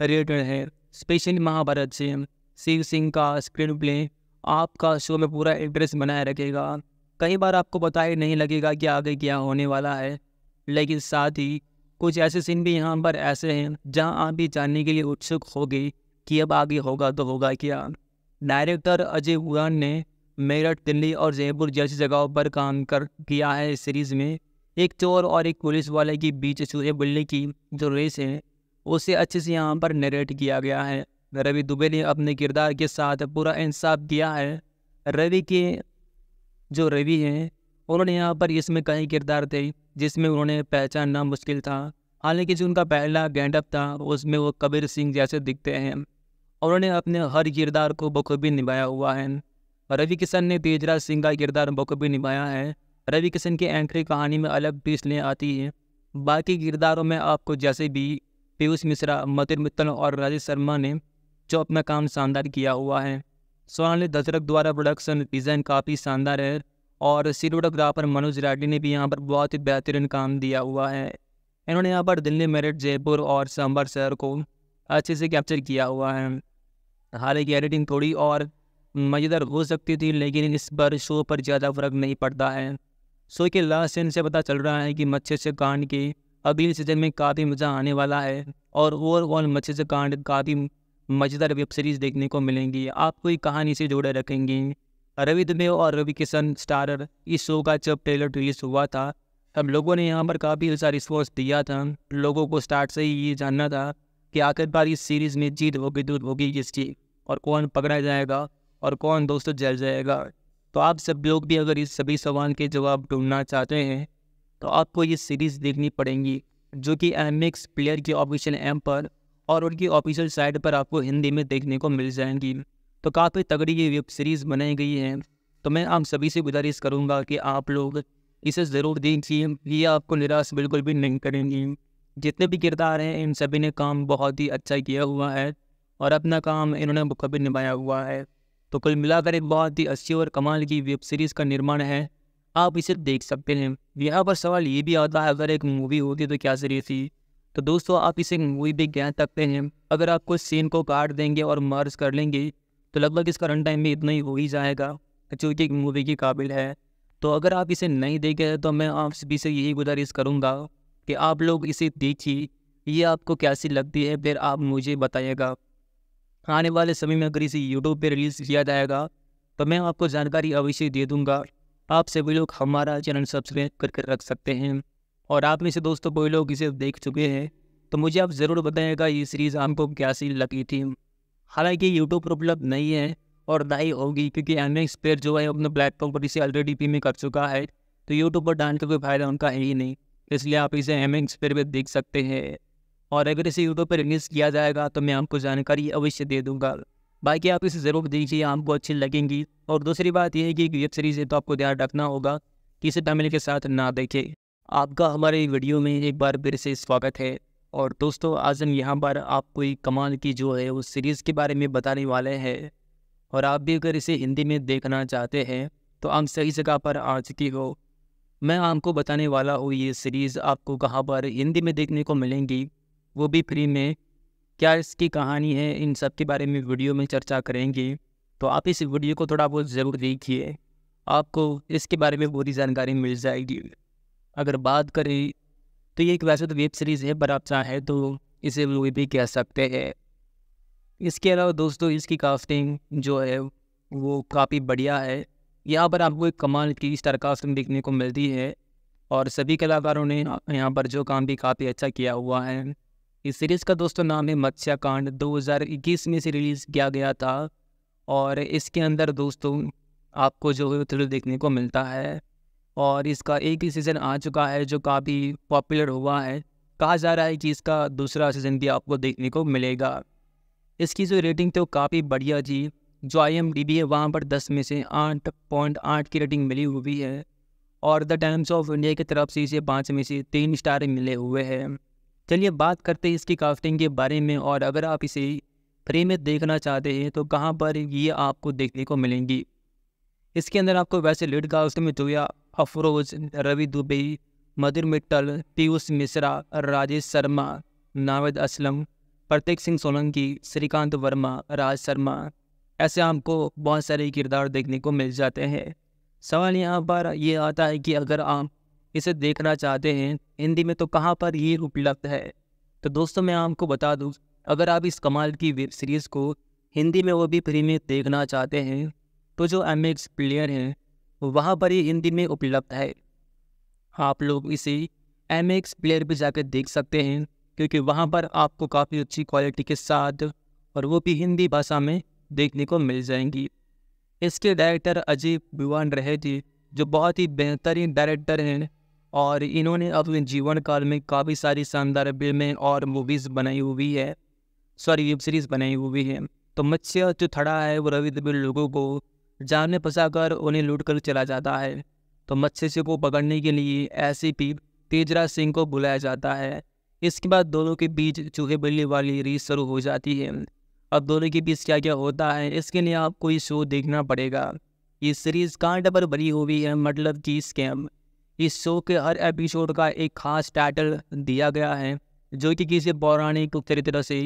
रिलेटेड है, स्पेशली महाभारत से। शिव सिंह का स्क्रीन प्ले आपका शो में पूरा इंटरेस्ट बनाए रखेगा। कई बार आपको पता ही नहीं लगेगा कि आगे क्या होने वाला है, लेकिन साथ ही कुछ ऐसे सीन भी यहाँ पर ऐसे हैं जहाँ आप भी जानने के लिए उत्सुक होगे कि अब आगे होगा तो होगा क्या। डायरेक्टर अजय उड़ान ने मेरठ, दिल्ली और जयपुर जैसी जगहों पर काम कर किया है। इस सीरीज़ में एक चोर और एक पुलिस वाले के बीच चूहे बिल्ली की जो रेस है उसे अच्छे से यहाँ पर नरेट किया गया है। रवि दुबे ने अपने किरदार के साथ पूरा इंसाफ किया है रवि हैं उन्होंने यहाँ पर इसमें कई किरदार थे जिसमें उन्होंने पहचानना मुश्किल था। हालांकि जो उनका पहला गेटअप था उसमें वो कबीर सिंह जैसे दिखते हैं। उन्होंने अपने हर किरदार को बखूबी निभाया हुआ है। रवि किशन ने तेजराज सिंह का किरदार बखूबी निभाया है। रवि किशन की एंट्री कहानी में अलग ट्विस्ट ले आती है। बाकी किरदारों में आपको जैसे भी पीयूष मिश्रा, मधुर मित्तल और राजेश शर्मा ने जो अपना काम शानदार किया हुआ है। सोनाली दशरथ द्वारा प्रोडक्शन डिज़ाइन काफ़ी शानदार है और सिनेमेटोग्राफर मनोज राठी ने भी यहाँ पर बहुत ही बेहतरीन काम दिया हुआ है। इन्होंने यहाँ पर दिल्ली, मेरठ, जयपुर और सांभर शहर को अच्छे से कैप्चर किया हुआ है। हालांकि एडिटिंग थोड़ी और मज़ेदार हो सकती थी, लेकिन इस पर शो पर ज़्यादा फर्क नहीं पड़ता है। शो के लास्ट सीन से पता चल रहा है कि मत्स्य कांड के अगले सीजन में काफ़ी मज़ा आने वाला है और ओवरऑल मत्स्य कांड काफ़ी मज़ेदार वेब सीरीज़ देखने को मिलेंगी, आपको ये कहानी से जोड़े रखेंगी। रवि दुबे और रवि किशन स्टारर इस शो का जब ट्रेलर रिलीज हुआ था तब लोगों ने यहाँ पर काफ़ी अच्छा रिस्पॉन्स दिया था। लोगों को स्टार्ट से ही ये जानना था कि आखिरकार इस सीरीज़ में जीत होगी दूर होगी किसकी और कौन पकड़ा जाएगा और कौन दोस्तों जल जाएगा। तो आप सब लोग भी अगर इस सभी सवाल के जवाब ढूंढना चाहते हैं तो आपको ये सीरीज़ देखनी पड़ेगी, जो कि एमएक्स प्लेयर की ऑफिशियल ऐप पर और उनकी ऑफिशियल साइट पर आपको हिंदी में देखने को मिल जाएंगी। तो काफ़ी तगड़ी ये वेब सीरीज़ बनाई गई है। तो मैं आप सभी से गुजारिश करूँगा कि आप लोग इसे ज़रूर देखिए, ये आपको निराश बिल्कुल भी नहीं करेंगी। जितने भी किरदार हैं इन सभी ने काम बहुत ही अच्छा किया हुआ है और अपना काम इन्होंने बखूबी निभाया हुआ है। तो कुल मिलाकर एक बहुत ही अच्छी और कमाल की वेब सीरीज़ का निर्माण है, आप इसे देख सकते हैं। यहाँ पर सवाल ये भी आता है अगर एक मूवी होती तो क्या सीरीज थी। तो दोस्तों आप इसे मूवी भी कह सकते हैं। अगर आपको सीन को काट देंगे और मर्ज कर लेंगे तो लगभग इसका रन टाइम में इतना ही हो ही जाएगा जो कि एक मूवी के काबिल है। तो अगर आप इसे नहीं देखे तो मैं आप सभी से यही गुजारिश करूँगा कि आप लोग इसे देखिए, ये आपको कैसी लगती है फिर आप मुझे बताइएगा। आने वाले समय में अगर इसे यूट्यूब पर रिलीज़ किया जाएगा तो मैं आपको जानकारी अवश्य दे दूंगा। आप सभी लोग हमारा चैनल सब्सक्राइब करके रख सकते हैं। और आप में से दोस्तों कोई लोग इसे देख चुके हैं तो मुझे आप ज़रूर बताइएगा ये सीरीज़ आपको कैसी लगी थी। हालांकि यूट्यूब पर उपलब्ध नहीं है और ना ही होगी, क्योंकि एमएक्स प्लेयर जो है अपने प्लेटफॉर्म पर इसे ऑलरेडी पे में कर चुका है, तो यूट्यूब पर डालने का कोई फ़ायदा उनका है ही नहीं। इसलिए आप इसे एमएक्स प्लेयर पर देख सकते हैं। और अगर इसे यूट्यूब पर रिलीज़ किया जाएगा तो मैं आपको जानकारी अवश्य दे दूंगा। बाकी आप इसे ज़रूर देखिए, आपको अच्छी लगेंगी। और दूसरी बात यह है कि वेब सीरीज़ है तो आपको ध्यान रखना होगा कि इसे फैमिली के साथ ना देखें। आपका हमारे वीडियो में एक बार फिर से स्वागत है। और दोस्तों आज हम यहाँ पर आपको एक कमाल की जो है उस सीरीज़ के बारे में बताने वाले हैं। और आप भी अगर इसे हिंदी में देखना चाहते हैं तो आप सही जगह पर आ चुकी हो। मैं आपको बताने वाला हूँ ये सीरीज़ आपको कहाँ पर हिंदी में देखने को मिलेंगी, वो भी फ्री में। क्या इसकी कहानी है, इन सब के बारे में वीडियो में चर्चा करेंगे। तो आप इस वीडियो को थोड़ा बहुत ज़रूर देखिए, आपको इसके बारे में पूरी जानकारी मिल जाएगी। अगर बात करें तो ये एक वैसे तो वेब सीरीज़ है पर आप चाहें तो इसे मूवी भी कह सकते हैं। इसके अलावा दोस्तों इसकी कास्टिंग जो है वो काफ़ी बढ़िया है। यहाँ पर आपको एक कमाल की स्टार कास्टिंग देखने को मिलती है और सभी कलाकारों ने यहाँ पर जो काम भी काफ़ी अच्छा किया हुआ है। इस सीरीज़ का दोस्तों नाम है मत्स्याकांड। 2021 में से रिलीज़ किया गया था और इसके अंदर दोस्तों आपको जो है थ्रिल देखने को मिलता है। और इसका एक ही सीज़न आ चुका है जो काफ़ी पॉपुलर हुआ है। कहा जा रहा है कि इसका दूसरा सीज़न भी आपको देखने को मिलेगा। इसकी जो रेटिंग तो काफ़ी बढ़िया जी, जो IMDb है वहाँ पर 10 में से 8.8 की रेटिंग मिली हुई है। और द टाइम्स ऑफ इंडिया की तरफ से इसे 5 में से 3 स्टार मिले हुए हैं। चलिए बात करते हैं इसकी कास्टिंग के बारे में। और अगर आप इसे फ्री में देखना चाहते हैं तो कहां पर ये आपको देखने को मिलेंगी। इसके अंदर आपको वैसे लीड कास्ट में जोया अफरोज, रवि दुबे, मधुर मित्तल, पीयूष मिश्रा, राजेश शर्मा, नावेद असलम, प्रतीक सिंह सोलंकी, श्रीकांत वर्मा, राज शर्मा, ऐसे आपको बहुत सारे किरदार देखने को मिल जाते हैं। सवाल यहाँ पर यह आता है कि अगर आप इसे देखना चाहते हैं हिंदी में तो कहाँ पर ये उपलब्ध है। तो दोस्तों मैं आपको बता दूँ, अगर आप इस कमाल की वेब सीरीज़ को हिंदी में वो भी फ्री में देखना चाहते हैं तो जो एमएक्स प्लेयर हैं वहाँ पर ये हिंदी में उपलब्ध है। आप लोग इसे एमएक्स प्लेयर पर जाकर देख सकते हैं, क्योंकि वहाँ पर आपको काफ़ी अच्छी क्वालिटी के साथ और वो भी हिंदी भाषा में देखने को मिल जाएंगी। इसके डायरेक्टर अजय बीवन रहे थे जो बहुत ही बेहतरीन डायरेक्टर हैं और इन्होंने अपने जीवन काल में काफ़ी सारी शानदार फिल्में और मूवीज़ बनाई हुई है, सॉरी वेब सीरीज़ बनाई हुई है। तो मत्स्य जो थड़ा है वो रवि दबे लोगों को जान में फंसा कर उन्हें लूट कर चला जाता है। तो मत्स्य को पकड़ने के लिए एसपी तेजराज सिंह को बुलाया जाता है। इसके बाद दोनों के बीच चूहे बिल्ली वाली रेस शुरू हो जाती है। अब दोनों के बीच क्या क्या होता है इसके लिए आपको ये शो देखना पड़ेगा। ये सीरीज़ कांड पर बनी हुई है, मतलब कि स्कैम। इस शो के हर एपिसोड का एक खास टाइटल दिया गया है जो कि किसी पौराणिक चरित्र से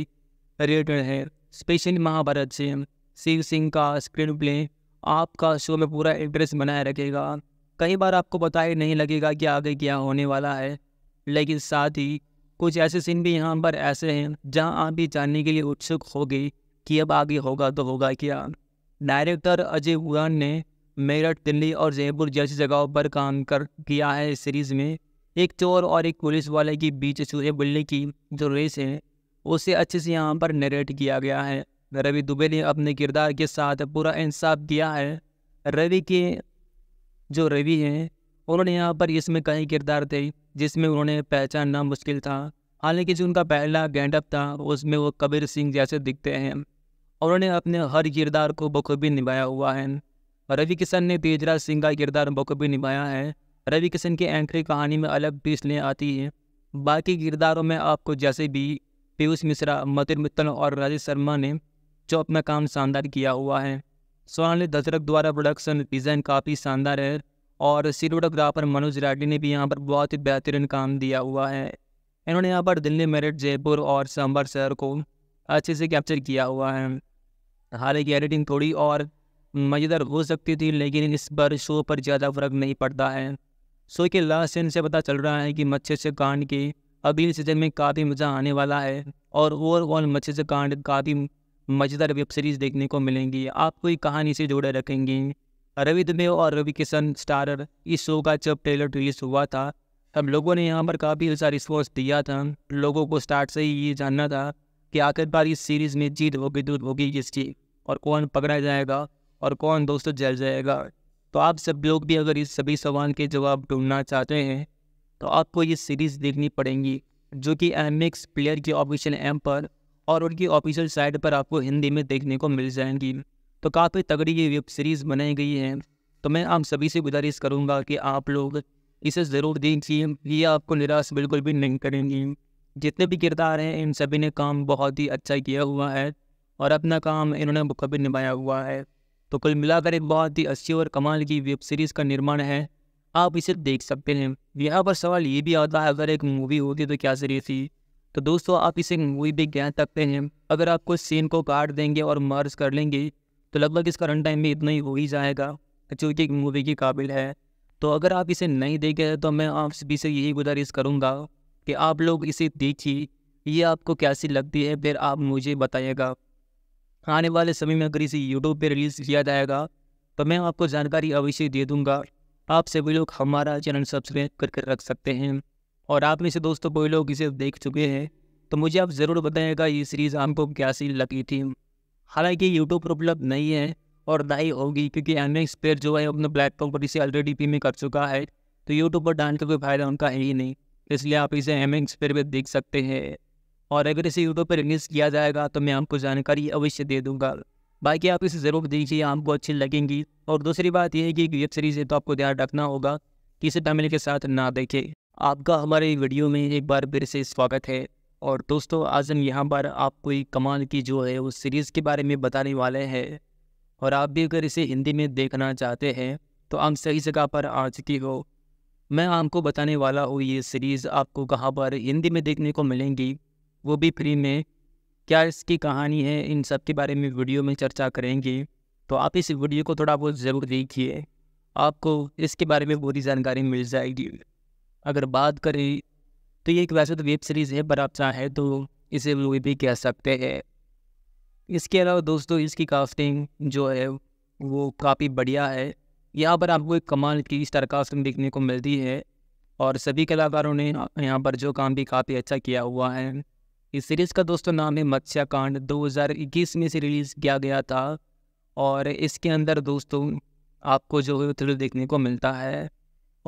रिलेटेड है, स्पेशली महाभारत से। शिव सिंह का स्क्रीन प्ले आपका शो में पूरा इंटरेस्ट बनाए रखेगा। कई बार आपको पता ही नहीं लगेगा कि आगे क्या होने वाला है, लेकिन साथ ही कुछ ऐसे सीन भी यहाँ पर ऐसे हैं जहाँ आप भी जानने के लिए उत्सुक होगे कि अब आगे होगा तो होगा क्या। डायरेक्टर अजय बीवन ने मेरठ, दिल्ली और जयपुर जैसी जगहों पर काम कर किया है। इस सीरीज़ में एक चोर और एक पुलिस वाले के बीच चूहे बिल्ली की जो रेस है उसे अच्छे से यहाँ पर नरेट किया गया है। रवि दुबे ने अपने किरदार के साथ पूरा इंसाफ किया है। रवि हैं उन्होंने यहाँ पर इसमें कई किरदार थे जिसमें उन्होंने पहचानना मुश्किल था। हालांकि जो उनका पहला गेटअप था उसमें वो कबीर सिंह जैसे दिखते हैं। उन्होंने अपने हर किरदार को बखूबी निभाया हुआ है। रवि किशन ने तेजराज सिंह का किरदार बखूबी निभाया है। रवि किशन की एंट्री कहानी में अलग टिप्स आती है। बाकी किरदारों में आपको जैसे भी पीयूष मिश्रा, मतिन मित्तल और राजेश शर्मा ने जो अपना काम शानदार किया हुआ है। सोनाली दशरथ द्वारा प्रोडक्शन डिज़ाइन काफ़ी शानदार है और सिनेमेटोग्राफर मनोज राठी ने भी यहाँ पर बहुत ही बेहतरीन काम दिया हुआ है। इन्होंने यहाँ पर दिल्ली, मेरठ, जयपुर और सांभर शहर को अच्छे से कैप्चर किया हुआ है। हालांकि एडिटिंग थोड़ी और मज़ेदार हो सकती थी, लेकिन इस पर शो पर ज़्यादा फर्क नहीं पड़ता है। शो के लास्ट सीन से पता चल रहा है कि मत्स्य कांड के अगले सीजन में काफ़ी मज़ा आने वाला है और ओवरऑल मत्स्य कांड काफ़ी मज़ेदार वेब सीरीज़ देखने को मिलेंगी, आपको ये कहानी से जोड़े रखेंगी। रवि दुबे और रवि किशन स्टारर इस शो का जब ट्रेलर रिलीज हुआ था तब लोगों ने यहाँ पर काफ़ी अच्छा रिस्पॉन्स दिया था। लोगों को स्टार्ट से ही ये जानना था कि आखिरकार इस सीरीज़ में जीत होगी दूर होगी किसकी और कौन पकड़ा जाएगा और कौन दोस्तों जल जाएगा। तो आप सब लोग भी अगर इस सभी सवाल के जवाब ढूंढना चाहते हैं तो आपको ये सीरीज़ देखनी पड़ेंगी जो कि एमएक्स प्लेयर की ऑफिशियल ऐप पर और उनकी ऑफिशियल साइट पर आपको हिंदी में देखने को मिल जाएंगी। तो काफ़ी तगड़ी ये वेब सीरीज़ बनाई गई है। तो मैं आप सभी से गुजारिश करूंगा कि आप लोग इसे ज़रूर देखिए, ये आपको निराश बिल्कुल भी नहीं करेंगी। जितने भी किरदार हैं इन सभी ने काम बहुत ही अच्छा किया हुआ है और अपना काम इन्होंने बखूबी निभाया हुआ है। तो कुल मिलाकर एक बहुत ही अच्छी और कमाल की वेब सीरीज़ का निर्माण है, आप इसे देख सकते हैं। यहाँ पर सवाल ये भी आता है अगर एक मूवी होती तो क्या सीरीज थी। तो दोस्तों आप इसे मूवी भी कह सकते हैं। अगर आप कुछ सीन को काट देंगे और मर्ज कर लेंगे तो लगभग इसका रन टाइम भी इतना ही हो ही जाएगा जो कि एक मूवी के काबिल है। तो अगर आप इसे नहीं देखे तो मैं आप सभी से यही गुजारिश करूँगा कि आप लोग इसे देखिए, ये आपको कैसी लगती है फिर आप मुझे बताइएगा। आने वाले समय में अगर इसे यूट्यूब पर रिलीज़ किया जाएगा तो मैं आपको जानकारी अवश्य दे दूँगा। आप सभी लोग हमारा चैनल सब्सक्राइब करके रख सकते हैं और आप में से दोस्तों कोई लोग इसे देख चुके हैं तो मुझे आप ज़रूर बताइएगा ये सीरीज़ आपको कैसी लगी थी। हालांकि यूट्यूब पर उपलब्ध नहीं है और ना ही होगी क्योंकि एमएक्स प्लेयर जो है अपने प्लेटफॉर्म पर इसे ऑलरेडी प्रीमियम कर चुका है, तो यूट्यूब पर डालने का कोई फ़ायदा उनका है ही नहीं, इसलिए आप इसे एमएक्स प्लेयर पर देख सकते हैं। और अगर इसे यूट्यूब पर रिलीज़ किया जाएगा तो मैं आपको जानकारी अवश्य दे दूँगा। बाकी आप इसे ज़रूर देखिए, आपको अच्छी लगेंगी। और दूसरी बात यह है कि वेब सीरीज़ है तो आपको ध्यान रखना होगा कि इसे फैमिली के साथ ना देखें। आपका हमारे वीडियो में एक बार फिर से स्वागत है। और दोस्तों आज हम यहाँ पर आपको एक कमाल की जो है उस सीरीज़ के बारे में बताने वाले हैं और आप भी अगर इसे हिंदी में देखना चाहते हैं तो आप सही जगह पर आ चुकी हो। मैं आपको बताने वाला हूँ ये सीरीज़ आपको कहाँ पर हिंदी में देखने को मिलेंगी, वो भी फ्री में। क्या इसकी कहानी है, इन सब के बारे में वीडियो में चर्चा करेंगे। तो आप इस वीडियो को थोड़ा बहुत ज़रूर देखिए, आपको इसके बारे में पूरी जानकारी मिल जाएगी। अगर बात करें तो ये एक वैसे तो वेब सीरीज़ है पर आप चाहें तो इसे मूवी भी कह सकते हैं। इसके अलावा दोस्तों इसकी कास्टिंग जो है वो काफ़ी बढ़िया है। यहाँ पर आपको एक कमाल की स्टार कास्टिंग देखने को मिलती है और सभी कलाकारों ने यहाँ पर जो काम भी काफ़ी अच्छा किया हुआ है। इस सीरीज़ का दोस्तों नाम है मत्स्यकांड। 2021 में से रिलीज़ किया गया था और इसके अंदर दोस्तों आपको जो है थ्रिल देखने को मिलता है।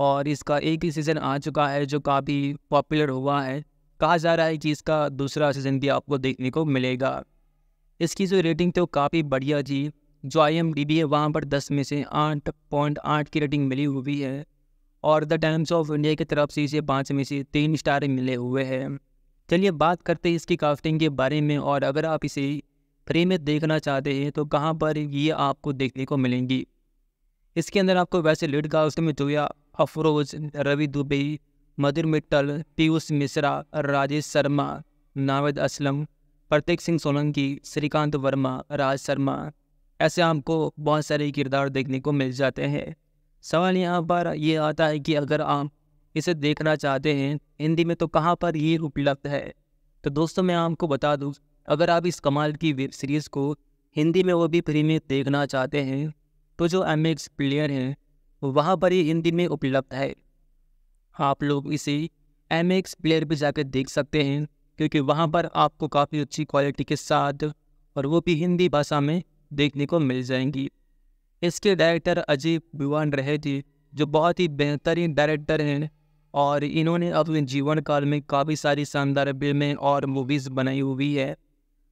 और इसका एक ही सीज़न आ चुका है जो काफ़ी पॉपुलर हुआ है, कहा जा रहा है कि इसका दूसरा सीज़न भी आपको देखने को मिलेगा। इसकी जो रेटिंग थी वो काफ़ी बढ़िया थी, जो IMDb है वहाँ पर 10 में से 8.8 की रेटिंग मिली हुई है और द टाइम्स ऑफ इंडिया की तरफ से इसे 5 में से 3 स्टार मिले हुए हैं। चलिए बात करते हैं इसकी कास्टिंग के बारे में, और अगर आप इसे फ्री में देखना चाहते हैं तो कहाँ पर ये आपको देखने को मिलेंगी। इसके अंदर आपको वैसे लीड कास्ट में जोया अफरोज, रवि दुबे, मधुर मित्तल, पीयूष मिश्रा, राजेश शर्मा, नावेद असलम, प्रतीक सिंह सोलंकी, श्रीकांत वर्मा, राज शर्मा, ऐसे आपको बहुत सारे किरदार देखने को मिल जाते हैं। सवाल यहाँ पर ये आता है कि अगर आप इसे देखना चाहते हैं हिंदी में तो कहाँ पर ये उपलब्ध है। तो दोस्तों मैं आपको बता दूँ, अगर आप इस कमाल की वेब सीरीज़ को हिंदी में वो भी फ्री में देखना चाहते हैं तो जो MX प्लेयर हैं वहाँ पर ये हिंदी में उपलब्ध है। आप लोग इसे MX प्लेयर पर जाकर देख सकते हैं, क्योंकि वहाँ पर आपको काफ़ी अच्छी क्वालिटी के साथ और वो भी हिंदी भाषा में देखने को मिल जाएंगी। इसके डायरेक्टर अजय भिवान रहे थे, जो बहुत ही बेहतरीन डायरेक्टर हैं और इन्होंने अपने जीवन काल में काफ़ी सारी शानदार फिल्में और मूवीज़ बनाई हुई है,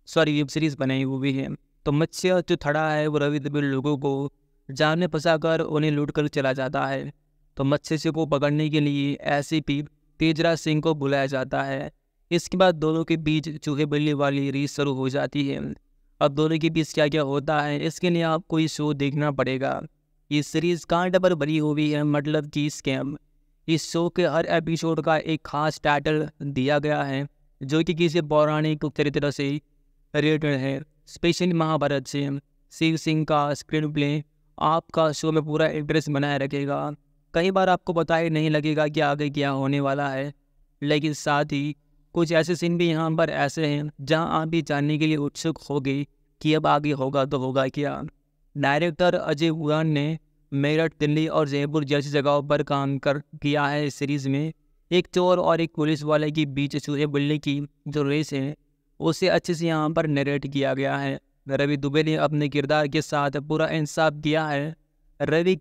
सॉरी वेब सीरीज़ बनाई हुई है। तो मत्स्य जो थड़ा है वो रवि दुबे लोगों को जाल में फंसाकर उन्हें लूट कर चला जाता है। तो मत्स्य को पकड़ने के लिए SCP तेजराज सिंह को बुलाया जाता है। इसके बाद दोनों के बीच चूहे बिल्ली वाली रेस शुरू हो जाती है। अब दोनों के बीच क्या क्या होता है इसके लिए आपको ये शो देखना पड़ेगा। ये सीरीज़ कांटे पर बनी हुई है, मतलब कि स्कैम। इस शो के हर एपिसोड का एक खास टाइटल दिया गया है जो कि किसी पौराणिक चरित्र से रिलेटेड है, स्पेशली महाभारत से। शिव सिंह का स्क्रीन प्ले आपका शो में पूरा इंटरेस्ट बनाए रखेगा। कई बार आपको पता ही नहीं लगेगा कि आगे क्या होने वाला है, लेकिन साथ ही कुछ ऐसे सीन भी यहाँ पर ऐसे हैं जहाँ आप भी जानने के लिए उत्सुक होगे कि अब आगे होगा तो होगा क्या। डायरेक्टर अजय उड़ान ने मेरठ, दिल्ली और जयपुर जैसी जगहों पर काम कर किया है। इस सीरीज़ में एक चोर और एक पुलिस वाले के बीच चूहे बिल्ली की जो रेस है उसे अच्छे से यहाँ पर नरेट किया गया है। रवि दुबे ने अपने किरदार के साथ पूरा इंसाफ किया है। रवि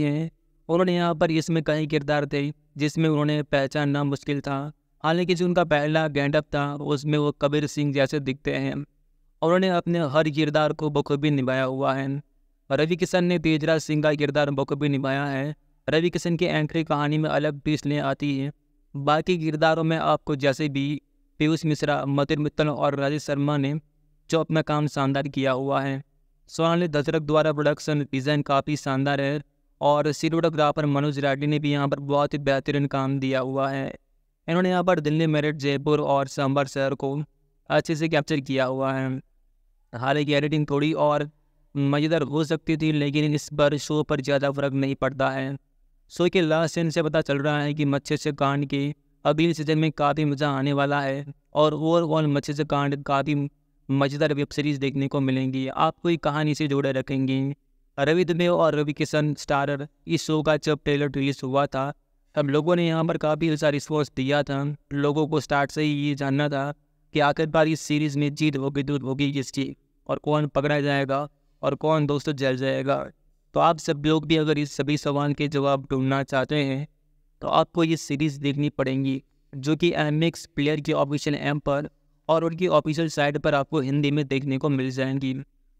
हैं उन्होंने यहाँ पर इसमें कई किरदार थे जिसमें उन्होंने पहचानना मुश्किल था, हालांकि जो उनका पहला गेटअप था उसमें वो कबीर सिंह जैसे दिखते हैं। उन्होंने अपने हर किरदार को बखूबी निभाया हुआ है। रवि किशन ने तेजराज सिंह का किरदार बखूबी निभाया है। रवि किशन की एंट्री कहानी में अलग ट्विस्ट ले आती है। बाकी किरदारों में आपको जैसे भी पीयूष मिश्रा, मधुर मित्तल और राजेश शर्मा ने जो अपना काम शानदार किया हुआ है। सोनाली दशरथ द्वारा प्रोडक्शन डिज़ाइन काफ़ी शानदार है और सिनेमेटोग्राफर मनोज राठी ने भी यहाँ पर बहुत ही बेहतरीन काम दिया हुआ है। इन्होंने यहाँ पर दिल्ली, मेरठ, जयपुर और सांभर शहर को अच्छे से कैप्चर किया हुआ है। हालांकि एडिटिंग थोड़ी और मज़ेदार हो सकती थी, लेकिन इस पर शो पर ज़्यादा फर्क नहीं पड़ता है। शो के लास्ट सीन से पता चल रहा है कि मत्स्य कांड के अगले सीजन में काफ़ी मज़ा आने वाला है और ओवरऑल मत्स्य कांड काफ़ी मज़ेदार वेब सीरीज़ देखने को मिलेंगी, आपको ये कहानी से जोड़े रखेंगी। रवि दुबे और रवि किशन स्टारर इस शो का जब ट्रेलर रिलीज हुआ था तब लोगों ने यहाँ पर काफ़ी अच्छा रिस्पॉन्स दिया था। लोगों को स्टार्ट से ही ये जानना था कि आखिरकार इस सीरीज़ में जीत होगी दूध होगी किसकी, और कौन पकड़ा जाएगा और कौन दोस्तों जल जाएगा। तो आप सब लोग भी अगर इस सभी सवाल के जवाब ढूंढना चाहते हैं तो आपको ये सीरीज़ देखनी पड़ेगी, जो कि MX प्लेयर की ऑफिशियल ऐप पर और उनकी ऑफिशियल साइट पर आपको हिंदी में देखने को मिल जाएंगी।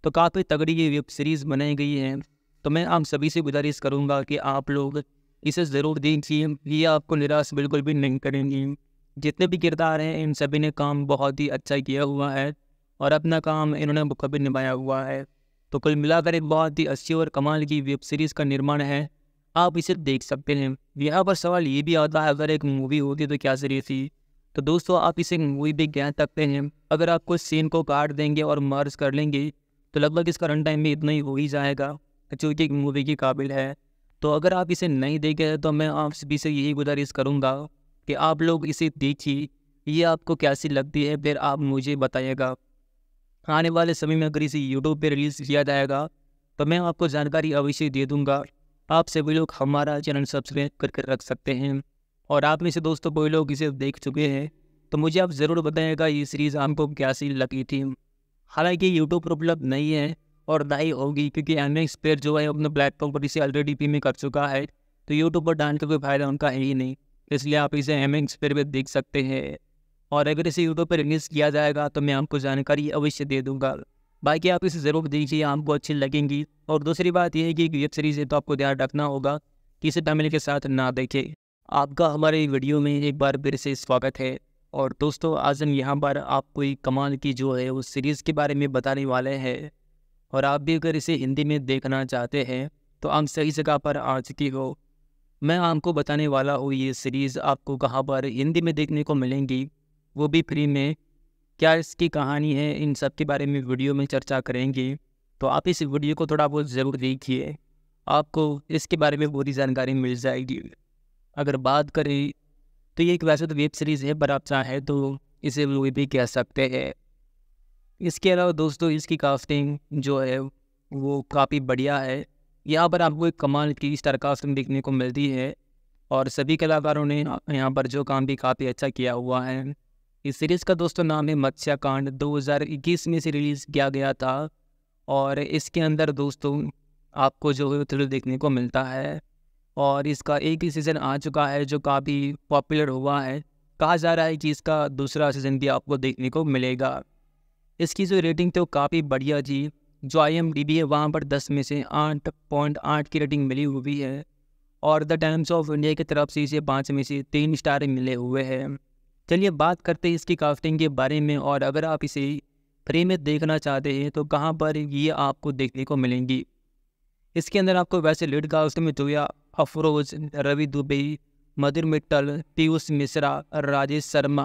तो काफ़ी तगड़ी ये वेब सीरीज़ बनाई गई है। तो मैं आप सभी से गुजारिश करूंगा कि आप लोग इसे ज़रूर देखिए, ये आपको निराश बिल्कुल भी नहीं करेंगी। जितने भी किरदार हैं इन सभी ने काम बहुत ही अच्छा किया हुआ है और अपना काम इन्होंने बखूबी निभाया हुआ है। तो कुल मिलाकर एक बहुत ही अच्छी और कमाल की वेब सीरीज़ का निर्माण है, आप इसे देख सकते हैं। यहाँ पर सवाल ये भी आता है, अगर एक मूवी होती तो क्या सीरीज थी। तो दोस्तों आप इसे मूवी भी कह सकते हैं। अगर आप कुछ सीन को काट देंगे और मर्ज कर लेंगे तो लगभग इसका रन टाइम में इतना ही हो ही जाएगा जो कि एक मूवी के काबिल है। तो अगर आप इसे नहीं देखे तो मैं आप सभी से यही गुजारिश करूँगा कि आप लोग इसे देखिए, ये आपको कैसी लगती है फिर आप मुझे बताइएगा। आने वाले समय में अगर इसे YouTube पर रिलीज़ किया जाएगा तो मैं आपको जानकारी अवश्य दे दूँगा। आप सभी लोग हमारा चैनल सब्सक्राइब करके रख सकते हैं। और आप में से दोस्तों कोई लोग इसे देख चुके हैं तो मुझे आप ज़रूर बताइएगा ये सीरीज़ आपको कैसी लगी थी। हालांकि यूट्यूब पर उपलब्ध नहीं है और ना ही होगी, क्योंकि एमएक्स प्लेयर जो है अपने प्लेटफॉर्म पर इसे ऑलरेडी पे में कर चुका है, तो यूट्यूब पर डालने का कोई फ़ायदा उनका है ही नहीं। इसलिए आप इसे एमएक्स प्लेयर पर देख सकते हैं, और अगर इसे यूट्यूब पर रिलीज़ किया जाएगा तो मैं आपको जानकारी अवश्य दे दूँगा। बाकी आप इसे ज़रूर देखिए, आपको अच्छी लगेंगी। और दूसरी बात यह है कि वेब सीरीज़ है तो आपको ध्यान रखना होगा कि इसे फैमिली के साथ ना देखें। आपका हमारे वीडियो में एक बार फिर से स्वागत है। और दोस्तों, आज हम यहाँ पर आपको एक कमाल की जो है उस सीरीज़ के बारे में बताने वाले हैं, और आप भी अगर इसे हिंदी में देखना चाहते हैं तो आप सही जगह पर आ चुकी हो। मैं आपको बताने वाला हूँ ये सीरीज़ आपको कहाँ पर हिंदी में देखने को मिलेंगी, वो भी फ्री में। क्या इसकी कहानी है, इन सब के बारे में वीडियो में चर्चा करेंगे, तो आप इस वीडियो को थोड़ा बहुत ज़रूर देखिए, आपको इसके बारे में पूरी जानकारी मिल जाएगी। अगर बात करें तो ये एक वैसे तो वेब सीरीज़ है, पर आप चाहें तो इसे मूवी भी कह सकते हैं। इसके अलावा दोस्तों, इसकी कास्टिंग जो है वो काफ़ी बढ़िया है। यहाँ पर आपको एक कमाल की स्टार कास्टिंग देखने को मिलती है, और सभी कलाकारों ने यहाँ पर जो काम भी काफ़ी अच्छा किया हुआ है। इस सीरीज़ का दोस्तों नाम है मत्स्याकांड। 2021 में इसे रिलीज़ किया गया था, और इसके अंदर दोस्तों आपको जो है थ्रिल देखने को मिलता है, और इसका एक ही सीज़न आ चुका है जो काफ़ी पॉपुलर हुआ है। कहा जा रहा है कि इसका दूसरा सीज़न भी आपको देखने को मिलेगा। इसकी जो रेटिंग तो काफ़ी बढ़िया जी, जो IMDb है वहाँ पर 10 में से 8.8 की रेटिंग मिली हुई है, और द टाइम्स ऑफ इंडिया की तरफ से इसे 5 में से 3 स्टार मिले हुए हैं। चलिए बात करते हैं इसकी कास्टिंग के बारे में, और अगर आप इसे फ्री में देखना चाहते हैं तो कहाँ पर ये आपको देखने को मिलेंगी। इसके अंदर आपको वैसे लीड कास्ट में जोया अफरोज, रवि दुबे, मधुर मित्तल, पीयूष मिश्रा, राजेश शर्मा,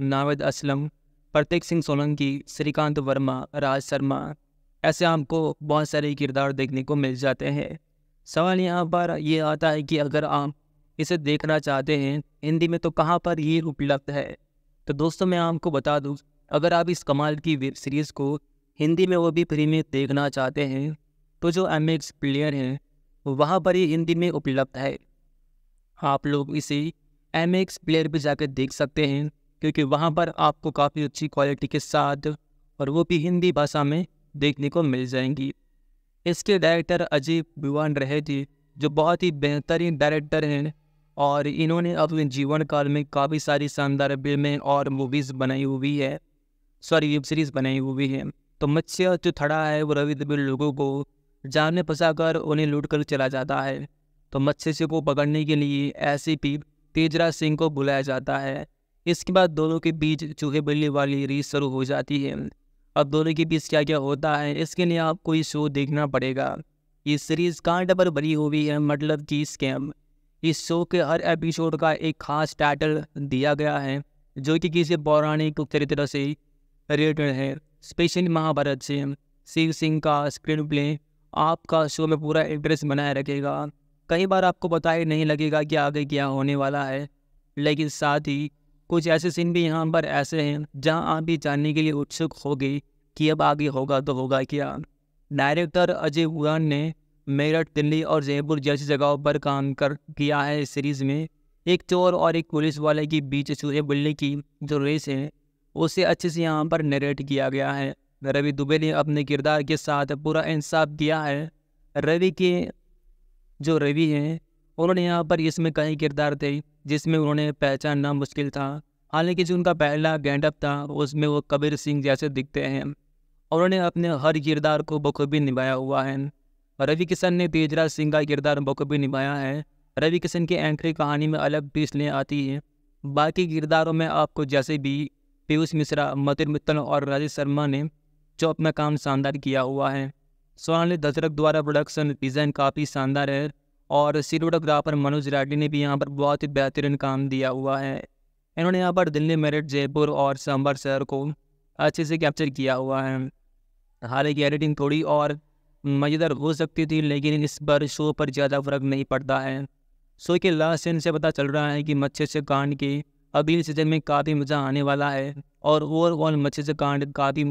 नावेद असलम, प्रतीक सिंह सोलंकी, श्रीकांत वर्मा, राज शर्मा, ऐसे आपको बहुत सारे किरदार देखने को मिल जाते हैं। सवाल यहाँ पर ये आता है कि अगर आप इसे देखना चाहते हैं हिंदी में तो कहाँ पर ये उपलब्ध है। तो दोस्तों मैं आपको बता दूँ, अगर आप इस कमाल की वेब सीरीज़ को हिंदी में वो भी फ्री में देखना चाहते हैं तो जो एमएक्स प्लेयर हैं वहाँ पर ये हिंदी में उपलब्ध है। आप लोग इसे एमएक्स प्लेयर पर जाकर देख सकते हैं, क्योंकि वहाँ पर आपको काफ़ी अच्छी क्वालिटी के साथ और वो भी हिंदी भाषा में देखने को मिल जाएंगी। इसके डायरेक्टर अजय बिवान रहे थे, जो बहुत ही बेहतरीन डायरेक्टर हैं, और इन्होंने अपने जीवन काल में काफ़ी सारी शानदार फिल्में और मूवीज़ बनाई हुई है, सॉरी वेब सीरीज़ बनाई हुई है। तो मत्स्य जो थड़ा है वो रवि दुबे लोगों को जान में फंसा कर उन्हें लूट कर चला जाता है। तो मत्स्य को पकड़ने के लिए SCP तेजराज सिंह को बुलाया जाता है। इसके बाद दोनों के बीच चूहे बिल्ली वाली रेस शुरू हो जाती है। अब दोनों के बीच क्या क्या होता है, इसके लिए आपको ये शो देखना पड़ेगा। ये सीरीज़ कांड पर बनी हुई है, मतलब कि स्कैम। इस शो के हर एपिसोड का एक खास टाइटल दिया गया है, जो कि किसी पौराणिक चरित्र से रिलेटेड है, स्पेशली महाभारत से। शिव सिंह का स्क्रीन प्ले आपका शो में पूरा इंटरेस्ट बनाए रखेगा। कई बार आपको पता ही नहीं लगेगा कि आगे क्या होने वाला है, लेकिन साथ ही कुछ ऐसे सीन भी यहाँ पर ऐसे हैं जहाँ आप भी जानने के लिए उत्सुक होगे कि अब आगे होगा तो होगा क्या। डायरेक्टर अजय बिवान ने मेरठ, दिल्ली और जयपुर जैसी जगहों पर काम कर किया है। इस सीरीज़ में एक चोर और एक पुलिस वाले के बीच चूहे बिल्ली की जो रेस है उसे अच्छे से यहाँ पर नरेट किया गया है। रवि दुबे ने अपने किरदार के साथ पूरा इंसाफ किया है। रवि हैं उन्होंने यहाँ पर इसमें कई किरदार थे जिसमें उन्होंने पहचानना मुश्किल था। हालांकि जो उनका पहला गेटअप था उसमें वो कबीर सिंह जैसे दिखते हैं, और उन्होंने अपने हर किरदार को बखूबी निभाया हुआ है। रवि किशन ने तेजराज सिंह का किरदार बखूबी निभाया है। रवि किशन की एंट्री कहानी में अलग पिसलें आती है। बाकी किरदारों में आपको जैसे भी पीयूष मिश्रा, मधुर मित्तल और राजेश शर्मा ने जो अपना काम शानदार किया हुआ है। सोनाली दशरथ द्वारा प्रोडक्शन डिज़ाइन काफ़ी शानदार है, और सिनेमेटोग्राफर मनोज राठी ने भी यहाँ पर बहुत ही बेहतरीन काम दिया हुआ है। इन्होंने यहाँ पर दिल्ली, मेरठ, जयपुर और सांभर शहर को अच्छे से कैप्चर किया हुआ है। हालांकि एडिटिंग थोड़ी और मज़ेदार हो सकती थी, लेकिन इस पर शो पर ज़्यादा फर्क नहीं पड़ता है। शो के लास्ट सीन से पता चल रहा है कि मत्स्य कांड के अगले सीजन में काफ़ी मज़ा आने वाला है, और ओवरऑल मत्स्य कांड काफ़ी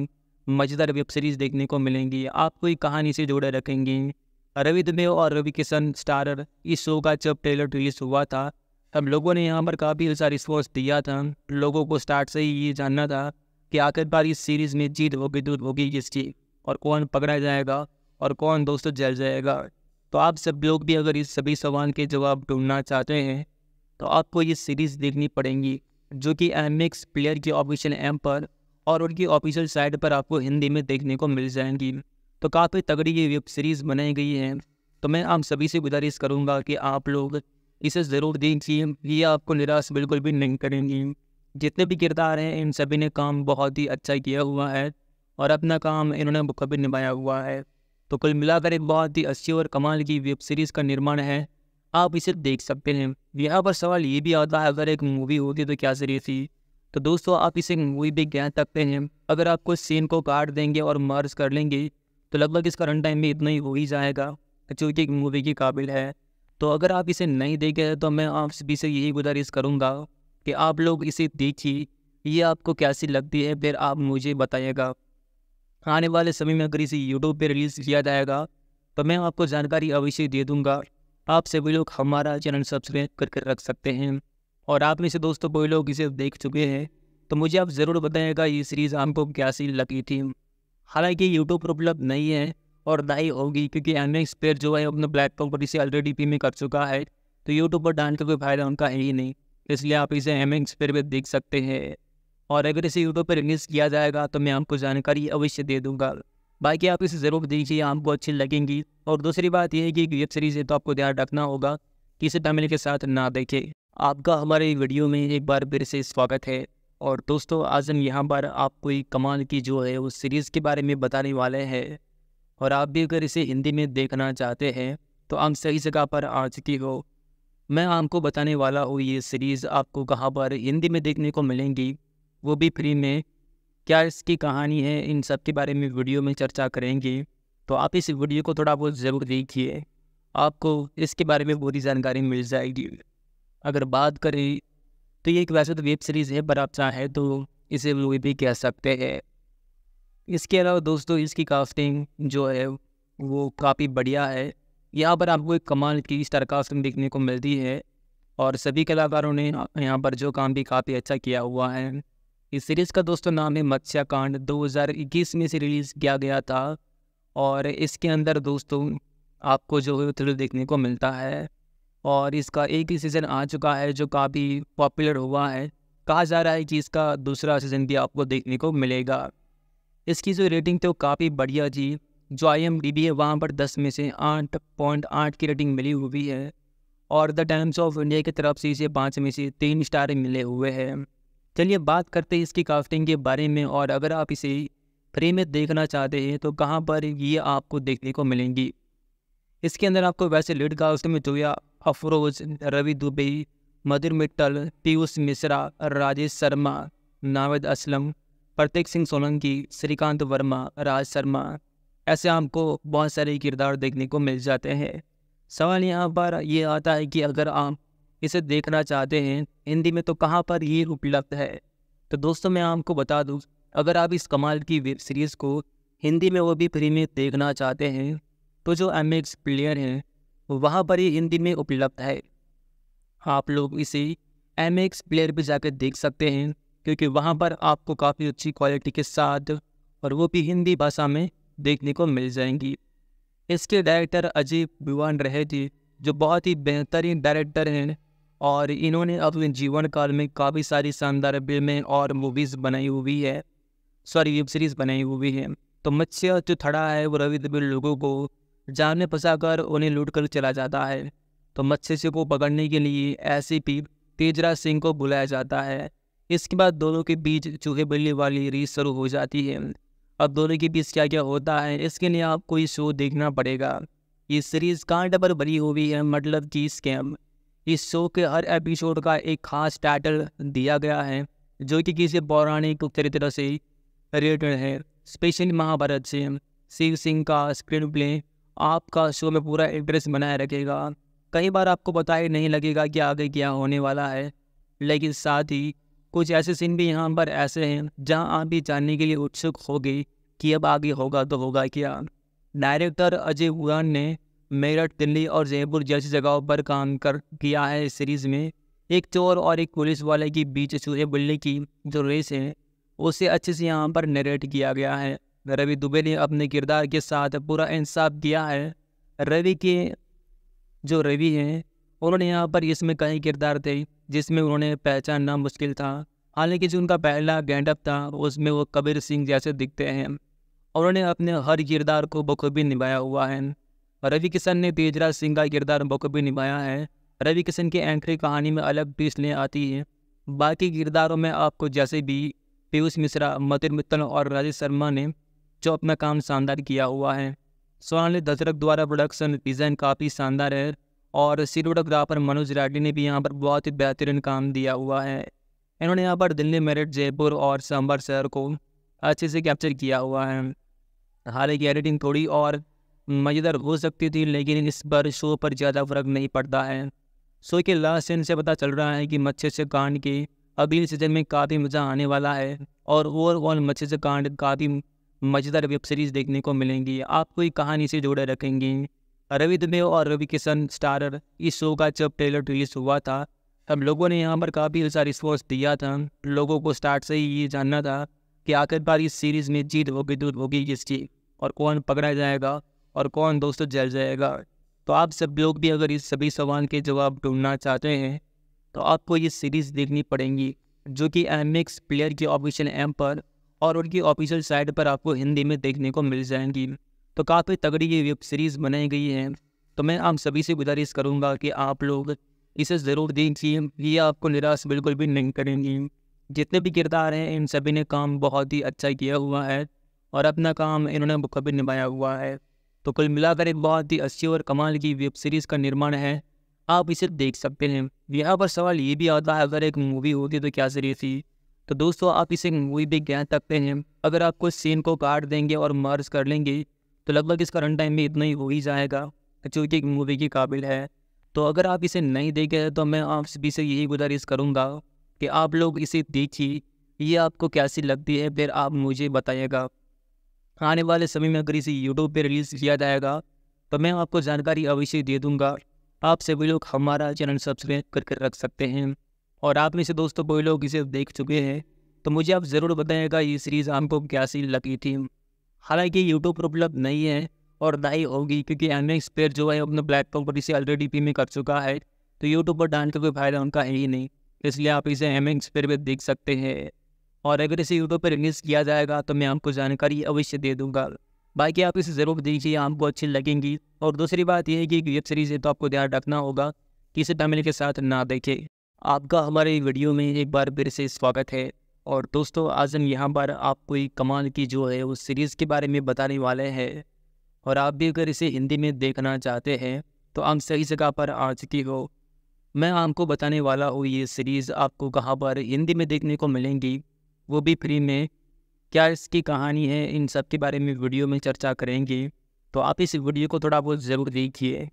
मज़ेदार वेब सीरीज़ देखने को मिलेंगी, आपको ये कहानी से जोड़े रखेंगी। रवि दुबे और रवि किशन स्टारर इस शो का जब ट्रेलर रिलीज़ हुआ था तब लोगों ने यहाँ पर काफ़ी अच्छा रिस्पॉन्स दिया था। लोगों को स्टार्ट से ही ये जानना था कि आखिर बार इस सीरीज़ में जीत होगी दूर होगी किसकी और कौन पकड़ा जाएगा और कौन दोस्तों जल जाएगा। तो आप सब लोग भी अगर इस सभी सवाल के जवाब ढूंढना चाहते हैं तो आपको ये सीरीज़ देखनी पड़ेंगी जो कि MX प्लेयर की ऑफिशियल ऐप पर और उनकी ऑफिशियल साइट पर आपको हिंदी में देखने को मिल जाएंगी। तो काफ़ी तगड़ी ये वेब सीरीज़ बनाई गई है। तो मैं आप सभी से गुजारिश करूँगा कि आप लोग इसे ज़रूर देखिए, ये आपको निराश बिल्कुल भी नहीं करेंगी। जितने भी किरदार हैं इन सभी ने काम बहुत ही अच्छा किया हुआ है और अपना काम इन्होंने बखूबी निभाया हुआ है। तो कुल मिलाकर एक बहुत ही अच्छी और कमाल की वेब सीरीज़ का निर्माण है, आप इसे देख सकते हैं। यहाँ पर सवाल ये भी आता है अगर एक मूवी होती तो क्या सीरीज थी। तो दोस्तों आप इसे मूवी भी कह सकते हैं। अगर आप कुछ सीन को काट देंगे और मर्ज कर लेंगे तो लगभग इसका रन टाइम भी इतना ही हो ही जाएगा जो कि एक मूवी के काबिल है। तो अगर आप इसे नहीं देखे तो मैं आप सभी से यही गुजारिश करूँगा कि आप लोग इसे देखिए, ये आपको कैसी लगती है फिर आप मुझे बताइएगा। आने वाले समय में अगर इसे YouTube पे रिलीज़ किया जाएगा तो मैं आपको जानकारी अवश्य दे दूंगा। आप सभी लोग हमारा चैनल सब्सक्राइब करके रख सकते हैं। और आप में से दोस्तों कोई लोग इसे देख चुके हैं तो मुझे आप ज़रूर बताइएगा ये सीरीज़ आपको कैसी लगी थी। हालांकि YouTube पर उपलब्ध नहीं है और ना ही होगी क्योंकि MX प्लेयर जो है अपने प्लेटफॉर्म पर इसे ऑलरेडी पे कर चुका है तो यूट्यूब पर डालने का कोई फ़ायदा उनका है ही नहीं, इसलिए आप इसे MX प्लेयर पर देख सकते हैं। और अगर इसे यूट्यूब पर रिलीज़ किया जाएगा तो मैं आपको जानकारी अवश्य दे दूंगा। बाकी आप इसे ज़रूर दीजिए, आपको अच्छी लगेंगी। और दूसरी बात यह है कि वेब सीरीज़ है तो आपको ध्यान रखना होगा कि इसे फैमिली के साथ ना देखें। आपका हमारे वीडियो में एक बार फिर से स्वागत है। और दोस्तों आज हम यहाँ पर आपको एक कमाल की जो है उस सीरीज़ के बारे में बताने वाले हैं। और आप भी अगर इसे हिंदी में देखना चाहते हैं तो आप सही जगह पर आ चुकी हो। मैं आपको बताने वाला हूँ ये सीरीज़ आपको कहाँ पर हिंदी में देखने को मिलेंगी, वो भी फ्री में। क्या इसकी कहानी है, इन सब के बारे में वीडियो में चर्चा करेंगे। तो आप इस वीडियो को थोड़ा बहुत ज़रूर देखिए, आपको इसके बारे में पूरी जानकारी मिल जाएगी। अगर बात करें तो ये एक वैसे तो वेब सीरीज़ है पर आप चाहें तो इसे मूवी भी कह सकते हैं। इसके अलावा दोस्तों इसकी कास्टिंग जो है वो काफ़ी बढ़िया है। यहाँ पर आपको एक कमाल की स्टार कास्टिंग देखने को मिलती है और सभी कलाकारों ने यहाँ पर जो काम भी काफ़ी अच्छा किया हुआ है। इस सीरीज़ का दोस्तों नाम है मत्स्याकांड। 2021 में से रिलीज़ किया गया था और इसके अंदर दोस्तों आपको जो है थ्रिल देखने को मिलता है। और इसका एक ही सीज़न आ चुका है जो काफ़ी पॉपुलर हुआ है। कहा जा रहा है कि इसका दूसरा सीज़न भी आपको देखने को मिलेगा। इसकी जो रेटिंग थी वो काफ़ी बढ़िया थी। जो IMDb है वहाँ पर 10 में से 8.8 की रेटिंग मिली हुई है। और द टाइम्स ऑफ इंडिया की तरफ से इसे 5 में से 3 स्टार मिले हुए हैं। चलिए बात करते हैं इसकी कास्टिंग के बारे में। और अगर आप इसे फ्री में देखना चाहते हैं तो कहाँ पर ये आपको देखने को मिलेंगी। इसके अंदर आपको वैसे लीड कास्ट में जोया अफरोज, रवि दुबे, मधुर मित्तल, पीयूष मिश्रा, राजेश शर्मा, नावेद असलम, प्रतीक सिंह सोलंकी, श्रीकांत वर्मा, राज शर्मा, ऐसे आपको बहुत सारे किरदार देखने को मिल जाते हैं। सवाल यहाँ पर ये आता है कि अगर आप इसे देखना चाहते हैं हिंदी में तो कहाँ पर ये उपलब्ध है। तो दोस्तों मैं आपको बता दूँ अगर आप इस कमाल की वेब सीरीज़ को हिंदी में वो भी फ्री में देखना चाहते हैं तो जो MX प्लेयर हैं वहाँ पर ये हिंदी में उपलब्ध है। आप लोग इसे MX प्लेयर पर जाकर देख सकते हैं क्योंकि वहाँ पर आपको काफ़ी अच्छी क्वालिटी के साथ और वो भी हिंदी भाषा में देखने को मिल जाएंगी। इसके डायरेक्टर अजय बिवान रहे थे जो बहुत ही बेहतरीन डायरेक्टर हैं और इन्होंने अपने जीवन काल में काफ़ी सारी शानदार फिल्में और मूवीज़ बनाई हुई है, सॉरी वेब सीरीज़ बनाई हुई है। तो मत्स्य जो थड़ा है वो रवि दुबे लोगों को जान में फंसाकर उन्हें लूट कर चला जाता है। तो मत्स्य को पकड़ने के लिए SCP तेजराज सिंह को बुलाया जाता है। इसके बाद दोनों के बीच चूहे बिल्ली वाली रेस शुरू हो जाती है। अब दोनों के बीच क्या क्या होता है इसके लिए आपको ये शो देखना पड़ेगा। ये सीरीज़ कांटे पर बनी हुई है, मतलब कि स्कैम। इस शो के हर एपिसोड का एक खास टाइटल दिया गया है जो कि किसी पौराणिक चरित्र से रिलेटेड है, स्पेशली महाभारत से। शिव सिंह का स्क्रीन प्ले आपका शो में पूरा इंटरेस्ट बनाए रखेगा। कई बार आपको पता ही नहीं लगेगा कि आगे क्या होने वाला है, लेकिन साथ ही कुछ ऐसे सीन भी यहाँ पर ऐसे हैं जहाँ आप भी जानने के लिए उत्सुक होगे कि अब आगे होगा तो होगा क्या। डायरेक्टर अजय उड़ान ने मेरठ, दिल्ली और जयपुर जैसी जगहों पर काम कर किया है। इस सीरीज़ में एक चोर और एक पुलिस वाले के बीच चूहे बिल्ली की जो रेस है उसे अच्छे से यहाँ पर नरेट किया गया है। रवि दुबे ने अपने किरदार के साथ पूरा इंसाफ किया है। रवि हैं उन्होंने यहाँ पर इसमें कई किरदार थे जिसमें उन्होंने पहचानना मुश्किल था। हालांकि जो उनका पहला गेटअप था उसमें वो कबीर सिंह जैसे दिखते हैं। उन्होंने अपने हर किरदार को बखूबी निभाया हुआ है। रवि किशन ने तेजराज सिंह का किरदार बखूबी निभाया है। रवि किशन की एंट्री कहानी में अलग ट्विस्ट ले आती है। बाकी किरदारों में आपको जैसे भी पीयूष मिश्रा, मथुर मित्तल और राजेश शर्मा ने जो अपना काम शानदार किया हुआ है। सोनाली दशरथ द्वारा प्रोडक्शन डिज़ाइन काफ़ी शानदार है और सिनेमेटोग्राफर मनोज राठी ने भी यहाँ पर बहुत ही बेहतरीन काम दिया हुआ है। इन्होंने यहाँ पर दिल्ली, मेरठ, जयपुर और सांभर शहर को अच्छे से कैप्चर किया हुआ है। हालांकि एडिटिंग थोड़ी और मज़ेदार हो सकती थी, लेकिन इस पर शो पर ज़्यादा फर्क नहीं पड़ता है। शो के लास्ट सीन से पता चल रहा है कि मत्स्य कांड के अगले सीजन में काफ़ी मज़ा आने वाला है और ओवरऑल मत्स्य कांड काफ़ी मज़ेदार वेब सीरीज़ देखने को मिलेंगी, आपको ये कहानी से जोड़े रखेंगी। रवि दुबे और रवि किशन स्टारर इस शो का जब ट्रेलर रिलीज हुआ था तब लोगों ने यहाँ पर काफ़ी अच्छा रिस्पॉन्स दिया था। लोगों को स्टार्ट से ही ये जानना था कि आखिरकार इस सीरीज़ में जीत होगी दूर होगी किसकी और कौन पकड़ा जाएगा और कौन दोस्तों जल जाएगा। तो आप सब लोग भी अगर इस सभी सवाल के जवाब ढूंढना चाहते हैं तो आपको ये सीरीज़ देखनी पड़ेगी, जो कि एमएक्स प्लेयर की ऑफिशियल ऐप पर और उनकी ऑफिशियल साइट पर आपको हिंदी में देखने को मिल जाएंगी। तो काफ़ी तगड़ी ये वेब सीरीज़ बनाई गई है। तो मैं आप सभी से गुजारिश करूँगा कि आप लोग इसे ज़रूर देखिए, ये आपको निराश बिल्कुल भी नहीं करेंगी। जितने भी किरदार हैं इन सभी ने काम बहुत ही अच्छा किया हुआ है और अपना काम इन्होंने बखूबी निभाया हुआ है। तो कुल मिलाकर एक बहुत ही अच्छी और कमाल की वेब सीरीज़ का निर्माण है, आप इसे देख सकते हैं। यहाँ पर सवाल ये भी आता है, अगर एक मूवी होती तो क्या सीरीज थी। तो दोस्तों आप इसे मूवी भी कह सकते हैं। अगर आप कुछ सीन को काट देंगे और मर्ज कर लेंगे तो लगभग इसका रन टाइम में इतना ही हो ही जाएगा जो कि एक मूवी के काबिल है। तो अगर आप इसे नहीं देखे तो मैं आप सभी से यही गुजारिश करूँगा कि आप लोग इसे देखिए, ये आपको कैसी लगती है फिर आप मुझे बताइएगा। आने वाले समय में अगर इसे यूट्यूब पर रिलीज़ किया जाएगा तो मैं आपको जानकारी अवश्य दे दूंगा। आप सभी लोग हमारा चैनल सब्सक्राइब करके रख सकते हैं। और आप में से दोस्तों कोई लोग इसे देख चुके हैं तो मुझे आप ज़रूर बताइएगा ये सीरीज़ आपको कैसी लगी थी। हालांकि यूट्यूब पर उपलब्ध नहीं है और ना ही होगी, क्योंकि एमएक्स प्लेयर जो है अपने प्लेटफॉर्म पर इसे ऑलरेडी पे में कर चुका है, तो यूट्यूब पर डालने का कोई फ़ायदा उनका है ही नहीं। इसलिए आप इसे एमएक्स प्लेयर पर देख सकते हैं। और अगर इसे यूट्यूब पर रिलीज़ किया जाएगा तो मैं आपको जानकारी अवश्य दे दूंगा। बाकी आप इसे ज़रूर देखिए, आपको अच्छी लगेंगी। और दूसरी बात यह है कि वेब सीरीज़ है तो आपको ध्यान रखना होगा कि इसे फैमिली के साथ ना देखें। आपका हमारे वीडियो में एक बार फिर से स्वागत है। और दोस्तों आज हम यहाँ पर आपको एक कमाल की जो है उस सीरीज़ के बारे में बताने वाले हैं। और आप भी अगर इसे हिंदी में देखना चाहते हैं तो आप सही जगह पर आ चुकी हो। मैं आपको बताने वाला हूँ ये सीरीज़ आपको कहाँ पर हिंदी में देखने को मिलेंगी, वो भी फ्री में। क्या इसकी कहानी है, इन सब के बारे में वीडियो में चर्चा करेंगे। तो आप इस वीडियो को थोड़ा बहुत ज़रूर देखिए,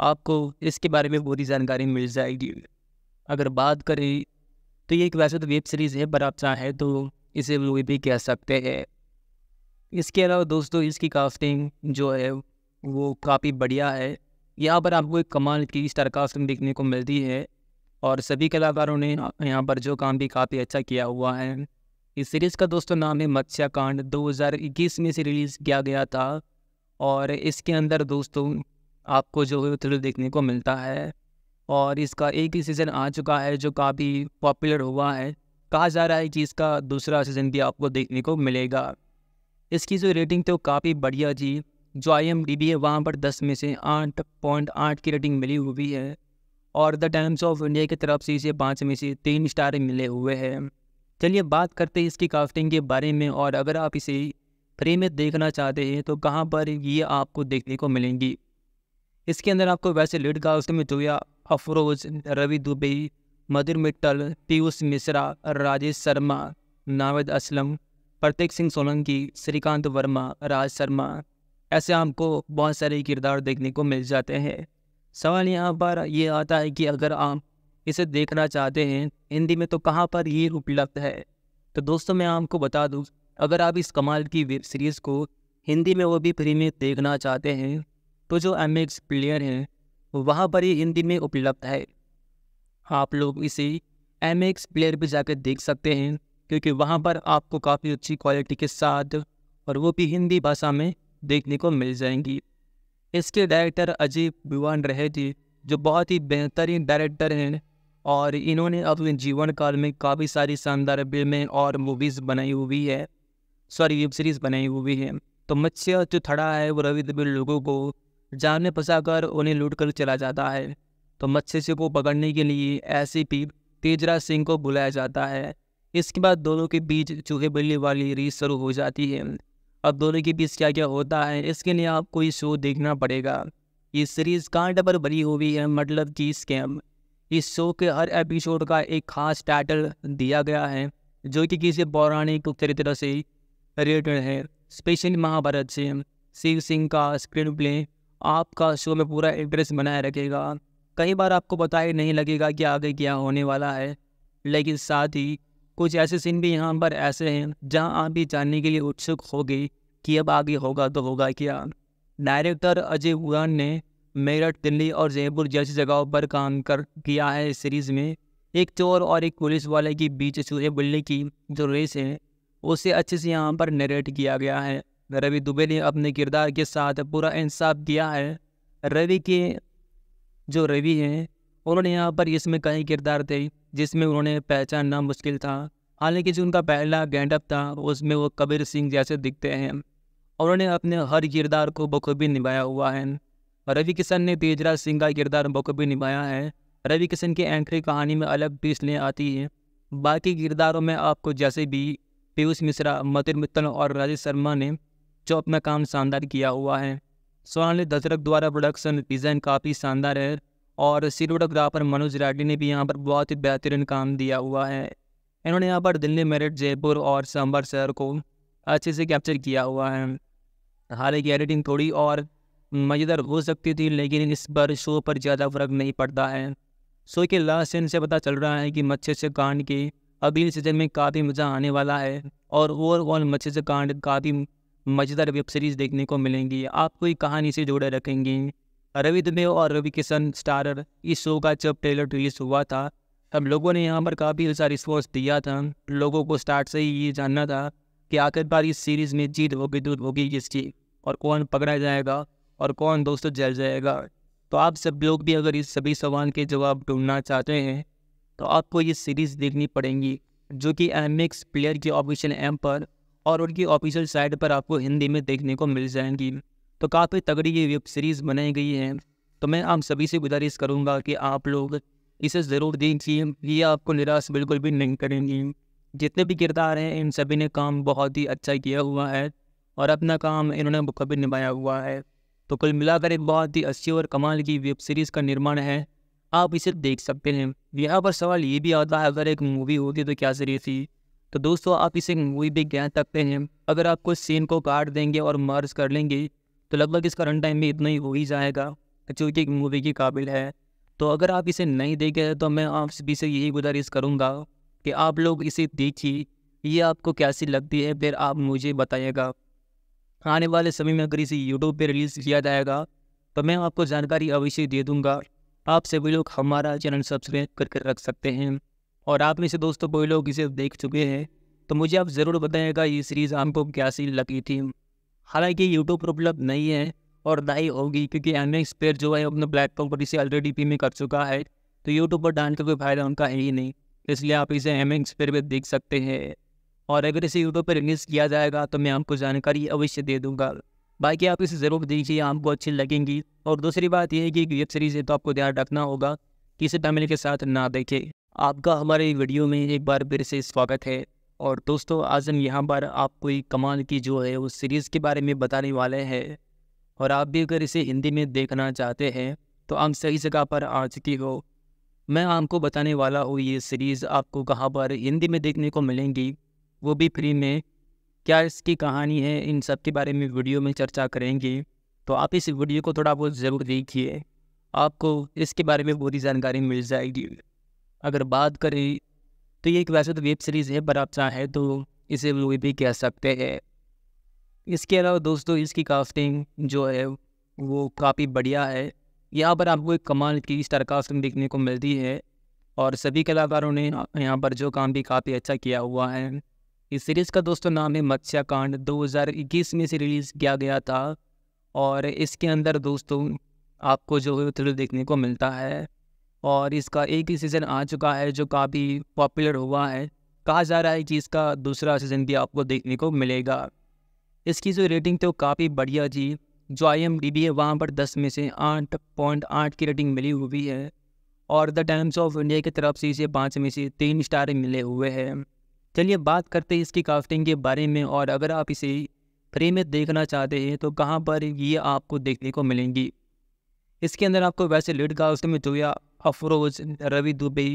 आपको इसके बारे में पूरी जानकारी मिल जाएगी। अगर बात करें तो ये एक वैसे तो वेब सीरीज़ है पर आप चाहें तो इसे मूवी भी कह सकते हैं। इसके अलावा दोस्तों इसकी कास्टिंग जो है वो काफ़ी बढ़िया है। यहाँ पर आपको एक कमाल की स्टार कास्टिंग देखने को मिलती है और सभी कलाकारों ने यहाँ पर जो काम भी काफ़ी अच्छा किया हुआ है। इस सीरीज़ का दोस्तों नाम है मत्स्याकांड। 2021 में से रिलीज़ किया गया था और इसके अंदर दोस्तों आपको जो है थ्रिल देखने को मिलता है। और इसका एक ही सीज़न आ चुका है जो काफ़ी पॉपुलर हुआ है। कहा जा रहा है कि इसका दूसरा सीज़न भी आपको देखने को मिलेगा। इसकी जो रेटिंग तो काफ़ी बढ़िया जी, जो IMDb है वहाँ पर 10 में से 8.8 की रेटिंग मिली हुई है। और द टाइम्स ऑफ इंडिया की तरफ से इसे 5 में से 3 स्टार मिले हुए हैं। चलिए बात करते हैं इसकी कास्टिंग के बारे में। और अगर आप इसे फ्री में देखना चाहते हैं तो कहां पर ये आपको देखने को मिलेंगी। इसके अंदर आपको वैसे लीड कास्ट में जोया अफरोज, रवि दुबे, मधुर मित्तल, पीयूष मिश्रा, राजेश शर्मा, नावेद असलम, प्रतीक सिंह सोलंकी, श्रीकांत वर्मा, राज शर्मा, ऐसे आपको बहुत सारे किरदार देखने को मिल जाते हैं। सवाल यहाँ पर यह आता है कि अगर आप इसे देखना चाहते हैं हिंदी में तो कहाँ पर ये उपलब्ध है। तो दोस्तों मैं आपको बता दूँ, अगर आप इस कमाल की वेब सीरीज़ को हिंदी में वो भी फ्री में देखना चाहते हैं तो जो एमएक्स प्लेयर हैं वहाँ पर ये हिंदी में उपलब्ध है। आप लोग इसे एमएक्स प्लेयर पर जाकर देख सकते हैं। क्योंकि वहाँ पर आपको काफ़ी अच्छी क्वालिटी के साथ, और वो भी हिंदी भाषा में देखने को मिल जाएंगी। इसके डायरेक्टर अजय भिवान रहे थे जो बहुत ही बेहतरीन डायरेक्टर हैं, और इन्होंने अपने जीवन काल में काफ़ी सारी शानदार फिल्में और मूवीज़ बनाई हुई है, सॉरी वेब सीरीज़ बनाई हुई है। तो मत्स्य जो थड़ा है वो रवि दबे लोगों को जान में फंसा कर उन्हें लूट कर चला जाता है। तो मत्स्य को पकड़ने के लिए एसीपी तेजराज सिंह को बुलाया जाता है। इसके बाद दोनों के बीच चूहे बिल्ली वाली रेस शुरू हो जाती है। अब दोनों के बीच क्या क्या होता है इसके लिए आपको ये शो देखना पड़ेगा। ये सीरीज़ कांटे पर भरी हुई है, मतलब कि स्कैम। इस शो के हर एपिसोड का एक खास टाइटल दिया गया है जो कि किसी पौराणिक चरित्र से रिलेटेड है, स्पेशली महाभारत से। शिव सिंह का स्क्रीन प्ले आपका शो में पूरा इंटरेस्ट बनाए रखेगा। कई बार आपको पता ही नहीं लगेगा कि आगे क्या होने वाला है, लेकिन साथ ही कुछ ऐसे सीन भी यहाँ पर ऐसे हैं जहाँ आप भी जानने के लिए उत्सुक होगे कि अब आगे होगा तो होगा क्या। डायरेक्टर अजय भिवान ने मेरठ, दिल्ली और जयपुर जैसी जगहों पर काम कर किया है। इस सीरीज़ में एक चोर और एक पुलिस वाले के बीच चूहे बिल्ली की जो रेस है उसे अच्छे से यहाँ पर नरेट किया गया है। रवि दुबे ने अपने किरदार के साथ पूरा इंसाफ किया है। रवि हैं उन्होंने यहाँ पर इसमें कई किरदार थे जिसमें उन्होंने पहचानना मुश्किल था, हालांकि जो उनका पहला गेटअप था उसमें वो कबीर सिंह जैसे दिखते हैं। उन्होंने अपने हर किरदार को बखूबी निभाया हुआ है। रवि किशन ने तेजराज सिंह का किरदार बखूबी निभाया है। रवि किशन की एंट्री कहानी में अलग पिसलें आती है। बाकी किरदारों में आपको जैसे भी पीयूष मिश्रा, मतिन मित्तल और राजेश शर्मा ने जो अपना काम शानदार किया हुआ है। सोनाली दशरथ द्वारा प्रोडक्शन डिज़ाइन काफ़ी शानदार है और सिनेमाटोग्राफर मनोज राठी ने भी यहाँ पर बहुत ही बेहतरीन काम दिया हुआ है। इन्होंने यहाँ पर दिल्ली, मेरठ, जयपुर और सांभर शहर को अच्छे से कैप्चर किया हुआ है। हालांकि एडिटिंग थोड़ी और मज़ेदार हो सकती थी, लेकिन इस पर शो पर ज़्यादा फर्क नहीं पड़ता है। शो के लास्ट सीन से पता चल रहा है कि मत्स्य कांड के अगले सीजन में काफ़ी मज़ा आने वाला है, और ओवरऑल मत्स्य कांड काफ़ी मज़ेदार वेब सीरीज़ देखने को मिलेंगी, आपको ये कहानी से जोड़े रखेंगी। रवि दुबे और रवि किशन स्टारर इस शो का जब ट्रेलर रिलीज हुआ था तब लोगों ने यहाँ पर काफ़ी अच्छा रिस्पॉन्स दिया था। लोगों को स्टार्ट से ही ये जानना था कि आखिरकार इस सीरीज़ में जीत होगी दूर होगी किसकी, और कौन पकड़ा जाएगा और कौन दोस्तों जल जाएगा। तो आप सब लोग भी अगर इस सभी सवाल के जवाब ढूंढना चाहते हैं तो आपको ये सीरीज़ देखनी पड़ेंगी, जो कि एमएक्स प्लेयर की ऑफिशियल ऐप पर और उनकी ऑफिशियल साइट पर आपको हिंदी में देखने को मिल जाएंगी। तो काफ़ी तगड़ी ये वेब सीरीज़ बनाई गई है। तो मैं आप सभी से गुजारिश करूंगा कि आप लोग इसे ज़रूर देखिए, ये आपको निराश बिल्कुल भी नहीं करेंगी। जितने भी किरदार हैं इन सभी ने काम बहुत ही अच्छा किया हुआ है और अपना काम इन्होंने बखूबी निभाया हुआ है। तो कुल मिलाकर एक बहुत ही अच्छी और कमाल की वेब सीरीज़ का निर्माण है, आप इसे देख सकते हैं। यहाँ पर सवाल ये भी आता है अगर एक मूवी होती तो क्या सीरीज थी। तो दोस्तों आप इसे मूवी भी कह सकते हैं। अगर आप कुछ सीन को काट देंगे और मर्ज कर लेंगे तो लगभग इसका रन टाइम भी इतना ही हो ही जाएगा जो कि एक मूवी के काबिल है। तो अगर आप इसे नहीं देखे तो मैं आप सभी से यही गुजारिश करूँगा कि आप लोग इसे देखिए, ये आपको कैसी लगती है फिर आप मुझे बताइएगा। आने वाले समय में अगर इसे यूट्यूब पर रिलीज़ किया जाएगा तो मैं आपको जानकारी अवश्य दे दूँगा। आप सभी लोग हमारा चैनल सब्सक्राइब करके रख सकते हैं, और आप में से दोस्तों कोई लोग इसे देख चुके हैं तो मुझे आप ज़रूर बताइएगा ये सीरीज़ आपको कैसी लगी थी। हालांकि यूट्यूब पर उपलब्ध नहीं है और ना ही होगी, क्योंकि एमएक्स प्लेयर जो है अपने प्लेटफॉर्म पर इसे ऑलरेडी प्रीमियम कर चुका है, तो यूट्यूब पर डालने का कोई फ़ायदा उनका है ही नहीं, इसलिए आप इसे एमएक्स प्लेयर पर देख सकते हैं। और अगर इसे यूट्यूब पर रिलीज़ किया जाएगा तो मैं आपको जानकारी अवश्य दे दूँगा। बाकी आप इसे ज़रूर देखिए, आपको अच्छी लगेंगी। और दूसरी बात यह है कि वेब सीरीज़ है तो आपको ध्यान रखना होगा कि इसे फैमिली के साथ ना देखें। आपका हमारे वीडियो में एक बार फिर से स्वागत है। और दोस्तों आज हम यहाँ पर आपको एक कमाल की जो है उस सीरीज़ के बारे में बताने वाले हैं, और आप भी अगर इसे हिंदी में देखना चाहते हैं तो आप सही जगह पर आ चुकी हो। मैं आपको बताने वाला हूँ ये सीरीज़ आपको कहाँ पर हिंदी में देखने को मिलेंगी, वो भी फ्री में। क्या इसकी कहानी है, इन सब के बारे में वीडियो में चर्चा करेंगे। तो आप इस वीडियो को थोड़ा बहुत ज़रूर देखिए, आपको इसके बारे में पूरी जानकारी मिल जाएगी। अगर बात करें तो ये एक वैसे तो वेब सीरीज़ है, पर आप चाहें तो इसे मूवी भी कह सकते हैं। इसके अलावा दोस्तों इसकी कास्टिंग जो है वो काफ़ी बढ़िया है। यहाँ पर आपको एक कमाल की स्टार कास्टिंग देखने को मिलती है। और सभी कलाकारों ने यहाँ पर जो काम भी काफ़ी अच्छा किया हुआ है। इस सीरीज़ का दोस्तों नाम है मत्स्याकांड। 2021 में से रिलीज़ किया गया था और इसके अंदर दोस्तों आपको जो है थ्रिल देखने को मिलता है और इसका एक ही सीज़न आ चुका है जो काफ़ी पॉपुलर हुआ है। कहा जा रहा है कि इसका दूसरा सीज़न भी आपको देखने को मिलेगा। इसकी जो रेटिंग थी वो काफ़ी बढ़िया थी। जो IMDb है वहाँ पर 10 में से 8.8 की रेटिंग मिली हुई है और द टाइम्स ऑफ इंडिया की तरफ से इसे 5 में से 3 स्टार मिले हुए हैं। चलिए बात करते हैं इसकी कास्टिंग के बारे में, और अगर आप इसे फ्री में देखना चाहते हैं तो कहाँ पर ये आपको देखने को मिलेंगी। इसके अंदर आपको वैसे लीड कास्ट में जोया अफरोज, रवि दुबे,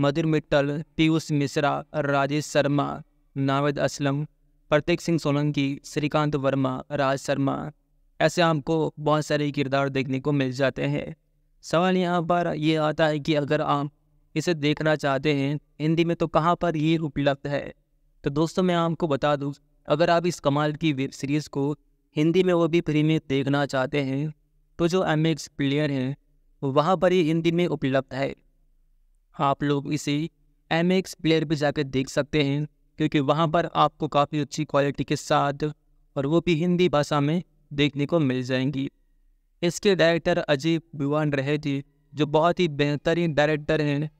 मधुर मित्तल, पीयूष मिश्रा, राजेश शर्मा, नावेद असलम, प्रतीक सिंह सोलंकी, श्रीकांत वर्मा, राज शर्मा, ऐसे आपको बहुत सारे किरदार देखने को मिल जाते हैं। सवाल यहाँ पर ये आता है कि अगर आप इसे देखना चाहते हैं हिंदी में तो कहाँ पर ये उपलब्ध है। तो दोस्तों मैं आपको बता दूँ, अगर आप इस कमाल की वेब सीरीज़ को हिंदी में वो भी फ्री में देखना चाहते हैं तो जो MX प्लेयर हैं वहाँ पर ये हिंदी में उपलब्ध है। आप लोग इसे MX प्लेयर पर जाकर देख सकते हैं क्योंकि वहाँ पर आपको काफ़ी अच्छी क्वालिटी के साथ और वो भी हिंदी भाषा में देखने को मिल जाएंगी। इसके डायरेक्टर अजय बीवान रहे थे जो बहुत ही बेहतरीन डायरेक्टर हैं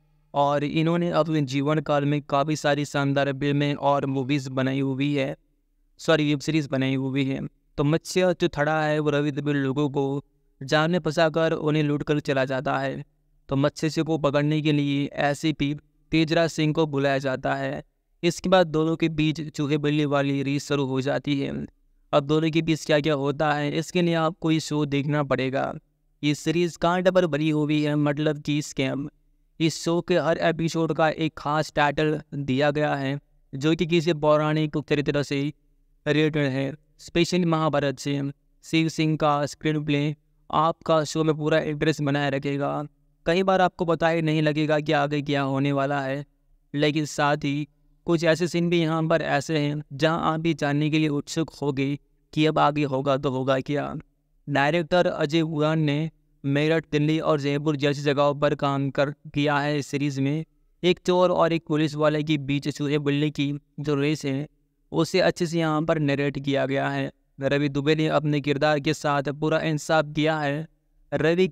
और इन्होंने अपने जीवन काल में काफ़ी सारी शानदार फिल्में और मूवीज़ बनाई हुई है, सॉरी वेब सीरीज़ बनाई हुई है। तो मत्स्य जो थड़ा है वो रवि दुबे लोगों को जान में फंसाकर उन्हें लूट कर चला जाता है। तो मत्स्य को पकड़ने के लिए SCP तेजराज सिंह को बुलाया जाता है। इसके बाद दोनों के बीच चूहे बिल्ली वाली रेस शुरू हो जाती है। अब दोनों के बीच क्या क्या होता है इसके लिए आपको ये शो देखना पड़ेगा। ये सीरीज़ कांटे पर बनी हुई है, मतलब कि स्कैम। इस शो के हर एपिसोड का एक खास टाइटल दिया गया है जो कि किसी पौराणिक चरित्र से रिलेटेड है, स्पेशली महाभारत से। शिव सिंह का स्क्रीन प्ले आपका शो में पूरा इंटरेस्ट बनाए रखेगा। कई बार आपको पता ही नहीं लगेगा कि आगे क्या होने वाला है, लेकिन साथ ही कुछ ऐसे सीन भी यहाँ पर ऐसे हैं जहाँ आप भी जानने के लिए उत्सुक होगे कि अब आगे होगा तो होगा क्या। डायरेक्टर अजय उड़ान ने मेरठ, दिल्ली और जयपुर जैसी जगहों पर काम कर किया है। इस सीरीज़ में एक चोर और एक पुलिस वाले के बीच चूहे बिल्ली की जो रेस है उसे अच्छे से यहाँ पर नरेट किया गया है। रवि दुबे ने अपने किरदार के साथ पूरा इंसाफ किया है। रवि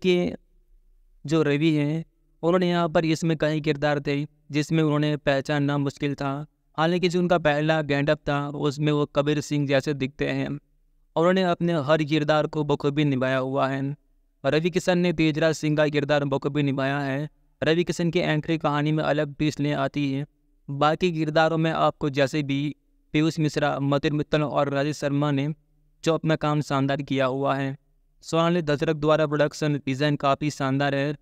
हैं उन्होंने यहाँ पर इसमें कई किरदार थे जिसमें उन्होंने पहचानना मुश्किल था। हालांकि जो उनका पहला गेटअप था उसमें वो कबीर सिंह जैसे दिखते हैं। उन्होंने अपने हर किरदार को बखूबी निभाया हुआ है। रवि किशन ने तेजराज सिंह का किरदार बखूबी निभाया है। रवि किशन की एंट्री कहानी में अलग ट्विस्ट ले आती है। बाकी किरदारों में आपको जैसे भी पीयूष मिश्रा, मधुर मित्तल और राजेश शर्मा ने जो अपना काम शानदार किया हुआ है। सोनाली दशरथ द्वारा प्रोडक्शन डिज़ाइन काफ़ी शानदार है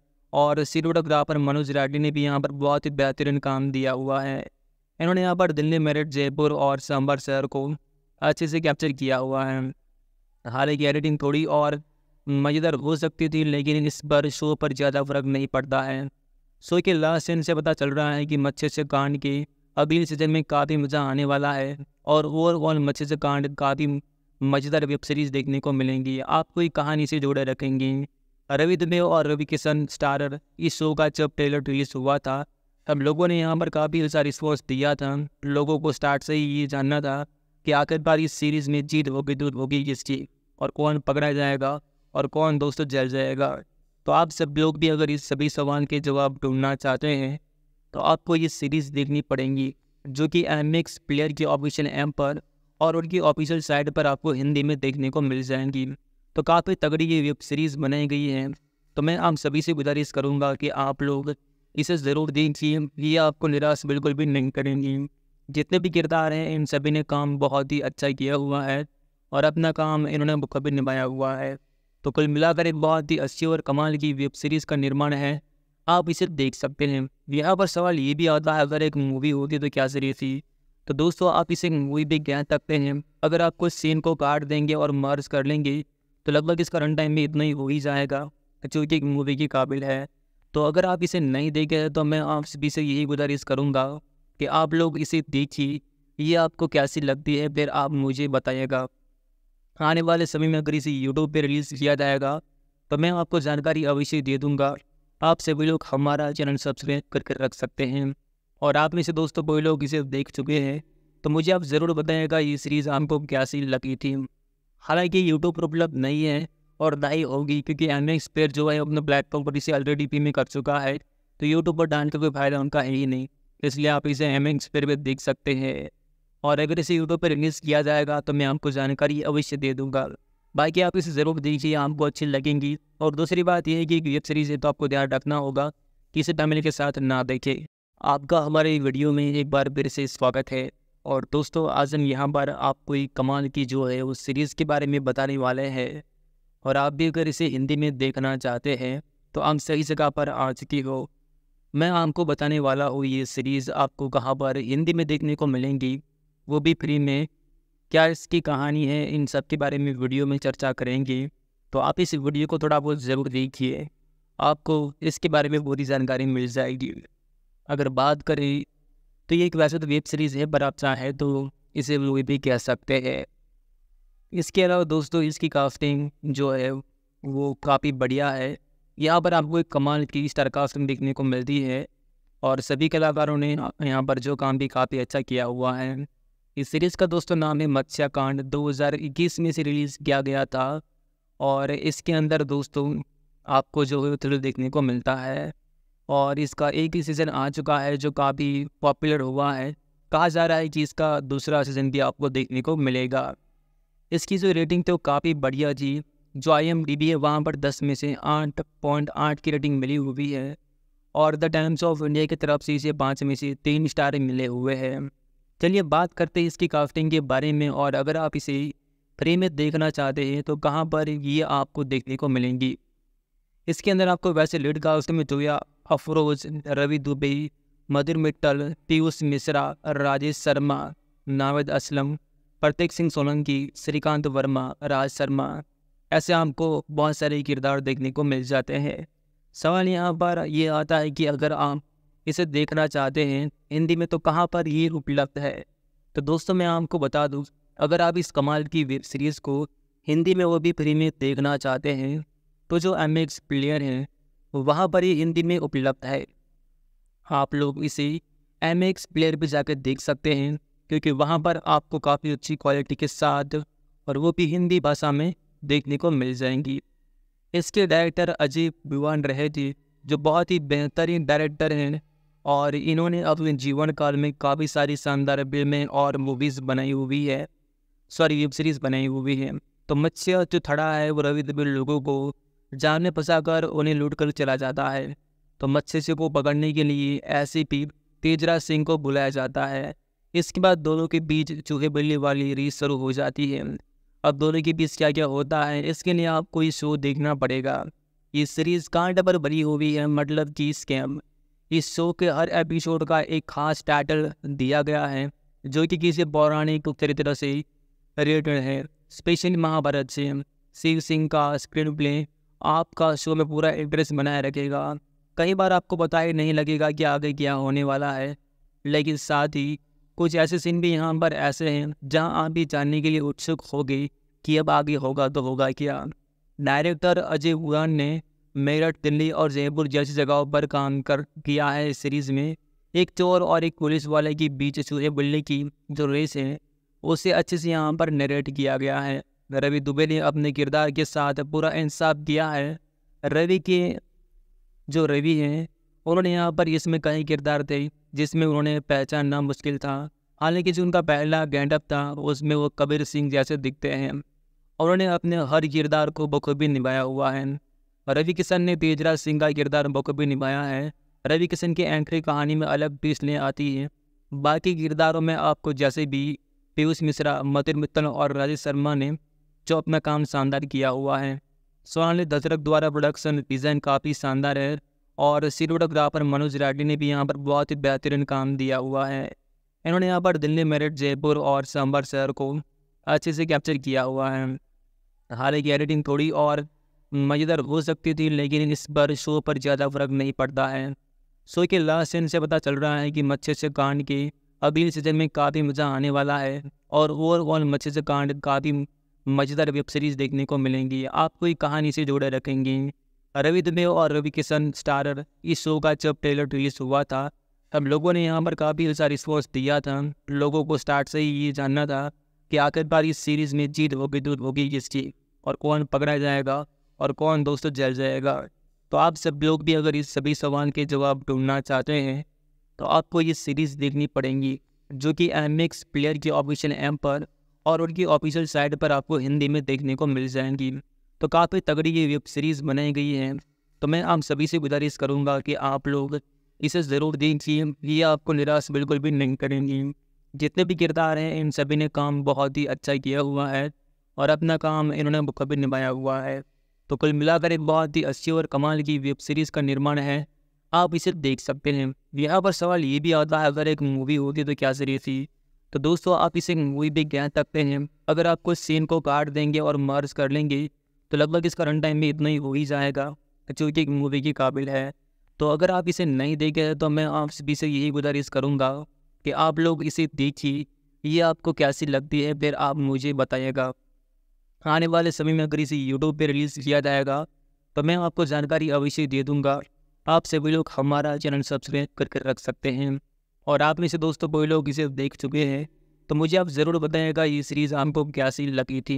और सिनेमेटोग्राफर मनोज राठी ने भी यहाँ पर बहुत ही बेहतरीन काम दिया हुआ है। इन्होंने यहाँ पर दिल्ली, मेरठ, जयपुर और सांभर शहर को अच्छे से कैप्चर किया हुआ है। हालांकि एडिटिंग थोड़ी और मज़ेदार हो सकती थी, लेकिन इस पर शो पर ज़्यादा फर्क नहीं पड़ता है। शो के लास्ट सीन से पता चल रहा है कि मत्स्यकांड के अगले सीजन में काफ़ी मज़ा आने वाला है और ओवरऑल मत्स्यकांड काफ़ी मज़ेदार वेब सीरीज़ देखने को मिलेंगी, आपको ये कहानी से जोड़े रखेंगी। रवि दुबे और रवि किशन स्टारर इस शो का जब ट्रेलर रिलीज़ हुआ था तब लोगों ने यहाँ पर काफ़ी अच्छा रिस्पॉन्स दिया था। लोगों को स्टार्ट से ही ये जानना था कि आखिरकार इस सीरीज़ में जीत होगी दूर होगी किसकी और कौन पकड़ा जाएगा और कौन दोस्तों जल जाएगा। तो आप सब लोग भी अगर इस सभी सवाल के जवाब ढूंढना चाहते हैं तो आपको ये सीरीज़ देखनी पड़ेगी जो कि MX प्लेयर की ऑफिशियल ऐप पर और उनकी ऑफिशियल साइट पर आपको हिंदी में देखने को मिल जाएंगी। तो काफ़ी तगड़ी ये वेब सीरीज़ बनाई गई है। तो मैं आप सभी से गुजारिश करूंगा कि आप लोग इसे ज़रूर देखिए, ये आपको निराश बिल्कुल भी नहीं करेंगी। जितने भी किरदार हैं इन सभी ने काम बहुत ही अच्छा किया हुआ है और अपना काम इन्होंने बखूबी निभाया हुआ है। तो कुल मिलाकर एक बहुत ही अच्छी और कमाल की वेब सीरीज़ का निर्माण है, आप इसे देख सकते हैं। यहाँ पर सवाल ये भी आता है अगर एक मूवी होती तो क्या सीरीज थी। तो दोस्तों आप इसे मूवी भी कह सकते हैं। अगर आप कुछ सीन को काट देंगे और मर्ज कर लेंगे तो लगभग इसका रन टाइम में इतना ही हो ही जाएगा जो कि मूवी के काबिल है। तो अगर आप इसे नहीं देखे तो मैं आप सभी से यही गुजारिश करूंगा कि आप लोग इसे देखिए, ये आपको कैसी लगती है फिर आप मुझे बताइएगा। आने वाले समय में अगर इसे YouTube पर रिलीज़ किया जाएगा तो मैं आपको जानकारी अवश्य दे दूँगा। आप सभी लोग हमारा चैनल सब्सक्राइब करके रख सकते हैं। और आप में से दोस्तों कोई लोग इसे देख चुके हैं तो मुझे आप ज़रूर बताइएगा ये सीरीज़ आपको कैसी लगी थी। हालांकि यूट्यूब पर उपलब्ध नहीं है और ना ही होगी, क्योंकि एमएक्स प्लेयर जो है अपने प्लेटफॉर्म पर इसे ऑलरेडी पे में कर चुका है, तो यूट्यूब पर डालने का कोई फ़ायदा उनका है ही नहीं, इसलिए आप इसे एमएक्स प्लेयर पर देख सकते हैं। और अगर इसे यूट्यूब पर रिलीज़ किया जाएगा तो मैं आपको जानकारी अवश्य दे दूँगा। बाकी आप इसे ज़रूर देखिए, आपको अच्छी लगेंगी। और दूसरी बात यह है कि वेब सीरीज़ है तो आपको ध्यान रखना होगा कि इसे फैमिली के साथ ना देखें। आपका हमारे वीडियो में एक बार फिर से स्वागत है। और दोस्तों आज हम यहाँ पर आपको एक कमाल की जो है उस सीरीज़ के बारे में बताने वाले हैं। और आप भी अगर इसे हिंदी में देखना चाहते हैं तो आप सही जगह पर आ चुकी हो। मैं आपको बताने वाला हूँ ये सीरीज़ आपको कहाँ पर हिंदी में देखने को मिलेंगी, वो भी फ्री में। क्या इसकी कहानी है, इन सब के बारे में वीडियो में चर्चा करेंगे। तो आप इस वीडियो को थोड़ा बहुत ज़रूर देखिए, आपको इसके बारे में पूरी जानकारी मिल जाएगी। अगर बात करें तो ये एक वैसे तो वेब सीरीज़ है, पर आप चाहें तो इसे मूवी भी कह सकते हैं। इसके अलावा दोस्तों इसकी कास्टिंग जो है वो काफ़ी बढ़िया है। यहाँ पर आपको एक कमाल की स्टार कास्टिंग देखने को मिलती है और सभी कलाकारों ने यहाँ पर जो काम भी काफ़ी अच्छा किया हुआ है। इस सीरीज़ का दोस्तों नाम है मत्स्याकांड। 2021 में इसे रिलीज़ किया गया था और इसके अंदर दोस्तों आपको जो है थ्रिल देखने को मिलता है। और इसका एक ही सीज़न आ चुका है जो काफ़ी पॉपुलर हुआ है। कहा जा रहा है कि इसका दूसरा सीज़न भी आपको देखने को मिलेगा। इसकी जो रेटिंग तो काफ़ी बढ़िया जी, जो IMDb है वहाँ पर 10 में से 8.8 की रेटिंग मिली हुई है। और द टाइम्स ऑफ इंडिया की तरफ से इसे 5 में से 3 स्टार मिले हुए हैं। चलिए बात करते हैं इसकी कास्टिंग के बारे में। और अगर आप इसे फ्री में देखना चाहते हैं तो कहाँ पर ये आपको देखने को मिलेंगी। इसके अंदर आपको वैसे लीड कास्टिंग में जोया अफरोज, रवि दुबे, मधुर मित्तल, पीयूष मिश्रा, राजेश शर्मा, नावेद असलम, प्रतीक सिंह सोलंकी, श्रीकांत वर्मा, राज शर्मा, ऐसे आपको बहुत सारे किरदार देखने को मिल जाते हैं। सवाल यहाँ पर ये आता है कि अगर आप इसे देखना चाहते हैं हिंदी में तो कहाँ पर ये उपलब्ध है। तो दोस्तों मैं आपको बता दूँ, अगर आप इस कमाल की वेब सीरीज़ को हिंदी में वो भी फ्री में देखना चाहते हैं तो जो एमएक्स प्लेयर हैं वहाँ पर ये हिंदी में उपलब्ध है। आप लोग इसे एमएक्स प्लेयर पर जाकर देख सकते हैं, क्योंकि वहाँ पर आपको काफ़ी अच्छी क्वालिटी के साथ और वो भी हिंदी भाषा में देखने को मिल जाएंगी। इसके डायरेक्टर अजय बिवान रहे थे, जो बहुत ही बेहतरीन डायरेक्टर हैं। और इन्होंने अपने जीवन काल में काफ़ी सारी शानदार फिल्में और मूवीज़ बनाई हुई है, सॉरी वेब सीरीज़ बनाई हुई है। तो मत्स्य जो थड़ा है वो रवि दुबे लोगों को जान में फंसा कर उन्हें लूट कर चला जाता है। तो मत्स्य को पकड़ने के लिए SCP तेजराज सिंह को बुलाया जाता है। इसके बाद दोनों के बीच चूहे बिल्ली वाली रेस शुरू हो जाती है। अब दोनों के बीच क्या क्या होता है इसके लिए आपको ये शो देखना पड़ेगा। ये सीरीज़ कांड पर बनी हुई है, मतलब कि स्कैम। इस शो के हर एपिसोड का एक खास टाइटल दिया गया है जो कि किसी पौराणिक चरित्र से रिलेटेड है, स्पेशली महाभारत से। शिव सिंह का स्क्रीन प्ले आपका शो में पूरा इंटरेस्ट बनाए रखेगा। कई बार आपको पता ही नहीं लगेगा कि आगे क्या होने वाला है, लेकिन साथ ही कुछ ऐसे सीन भी यहाँ पर ऐसे हैं जहाँ आप भी जानने के लिए उत्सुक होगे कि अब आगे होगा तो होगा क्या। डायरेक्टर अजय बिवान ने मेरठ, दिल्ली और जयपुर जैसी जगहों पर काम कर किया है। इस सीरीज़ में एक चोर और एक पुलिस वाले के बीच चूहे बिल्ली की जो रेस है उसे अच्छे से यहाँ पर नरेट किया गया है। रवि दुबे ने अपने किरदार के साथ पूरा इंसाफ किया है। रवि हैं उन्होंने यहाँ पर इसमें कई किरदार थे जिसमें उन्होंने पहचानना मुश्किल था। हालांकि जो उनका पहला गेटअप था उसमें वो कबीर सिंह जैसे दिखते हैं। उन्होंने अपने हर किरदार को बखूबी निभाया हुआ है। रवि किशन ने तेजराज सिंह का किरदार बखूबी निभाया है। रवि किशन की एंट्री कहानी में अलग पिसलें आती हैं। बाकी किरदारों में आपको जैसे भी पीयूष मिश्रा, मधुर मित्तल और राजेश शर्मा ने जो अपना काम शानदार किया हुआ है। सोनाली दशरथ द्वारा प्रोडक्शन डिज़ाइन काफ़ी शानदार है और सिनेमेटोग्राफर मनोज राठी ने भी यहाँ पर बहुत ही बेहतरीन काम दिया हुआ है। इन्होंने यहाँ पर दिल्ली, मेरठ, जयपुर और सांभर शहर को अच्छे से कैप्चर किया हुआ है। हालांकि एडिटिंग थोड़ी और मज़ेदार हो सकती थी, लेकिन इस पर शो पर ज़्यादा फर्क नहीं पड़ता है। शो के लास्ट सीन से पता चल रहा है कि मत्स्यकांड के अगले सीजन में काफ़ी मज़ा आने वाला है। और ओवरऑल मत्स्यकांड काफ़ी मज़ेदार वेब सीरीज़ देखने को मिलेंगी, आपको ये कहानी से जोड़े रखेंगी। रविदेव और रवि किशन स्टारर इस शो का जब ट्रेलर रिलीज हुआ था, हम लोगों ने यहाँ पर काफ़ी अच्छा रिस्पॉन्स दिया था। लोगों को स्टार्ट से ही ये जानना था कि आखिरकार इस सीरीज़ में जीत होगी दूर होगी किसकी, और कौन पकड़ा जाएगा और कौन दोस्तों जल जाएगा। तो आप सब लोग भी अगर इस सभी सवाल के जवाब ढूंढना चाहते हैं तो आपको ये सीरीज़ देखनी पड़ेंगी, जो कि एमएक्स प्लेयर की ऑफिशियल ऐप पर और उनकी ऑफिशियल साइट पर आपको हिंदी में देखने को मिल जाएंगी। तो काफ़ी तगड़ी ये वेब सीरीज़ बनाई गई है। तो मैं आप सभी से गुजारिश करूँगा कि आप लोग इसे ज़रूर देखिए, ये आपको निराश बिल्कुल भी नहीं करेंगी। जितने भी किरदार हैं इन सभी ने काम बहुत ही अच्छा किया हुआ है और अपना काम इन्होंने बखूबी निभाया हुआ है। तो कुल मिलाकर एक बहुत ही अच्छी और कमाल की वेब सीरीज़ का निर्माण है, आप इसे देख सकते हैं। यहाँ पर सवाल ये भी आता है, अगर एक मूवी होती तो क्या सीरीज थी। तो दोस्तों आप इसे मूवी भी कह सकते हैं। अगर आप कुछ सीन को काट देंगे और मर्ज कर लेंगे तो लगभग इसका रन टाइम भी इतना ही हो ही जाएगा, जो कि एक मूवी के काबिल है। तो अगर आप इसे नहीं देखे तो मैं आप सभी से यही गुजारिश करूँगा कि आप लोग इसे देखिए, ये आपको कैसी लगती है फिर आप मुझे बताइएगा। आने वाले समय में अगर इसे यूट्यूब पर रिलीज़ किया जाएगा तो मैं आपको जानकारी अवश्य दे दूँगा। आप सभी लोग हमारा चैनल सब्सक्राइब करके रख सकते हैं। और आप में से दोस्तों कोई लोग इसे देख चुके हैं तो मुझे आप ज़रूर बताइएगा ये सीरीज़ आपको कैसी लगी थी।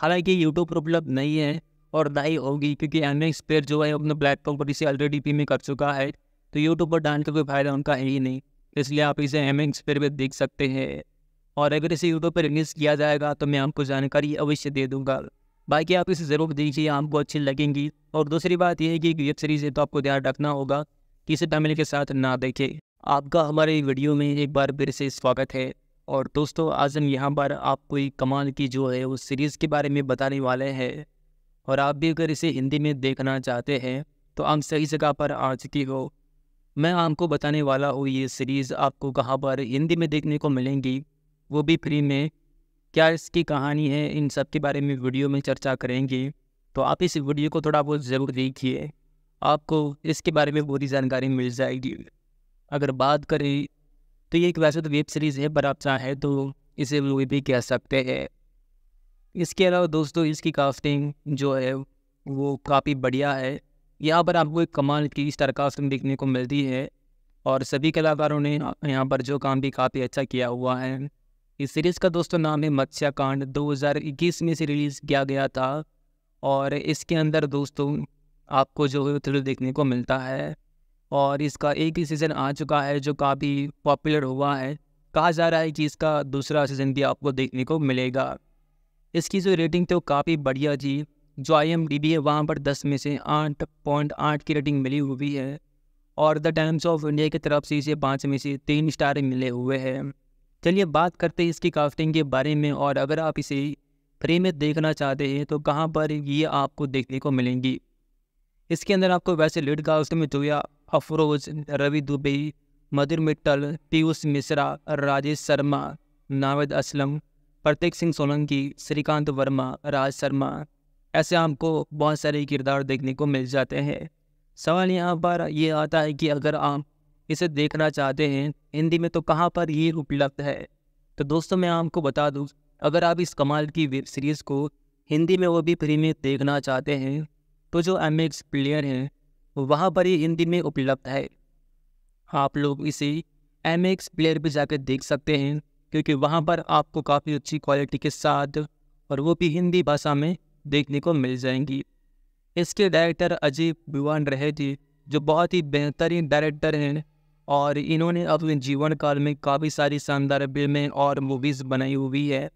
हालांकि यूट्यूब पर उपलब्ध नहीं है और ना ही होगी, क्योंकि एमएक्स प्लेयर जो है अपने प्लेटफॉर्म पर इसे ऑलरेडी पेमेंट कर चुका है, तो यूट्यूब पर डालने का कोई फ़ायदा उनका है ही नहीं। इसलिए आप इसे एमएक्स प्लेयर पर देख सकते हैं। और अगर इसे यूट्यूब पर रिलीज़ किया जाएगा तो मैं आपको जानकारी अवश्य दे दूँगा। बाकी आप इसे ज़रूर देखिए, आपको अच्छी लगेंगी। और दूसरी बात यह है कि वेब सीरीज़ है तो आपको ध्यान रखना होगा कि इसे फैमिली के साथ ना देखें। आपका हमारे वीडियो में एक बार फिर से स्वागत है। और दोस्तों आज हम यहाँ पर आपको एक कमाल की जो है उस सीरीज़ के बारे में बताने वाले हैं। और आप भी अगर इसे हिंदी में देखना चाहते हैं तो आप सही जगह पर आ चुकी हो। मैं आपको बताने वाला हूँ ये सीरीज़ आपको कहाँ पर हिंदी में देखने को मिलेंगी, वो भी फ्री में। क्या इसकी कहानी है, इन सब के बारे में वीडियो में चर्चा करेंगे। तो आप इस वीडियो को थोड़ा बहुत ज़रूर देखिए, आपको इसके बारे में पूरी जानकारी मिल जाएगी। अगर बात करें तो ये एक वैसे तो वेब सीरीज़ है, पर आप चाहें तो इसे मूवी भी कह सकते हैं। इसके अलावा दोस्तों इसकी कास्टिंग जो है वो काफ़ी बढ़िया है। यहाँ पर आपको एक कमाल की स्टार कास्टिंग देखने को मिलती है और सभी कलाकारों ने यहाँ पर जो काम भी काफ़ी अच्छा किया हुआ है। इस सीरीज़ का दोस्तों नाम है मत्स्याकांड। 2021 में से रिलीज़ किया गया था और इसके अंदर दोस्तों आपको जो है थ्रिल देखने को मिलता है। और इसका एक ही सीज़न आ चुका है जो काफ़ी पॉपुलर हुआ है। कहा जा रहा है कि इसका दूसरा सीज़न भी आपको देखने को मिलेगा। इसकी जो रेटिंग थी वो काफ़ी बढ़िया थी। जो IMDb है वहाँ पर 10 में से 8.8 की रेटिंग मिली हुई है। और द टाइम्स ऑफ इंडिया की तरफ से इसे 5 में से 3 स्टार मिले हुए हैं। चलिए बात करते हैं इसकी कास्टिंग के बारे में। और अगर आप इसे फ्री में देखना चाहते हैं तो कहाँ पर ये आपको देखने को मिलेंगी। इसके अंदर आपको वैसे लीड कास्ट में जोया अफरोज, रवि दुबे, मधुर मित्तल, पीयूष मिश्रा, राजेश शर्मा, नावेद असलम, प्रतीक सिंह सोलंकी, श्रीकांत वर्मा, राज शर्मा, ऐसे आपको बहुत सारे किरदार देखने को मिल जाते हैं। सवाल यहाँ पर ये आता है कि अगर आप इसे देखना चाहते हैं हिंदी में तो कहाँ पर ये उपलब्ध है। तो दोस्तों मैं आपको बता दूँ, अगर आप इस कमाल की वेब सीरीज़ को हिंदी में वो भी फ्री में देखना चाहते हैं तो जो एमएक्स प्लेयर हैं वहाँ पर ये हिंदी में उपलब्ध है। आप लोग इसे एमएक्स प्लेयर पर जाकर देख सकते हैं, क्योंकि वहाँ पर आपको काफ़ी अच्छी क्वालिटी के साथ और वो भी हिंदी भाषा में देखने को मिल जाएंगी। इसके डायरेक्टर अजय बिवान रहे थे, जो बहुत ही बेहतरीन डायरेक्टर हैं और इन्होंने अपने जीवन काल में काफ़ी सारी शानदार फिल्में और मूवीज़ बनाई हुई है,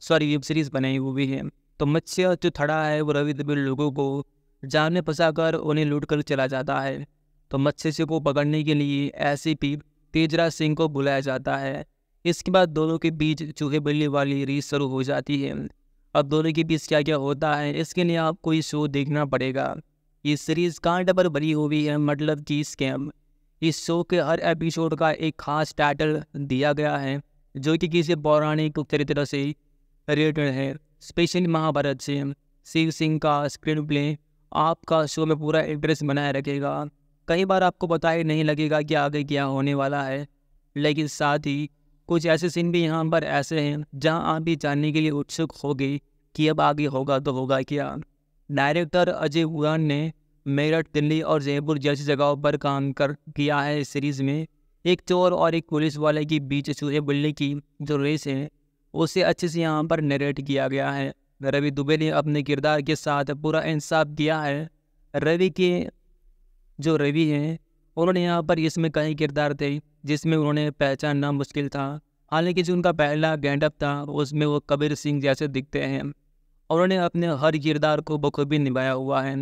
सॉरी वेब सीरीज़ बनाई हुई है। तो मत्स्य जो थड़ा है वो रवि दबे लोगों को जान में फंसाकर उन्हें लूट कर चला जाता है। तो मत्स्य को पकड़ने के लिए SCP तेजराज सिंह को बुलाया जाता है। इसके बाद दोनों के बीच चूहे बिल्ली वाली रेस शुरू हो जाती है। अब दोनों के बीच क्या क्या होता है इसके लिए आपको ये शो देखना पड़ेगा। ये सीरीज़ कांटे पर बनी हुई है, मतलब कि स्कैम। इस शो के हर एपिसोड का एक खास टाइटल दिया गया है जो कि किसी पौराणिक चरित्र से रिलेटेड है, स्पेशली महाभारत से। शिव सिंह का स्क्रीन प्ले आपका शो में पूरा इंटरेस्ट बनाए रखेगा। कई बार आपको पता ही नहीं लगेगा कि आगे क्या होने वाला है, लेकिन साथ ही कुछ ऐसे सीन भी यहाँ पर ऐसे हैं जहाँ आप भी जानने के लिए उत्सुक होगे कि अब आगे होगा तो होगा क्या। डायरेक्टर अजय बिवान ने मेरठ, दिल्ली और जयपुर जैसी जगहों पर काम कर किया है। इस सीरीज़ में एक चोर और एक पुलिस वाले के बीच चूहे बुल्ले की जो रेस है उसे अच्छे से यहाँ पर नरेट किया गया है। रवि दुबे ने अपने किरदार के साथ पूरा इंसाफ किया है। रवि हैं उन्होंने यहाँ पर इसमें कई किरदार थे जिसमें उन्होंने पहचानना मुश्किल था। हालांकि जो उनका पहला गेटअप था उसमें वो कबीर सिंह जैसे दिखते हैं। उन्होंने अपने हर किरदार को बखूबी निभाया हुआ है।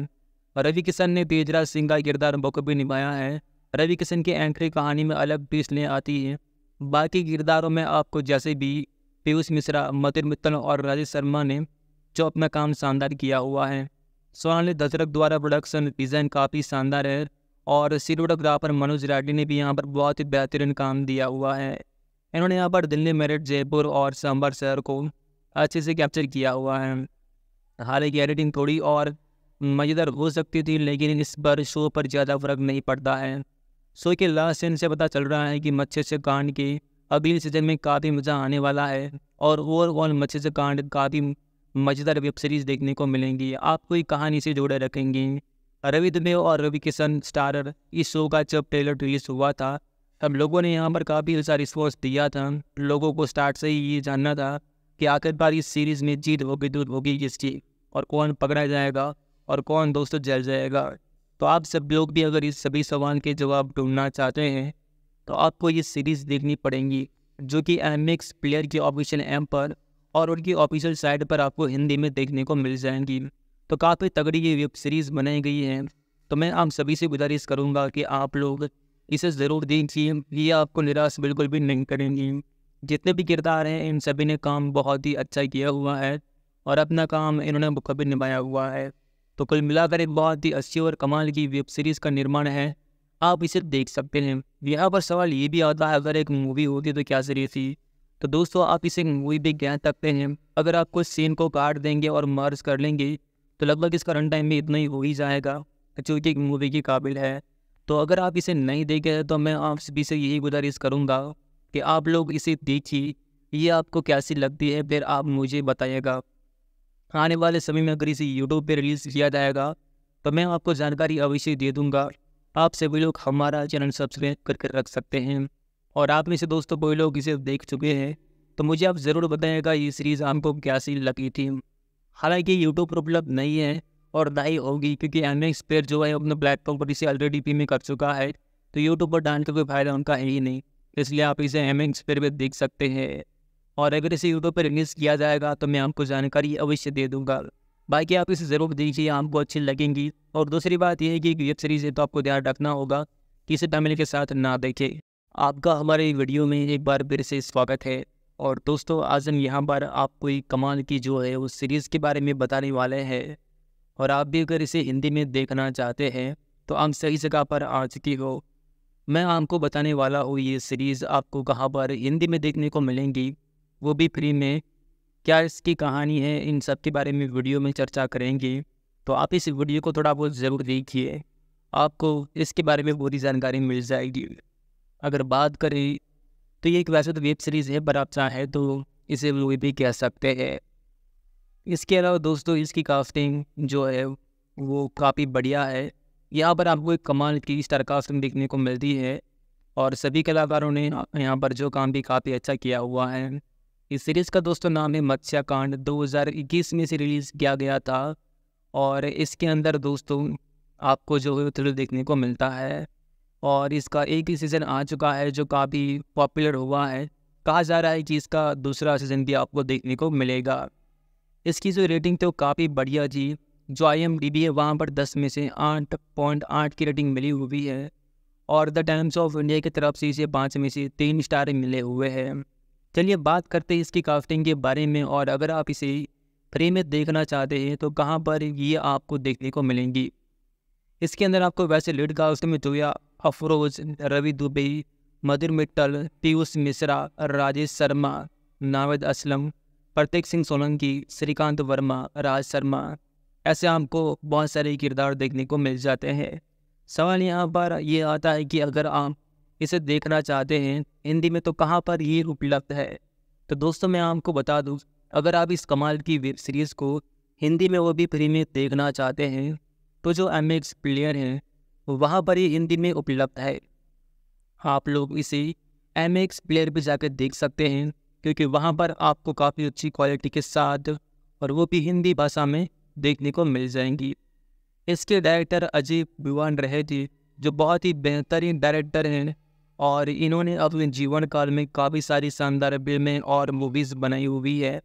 रवि किशन ने तेजराज सिंह का किरदार बखूबी निभाया है। रवि किशन की एंट्री कहानी में अलग ट्विस्ट ले आती है। बाकी किरदारों में आपको जैसे भी पीयूष मिश्रा, मथुर मित्तल और राजेश शर्मा ने जो अपना काम शानदार किया हुआ है। सोनाली दशरथ द्वारा प्रोडक्शन डिज़ाइन काफ़ी शानदार है और सिनेमेटोग्राफर मनोज राठी ने भी यहाँ पर बहुत ही बेहतरीन काम दिया हुआ है। इन्होंने यहाँ पर दिल्ली, मेरठ, जयपुर और सांभर शहर को अच्छे से कैप्चर किया हुआ है। हालांकि एडिटिंग थोड़ी और मज़ेदार हो सकती थी, लेकिन इस पर शो पर ज़्यादा फर्क नहीं पड़ता है। शो के लास्ट सीन से पता चल रहा है कि मत्स्य कांड के अगले सीजन में काफ़ी मज़ा आने वाला है और ओवरऑल मत्स्य कांड काफ़ी मज़ेदार वेब सीरीज़ देखने को मिलेंगी, आपको ये कहानी से जोड़े रखेंगी। रवि दुबे और रवि किशन स्टारर इस शो का जब ट्रेलर रिलीज हुआ था तब लोगों ने यहाँ पर काफ़ी अच्छा रिस्पॉन्स दिया था। लोगों को स्टार्ट से ही ये जानना था कि आखिरकार इस सीरीज़ में जीत होगी दूर होगी किसकी और कौन पकड़ा जाएगा और कौन दोस्तों जल जाएगा। तो आप सब लोग भी अगर इस सभी सवाल के जवाब ढूंढना चाहते हैं तो आपको ये सीरीज़ देखनी पड़ेगी, जो कि एमएक्स प्लेयर की ऑफिशियल ऐप पर और उनकी ऑफिशियल साइट पर आपको हिंदी में देखने को मिल जाएंगी। तो काफ़ी तगड़ी ये वेब सीरीज़ बनाई गई है। तो मैं आप सभी से गुजारिश करूँगा कि आप लोग इसे ज़रूर देखिए, ये आपको निराश बिल्कुल भी नहीं करेंगी। जितने भी किरदार हैं इन सभी ने काम बहुत ही अच्छा किया हुआ है और अपना काम इन्होंने बखूबी निभाया हुआ है। तो कुल मिलाकर एक बहुत ही अच्छी और कमाल की वेब सीरीज़ का निर्माण है, आप इसे देख सकते हैं। यहाँ पर सवाल ये भी आता है अगर एक मूवी होती तो क्या सीरीज थी। तो दोस्तों आप इसे मूवी भी कह सकते हैं। अगर आप कुछ सीन को काट देंगे और मर्ज कर लेंगे तो लगभग इसका रन टाइम में इतना ही हो ही जाएगा जो कि एक मूवी के काबिल है। तो अगर आप इसे नहीं देखे तो मैं आप सभी से यही गुजारिश करूँगा कि आप लोग इसे देखिए, ये आपको कैसी लगती है फिर आप मुझे बताइएगा। आने वाले समय में अगर इसे यूट्यूब पर रिलीज़ किया जाएगा तो मैं आपको जानकारी अवश्य दे दूँगा। आप सभी लोग हमारा चैनल सब्सक्राइब करके रख सकते हैं। और आप में से दोस्तों कोई लोग इसे देख चुके हैं तो मुझे आप ज़रूर बताइएगा ये सीरीज़ आपको कैसी लगी थी। हालांकि यूट्यूब पर उपलब्ध नहीं है और ना ही होगी, क्योंकि एमएक्स प्लेयर जो है अपने प्लेटफॉर्म पर इसे ऑलरेडी पे में कर चुका है, तो यूट्यूब पर डालने का कोई फ़ायदा उनका है ही नहीं। इसलिए आप इसे एमएक्स प्लेयर पर देख सकते हैं। और अगर इसे यूट्यूब पर रिलीज़ किया जाएगा तो मैं आपको जानकारी अवश्य दे दूँगा। बाकी आप इसे ज़रूर देखिए, आपको अच्छी लगेंगी। और दूसरी बात यह है कि वेब सीरीज़ है तो आपको ध्यान रखना होगा कि इसे फैमिली के साथ ना देखें। आपका हमारे वीडियो में एक बार फिर से स्वागत है। और दोस्तों आज हम यहाँ पर आपको एक कमाल की जो है उस सीरीज़ के बारे में बताने वाले हैं। और आप भी अगर इसे हिंदी में देखना चाहते हैं तो आप सही जगह पर आ चुकी हो। मैं आपको बताने वाला हूँ ये सीरीज़ आपको कहाँ पर हिंदी में देखने को मिलेंगी, वो भी फ्री में। क्या इसकी कहानी है, इन सब के बारे में वीडियो में चर्चा करेंगे। तो आप इस वीडियो को थोड़ा बहुत ज़रूर देखिए, आपको इसके बारे में पूरी जानकारी मिल जाएगी। अगर बात करें तो ये एक वैसे तो वेब सीरीज़ है पर आप चाहें तो इसे मूवी भी कह सकते हैं। इसके अलावा दोस्तों इसकी कास्टिंग जो है वो काफ़ी बढ़िया है। यहाँ पर आपको एक कमाल की स्टार कास्टिंग देखने को मिलती है और सभी कलाकारों ने यहाँ पर जो काम भी काफ़ी अच्छा किया हुआ है। इस सीरीज़ का दोस्तों नाम है मत्स्याकांड। 2021 में से रिलीज़ किया गया था और इसके अंदर दोस्तों आपको जो है थ्रिल देखने को मिलता है। और इसका एक ही सीज़न आ चुका है जो काफ़ी पॉपुलर हुआ है। कहा जा रहा है कि इसका दूसरा सीज़न भी आपको देखने को मिलेगा। इसकी जो रेटिंग तो काफ़ी बढ़िया जी, जो IMDb है वहाँ पर 10 में से 8.8 की रेटिंग मिली हुई है। और द टाइम्स ऑफ इंडिया की तरफ से इसे 5 में से 3 स्टार मिले हुए हैं। चलिए बात करते हैं इसकी कास्टिंग के बारे में। और अगर आप इसे फ्री में देखना चाहते हैं तो कहां पर ये आपको देखने को मिलेंगी। इसके अंदर आपको वैसे लीड कास्ट में जोया अफरोज, रवि दुबे, मधुर मित्तल, पीयूष मिश्रा, राजेश शर्मा, नावेद असलम, प्रतीक सिंह सोलंकी, श्रीकांत वर्मा, राज शर्मा, ऐसे आपको बहुत सारे किरदार देखने को मिल जाते हैं। सवाल यहाँ पर यह आता है कि अगर आप इसे देखना चाहते हैं हिंदी में तो कहाँ पर ये उपलब्ध है। तो दोस्तों मैं आपको बता दूँ, अगर आप इस कमाल की वेब सीरीज़ को हिंदी में वो भी फ्री में देखना चाहते हैं तो जो MX प्लेयर है वहाँ पर ये हिंदी में उपलब्ध है। आप लोग इसे MX प्लेयर पर जाकर देख सकते हैं, क्योंकि वहाँ पर आपको काफ़ी अच्छी क्वालिटी के साथ और वो भी हिंदी भाषा में देखने को मिल जाएंगी। इसके डायरेक्टर अजय बीवान रहे थे, जो बहुत ही बेहतरीन डायरेक्टर हैं और इन्होंने अपने जीवन काल में काफ़ी सारी शानदार फिल्में और मूवीज़ बनाई हुई है,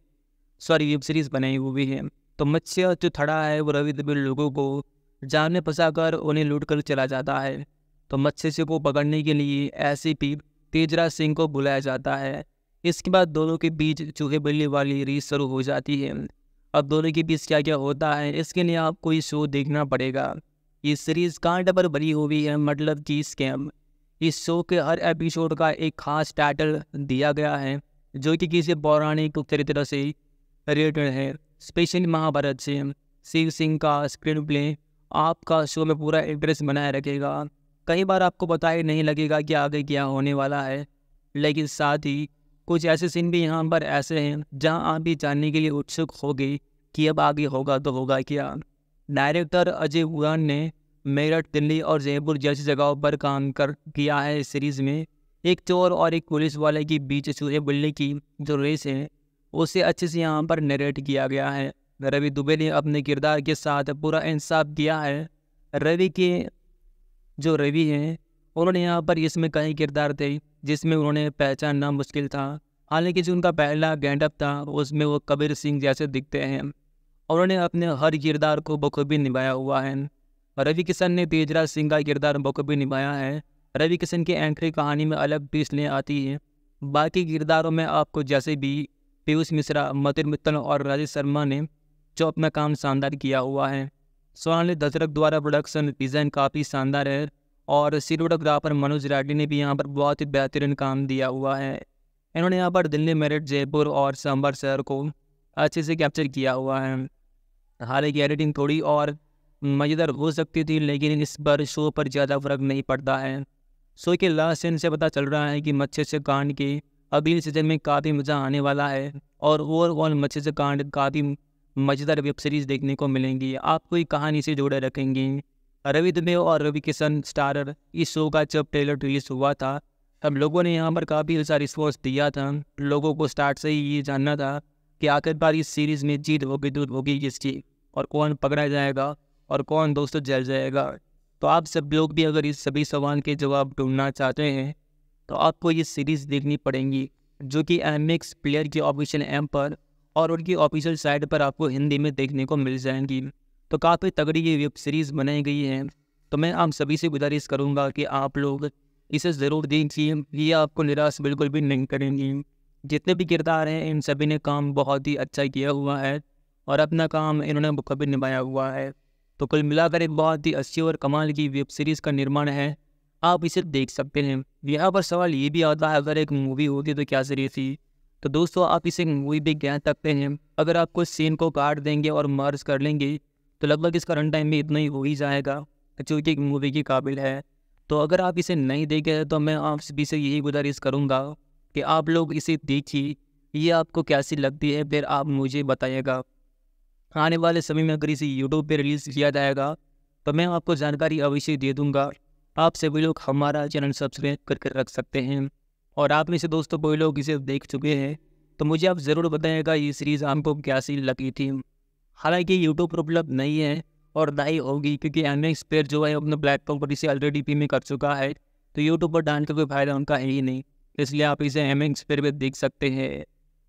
सॉरी वेब सीरीज़ बनाई हुई है। तो मत्स्य जो थड़ा है वो रवि द्रविड़ लोगों को जान में फंसा कर उन्हें लूट कर चला जाता है। तो मत्स्य को पकड़ने के लिए SCP तेजराज सिंह को बुलाया जाता है। इसके बाद दोनों के बीच चूहे बिल्ली वाली रेस शुरू हो जाती है। अब दोनों के बीच क्या क्या होता है इसके लिए आपको ये शो देखना पड़ेगा। ये सीरीज़ कांड पर बनी हुई है, मतलब कि स्कैम। इस शो के हर एपिसोड का एक खास टाइटल दिया गया है जो कि किसी पौराणिक चरित्र से रिलेटेड है, स्पेशली महाभारत से। शिव सिंह का स्क्रीन प्ले आपका शो में पूरा इंटरेस्ट बनाए रखेगा। कई बार आपको पता ही नहीं लगेगा कि आगे क्या होने वाला है, लेकिन साथ ही कुछ ऐसे सीन भी यहाँ पर ऐसे हैं जहाँ आप भी जानने के लिए उत्सुक होगे कि अब आगे होगा तो होगा क्या। डायरेक्टर अजय बीवान ने मेरठ, दिल्ली और जयपुर जैसी जगहों पर काम कर किया है। इस सीरीज़ में एक चोर और एक पुलिस वाले के बीच चूहे बिल्ली की जो रेस है उसे अच्छे से यहाँ पर नरेट किया गया है। रवि दुबे ने अपने किरदार के साथ पूरा इंसाफ किया है। रवि हैं उन्होंने यहाँ पर इसमें कई किरदार थे जिसमें उन्होंने पहचानना मुश्किल था। हालांकि जो उनका पहला गेटअप था उसमें वो कबीर सिंह जैसे दिखते हैं। उन्होंने अपने हर किरदार को बखूबी निभाया हुआ है। रवि किशन ने तेजराज सिंह का किरदार बखूबी निभाया है। रवि किशन की एंट्री कहानी में अलग पिसलें आती है। बाकी किरदारों में आपको जैसे भी पीयूष मिश्रा, मतिर मित्तल और राजेश शर्मा ने जो अपना काम शानदार किया हुआ है। सोनाली दशरथ द्वारा प्रोडक्शन डिज़ाइन काफ़ी शानदार है और सिनेमेटोग्राफर मनोज राठी ने भी यहाँ पर बहुत ही बेहतरीन काम दिया हुआ है। इन्होंने यहाँ पर दिल्ली, मेरठ, जयपुर और सांभर शहर को अच्छे से कैप्चर किया हुआ है। हालांकि एडिटिंग थोड़ी और मज़ेदार हो सकती थी, लेकिन इस पर शो पर ज़्यादा फर्क नहीं पड़ता है। शो के लास्ट सीन से पता चल रहा है कि मत्स्य कांड के अगले सीजन में काफ़ी मज़ा आने वाला है और ओवरऑल मत्स्य कांड काफ़ी मज़ेदार वेब सीरीज़ देखने को मिलेंगी, आपको ये कहानी से जोड़े रखेंगी। रवि दुबे और रवि किशन स्टारर इस शो का जब ट्रेलर रिलीज हुआ था तब लोगों ने यहाँ पर काफ़ी अच्छा रिस्पॉन्स दिया था। लोगों को स्टार्ट से ही ये जानना था कि आखिरकार इस सीरीज़ में जीत होगी दूर होगी किसकी और कौन पकड़ा जाएगा और कौन दोस्तों जल जाएगा। तो आप सब लोग भी अगर इस सभी सवाल के जवाब ढूंढना चाहते हैं तो आपको ये सीरीज़ देखनी पड़ेगी, जो कि MX प्लेयर की ऑफिशियल ऐप पर और उनकी ऑफिशियल साइट पर आपको हिंदी में देखने को मिल जाएंगी। तो काफ़ी तगड़ी ये वेब सीरीज़ बनाई गई है। तो मैं आप सभी से गुजारिश करूंगा कि आप लोग इसे ज़रूर देखिए, ये आपको निराश बिल्कुल भी नहीं करेंगी। जितने भी किरदार हैं इन सभी ने काम बहुत ही अच्छा किया हुआ है और अपना काम इन्होंने बखूबी निभाया हुआ है। तो कुल मिलाकर एक बहुत ही अच्छी और कमाल की वेब सीरीज़ का निर्माण है, आप इसे देख सकते हैं। यहाँ पर सवाल ये भी आता है अगर एक मूवी होती तो क्या सीरीज थी। तो दोस्तों आप इसे मूवी भी कह सकते हैं। अगर आप कुछ सीन को काट देंगे और मर्ज कर लेंगे तो लगभग इसका रन टाइम भी इतना ही हो ही जाएगा जो कि एक मूवी के काबिल है। तो अगर आप इसे नहीं देखे तो मैं आप सभी से यही गुजारिश करूँगा कि आप लोग इसे देखिए, ये आपको कैसी लगती है फिर आप मुझे बताइएगा। आने वाले समय में अगर इसे YouTube पे रिलीज़ किया जाएगा तो मैं आपको जानकारी अवश्य दे दूंगा। आप सभी लोग हमारा चैनल सब्सक्राइब करके रख सकते हैं। और आप में से दोस्तों कोई लोग इसे देख चुके हैं तो मुझे आप ज़रूर बताइएगा ये सीरीज़ आपको कैसी लगी थी। हालांकि YouTube पर उपलब्ध नहीं है और ना ही होगी, क्योंकि MX प्लेयर जो है अपने प्लेटफॉर्म पर इसे ऑलरेडी प्रीमियम कर चुका है। तो यूट्यूब पर डालने कोई फ़ायदा उनका है ही नहीं, इसलिए आप इसे MX प्लेयर पर देख सकते हैं।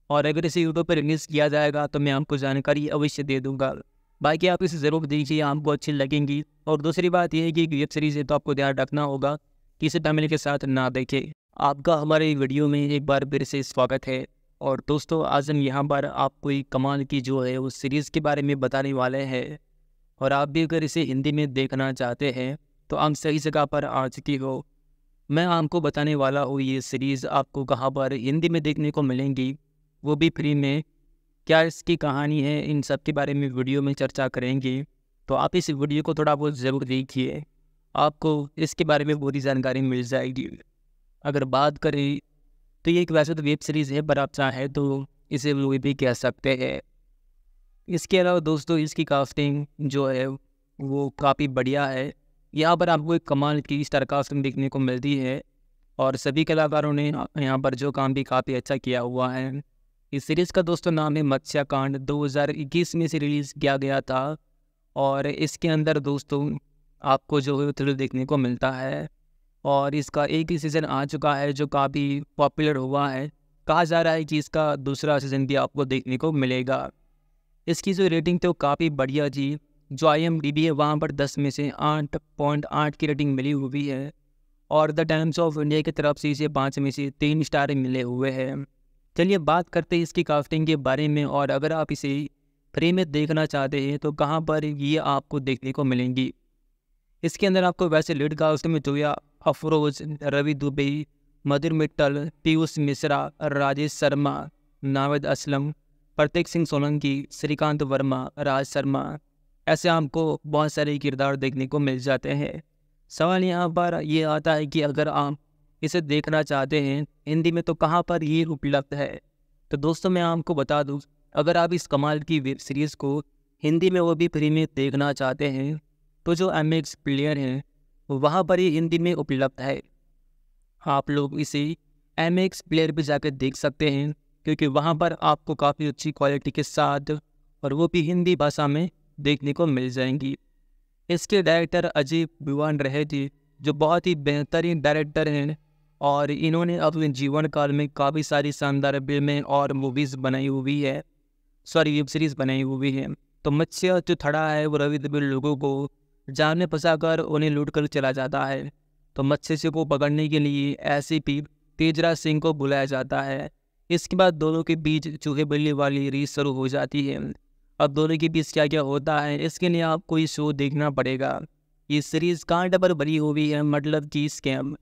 और अगर इसे YouTube पर रिलीज़ किया जाएगा तो मैं आपको जानकारी अवश्य दे दूंगा। बाकी आप इसे ज़रूर दीजिए, आपको अच्छी लगेंगी। और दूसरी बात यह है कि वेब सीरीज़ है तो आपको ध्यान रखना होगा कि इसे फैमिली के साथ ना देखें। आपका हमारे वीडियो में एक बार फिर से स्वागत है। और दोस्तों आज हम यहाँ पर आपको एक कमाल की जो है उस सीरीज़ के बारे में बताने वाले हैं। और आप भी अगर इसे हिंदी में देखना चाहते हैं तो आप सही जगह पर आ चुकी हो। मैं आपको बताने वाला हूँ ये सीरीज़ आपको कहाँ पर हिंदी में देखने को मिलेंगी, वो भी फ्री में। क्या इसकी कहानी है, इन सब के बारे में वीडियो में चर्चा करेंगे। तो आप इस वीडियो को थोड़ा बहुत ज़रूर देखिए, आपको इसके बारे में पूरी जानकारी मिल जाएगी। अगर बात करें तो ये एक वैसे तो वेब सीरीज़ है, पर आप चाहें तो इसे मूवी भी कह सकते हैं। इसके अलावा दोस्तों इसकी कास्टिंग जो है वो काफ़ी बढ़िया है। यहाँ पर आपको एक कमाल की स्टारकास्टिंग देखने को मिलती है और सभी कलाकारों ने यहाँ पर जो काम भी काफ़ी अच्छा किया हुआ है। इस सीरीज़ का दोस्तों नाम है मत्स्याकांड। 2021 में से रिलीज़ किया गया था और इसके अंदर दोस्तों आपको जो है थ्रिल देखने को मिलता है और इसका एक ही सीज़न आ चुका है जो काफ़ी पॉपुलर हुआ है। कहा जा रहा है कि इसका दूसरा सीज़न भी आपको देखने को मिलेगा। इसकी जो रेटिंग थी वो काफ़ी बढ़िया थी। जो IMDb है वहाँ पर 10 में से 8.8 की रेटिंग मिली हुई है और द टाइम्स ऑफ इंडिया की तरफ से इसे 5 में से 3 स्टार मिले हुए हैं। चलिए बात करते हैं इसकी कास्टिंग के बारे में और अगर आप इसे फ्री में देखना चाहते हैं तो कहाँ पर ये आपको देखने को मिलेंगी। इसके अंदर आपको वैसे लीड कास्ट में जोया अफरोज, रवि दुबे, मधुर मित्तल, पीयूष मिश्रा, राजेश शर्मा, नावेद असलम, प्रतीक सिंह सोलंकी, श्रीकांत वर्मा, राज शर्मा, ऐसे आपको बहुत सारे किरदार देखने को मिल जाते हैं। सवाल यहाँ पर ये आता है कि अगर आप इसे देखना चाहते हैं हिंदी में तो कहाँ पर ये उपलब्ध है। तो दोस्तों मैं आपको बता दूँ, अगर आप इस कमाल की वेब सीरीज़ को हिंदी में वो भी फ्री में देखना चाहते हैं तो जो MX प्लेयर हैं वहाँ पर ये हिंदी में उपलब्ध है। आप लोग इसे MX प्लेयर पर जाकर देख सकते हैं क्योंकि वहाँ पर आपको काफ़ी अच्छी क्वालिटी के साथ और वो भी हिंदी भाषा में देखने को मिल जाएंगी। इसके डायरेक्टर अजय बीवान रहे थे जो बहुत ही बेहतरीन डायरेक्टर हैं और इन्होंने अपने जीवन काल में काफ़ी सारी शानदार फिल्में और मूवीज़ बनाई हुई है, सॉरी वेब सीरीज़ बनाई हुई है। तो मत्स्य जो थड़ा है वो रवि दुबे लोगों को जान में फंसाकर उन्हें लूट कर चला जाता है। तो मत्स्य को पकड़ने के लिए SCP तेजराज सिंह को बुलाया जाता है। इसके बाद दोनों के बीच चूहे बिल्ली वाली रेस शुरू हो जाती है। अब दोनों के बीच क्या क्या होता है इसके लिए आपको ये शो देखना पड़ेगा। ये सीरीज़ कांटे पर भरी हुई है, मतलब कि स्कैम।